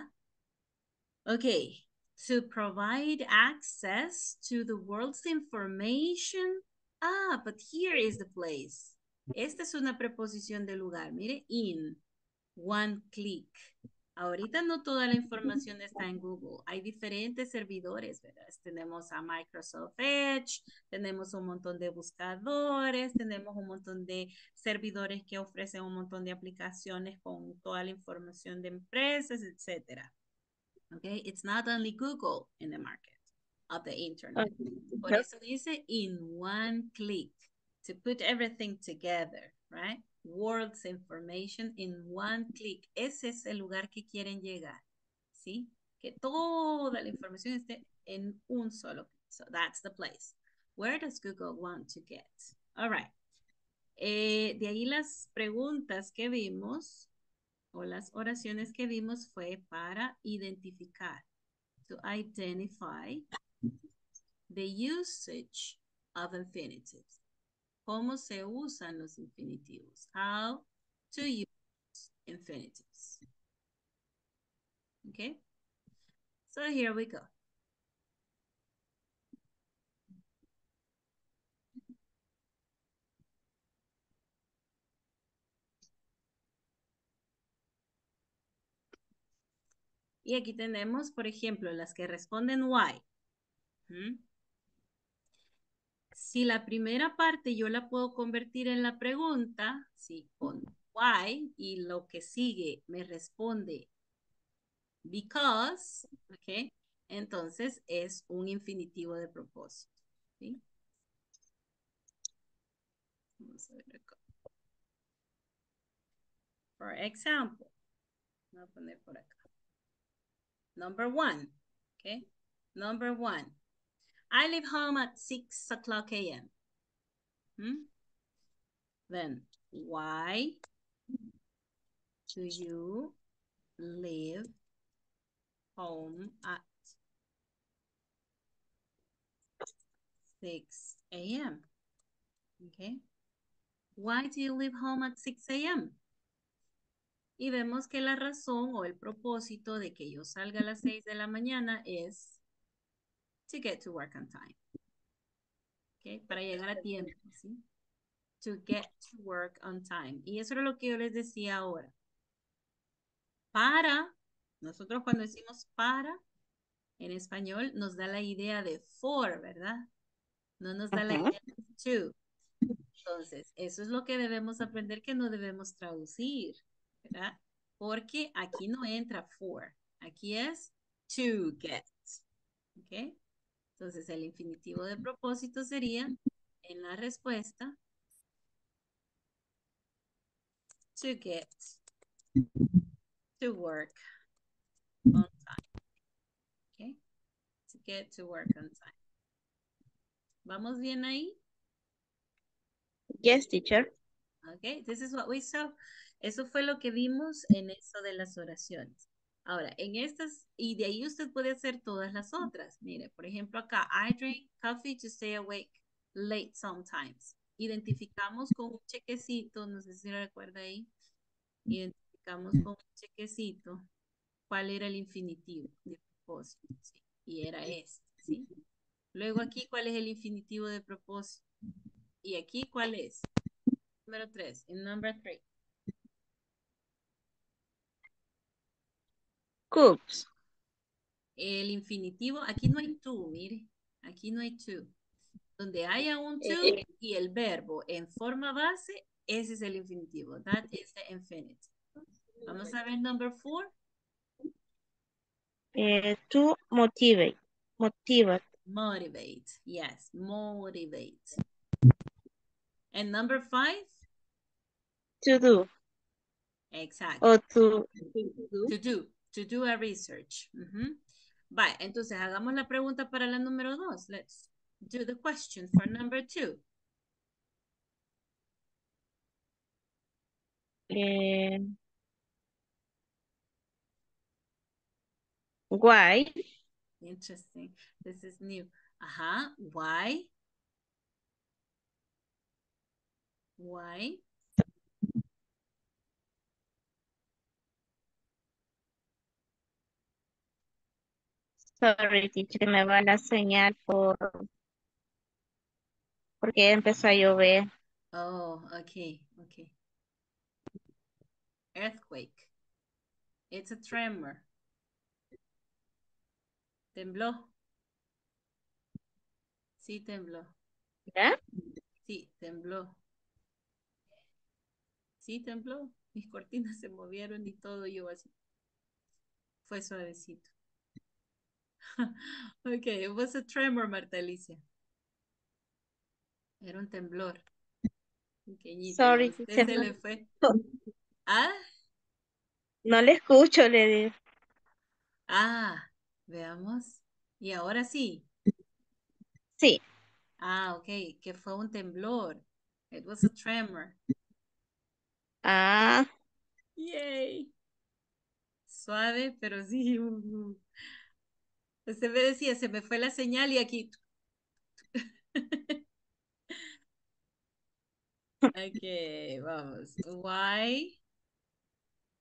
Okay. To provide access to the world's information. Ah, but here is the place. Esta es una preposición de lugar. Mire, in. One click. Ahorita no toda la información está en Google. Hay diferentes servidores, ¿verdad? Tenemos a Microsoft Edge, tenemos un montón de buscadores, tenemos un montón de servidores que ofrecen un montón de aplicaciones con toda la información de empresas, etcétera. Okay, it's not only Google in the market of the internet. Por eso dice in one click, to put everything together, right? World's information in one click. Ese es el lugar que quieren llegar, ¿sí? Que toda la información esté en un solo. So that's the place. Where does Google want to get? All right. Eh, de ahí las preguntas que vimos o las oraciones que vimos fue para identificar. To identify the usage of infinitives. ¿Cómo se usan los infinitivos? How to use infinitives. Okay. So here we go. Y aquí tenemos, por ejemplo, las que responden why. ¿Mm? Si la primera parte yo la puedo convertir en la pregunta, sí, con why, y lo que sigue me responde because, ¿ok? Entonces es un infinitivo de propósito, ¿sí? Vamos a ver acá. For example, voy a poner por acá. Number one, ¿ok? Number one. I leave home at six o'clock A M Hmm? Then, why do you leave home at six A M? Okay. Why do you leave home at six A M? Y vemos que la razón o el propósito de que yo salga a las seis de la mañana es to get to work on time. Okay, para llegar a tiempo, ¿sí? To get to work on time. Y eso era lo que yo les decía ahora. Para, nosotros cuando decimos para, en español nos da la idea de for, ¿verdad? No nos da uh-huh. la idea de to. Entonces, eso es lo que debemos aprender, que no debemos traducir, ¿verdad? Porque aquí no entra for. Aquí es to get. ¿Ok? Entonces, el infinitivo de propósito sería, en la respuesta, to get to work on time. Okay? To get to work on time. ¿Vamos bien ahí? Yes, teacher. Okay, this is what we saw. Eso fue lo que vimos en eso de las oraciones. Ahora, en estas, y de ahí usted puede hacer todas las otras. Mire, por ejemplo acá, I drink coffee to stay awake late sometimes. Identificamos con un chequecito, no sé si recuerda ahí. Identificamos con un chequecito cuál era el infinitivo de propósito, ¿sí? Y era este, ¿sí? Luego aquí, ¿cuál es el infinitivo de propósito? Y aquí, ¿cuál es? Número tres, en number three. Cooks. El infinitivo, aquí no hay to, mire, aquí no hay to. Donde haya un to y el verbo en forma base, ese es el infinitivo. That is the infinitive. Vamos a ver number four. Eh, to motivate. Motivate. Motivate, yes, motivate. And number five. To do. Exactly. Or to, to do. To do. To do a research. Mm-hmm. Vale, entonces hagamos la pregunta para la número dos. Let's do the question for number two. Eh, why? Interesting. This is new. Ajá. Why Why? Sorry, teacher, me va la señal por... porque empezó a llover. Oh, okay, okay. Earthquake. It's a tremor. Tembló. Sí, tembló. ¿Ya? Sí, tembló. Sí, tembló. Mis cortinas se movieron y todo, yo así. Fue suavecito. Okay, it was a tremor, Marta Alicia. Era un temblor. Pequeñito. Sorry, usted se le fue. ¿Ah? No le escucho, le digo. Ah, veamos. Y ahora sí. Sí. Ah, ok, que fue un temblor. It was a tremor. Ah. Yay. Suave, pero sí. Uh, uh. Usted me decía, se me fue la señal y aquí. Ok, vamos. Why?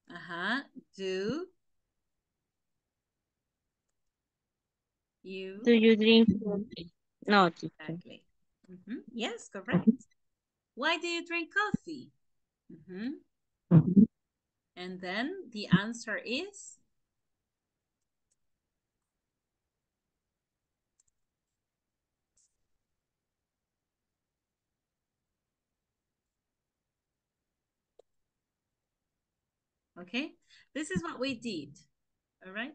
Ajá. Do. You. Do you drink? No. Exactly. Mm-hmm. Yes, correct. Why do you drink coffee? Mm-hmm. And then the answer is? Okay, this is what we did, all right?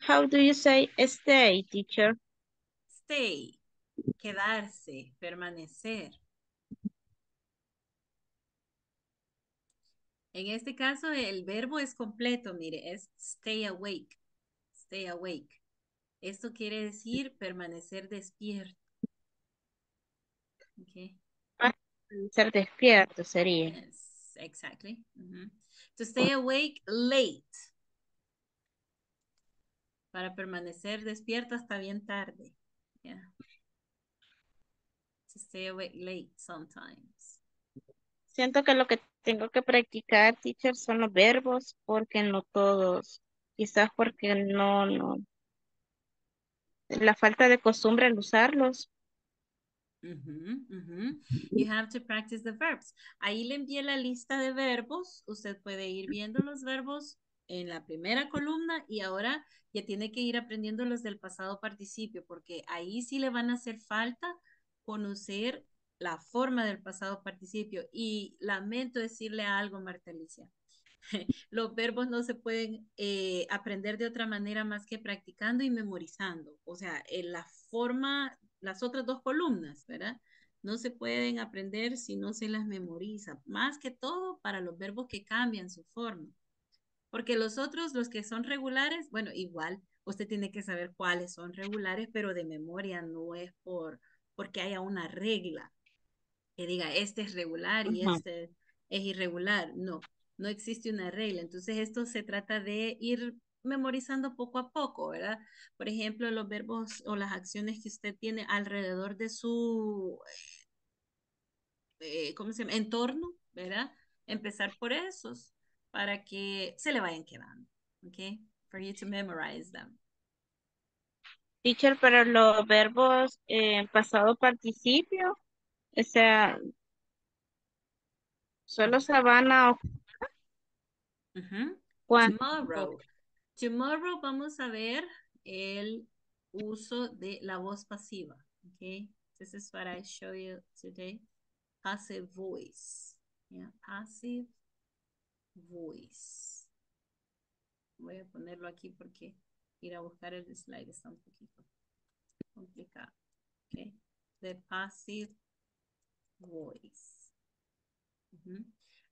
How do you say stay, teacher? Stay, quedarse, permanecer. En este caso, el verbo es completo, mire, es stay awake, stay awake. Esto quiere decir permanecer despierto. Okay. Permanecer despierto sería. Yes, exactly. Mm-hmm. To stay awake late. Para permanecer despierto hasta bien tarde. Yeah. To stay awake late sometimes. Siento que lo que tengo que practicar, teacher, son los verbos, porque no todos. Quizás porque no, no. La falta de costumbre al usarlos. Uh-huh, uh-huh. You have to practice the verbs. Ahí le envié la lista de verbos. Usted puede ir viendo los verbos en la primera columna y ahora ya tiene que ir aprendiendo los del pasado participio porque ahí sí le van a hacer falta conocer la forma del pasado participio. Y lamento decirle algo, Marta Alicia. Los verbos no se pueden eh, aprender de otra manera más que practicando y memorizando. O sea, en la forma, las otras dos columnas, ¿verdad? No se pueden aprender si no se las memoriza. Más que todo para los verbos que cambian su forma. Porque los otros, los que son regulares, bueno, igual, usted tiene que saber cuáles son regulares, pero de memoria no es por, porque haya una regla que diga este es regular y uh-huh. este es, es irregular. No. No existe una regla, entonces esto se trata de ir memorizando poco a poco, ¿verdad? Por ejemplo, los verbos o las acciones que usted tiene alrededor de su, eh, ¿cómo se llama? Entorno, ¿verdad? Empezar por esos para que se le vayan quedando, ¿ok? For you to memorize them. Teacher, pero los verbos eh, pasado participio, o sea, solo se van a Uh-huh. Tomorrow. Tomorrow vamos a ver el uso de la voz pasiva. Okay, this is what I show you today. Passive voice. Yeah, passive voice. Voy a ponerlo aquí porque ir a buscar el slide está un poquito complicado. Okay, the passive voice. Uh-huh.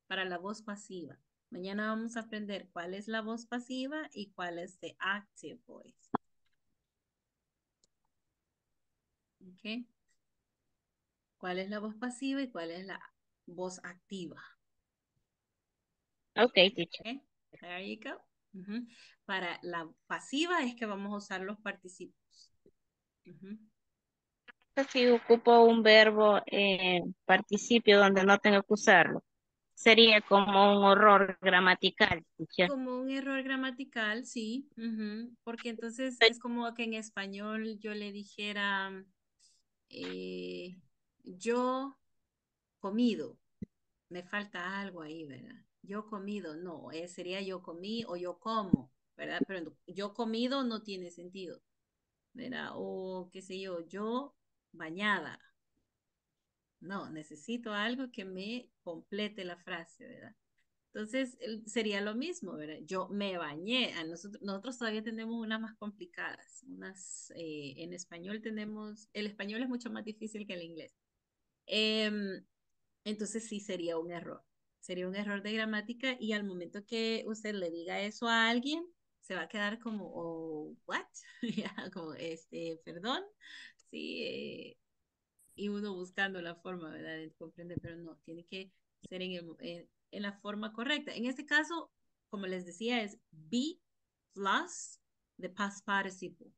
Para la voz pasiva. Mañana vamos a aprender cuál es la voz pasiva y cuál es the active voice. Okay. ¿Cuál es la voz pasiva y cuál es la voz activa? Okay, teacher. Okay. There you go. Uh-huh. Para la pasiva es que vamos a usar los participios. Uh-huh. Si ocupo un verbo eh, participio donde no tengo que usarlo, sería como un error gramatical. Como un error gramatical, sí. Uh-huh. Porque entonces es como que en español yo le dijera eh, yo comido. Me falta algo ahí, ¿verdad? Yo comido, no, eh, sería yo comí o yo como, ¿verdad? Pero yo comido no tiene sentido, ¿verdad? O qué sé yo, yo bañada. No, necesito algo que me complete la frase, ¿verdad? Entonces sería lo mismo, ¿verdad? Yo me bañé. A nosotros, nosotros todavía tenemos unas más complicadas. Unas, eh, en español tenemos, el español es mucho más difícil que el inglés. Eh, entonces sí sería un error. Sería un error de gramática y al momento que usted le diga eso a alguien, se va a quedar como, oh, what? Como, este, perdón. Sí, eh, y uno buscando la forma, ¿verdad? De comprender, pero no, tiene que ser en, el, en, en la forma correcta. En este caso, como les decía, es be plus the past participle.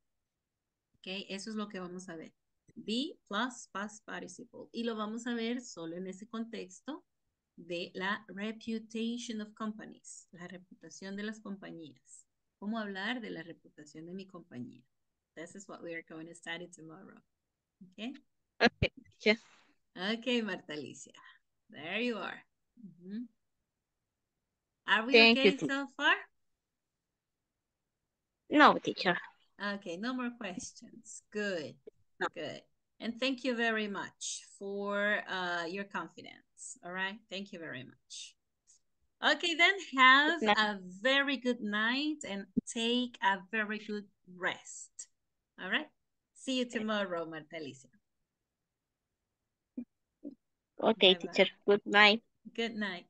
¿Ok? Eso es lo que vamos a ver. Be plus past participle. Y lo vamos a ver solo en ese contexto de la reputation of companies, la reputación de las compañías. ¿Cómo hablar de la reputación de mi compañía? This is what we are going to study tomorrow. Okay? Okay. Yeah. Okay, Marta Alicia. There you are. Mm-hmm. Are we Thank okay you, so far? No, teacher. Okay, no more questions. Good. No. Good. And thank you very much for uh, your confidence. All right. Thank you very much. Okay, then have a very good night and take a very good rest. All right. See you tomorrow, Marta Alicia. Okay, bye-bye. Teacher. Good night. Good night.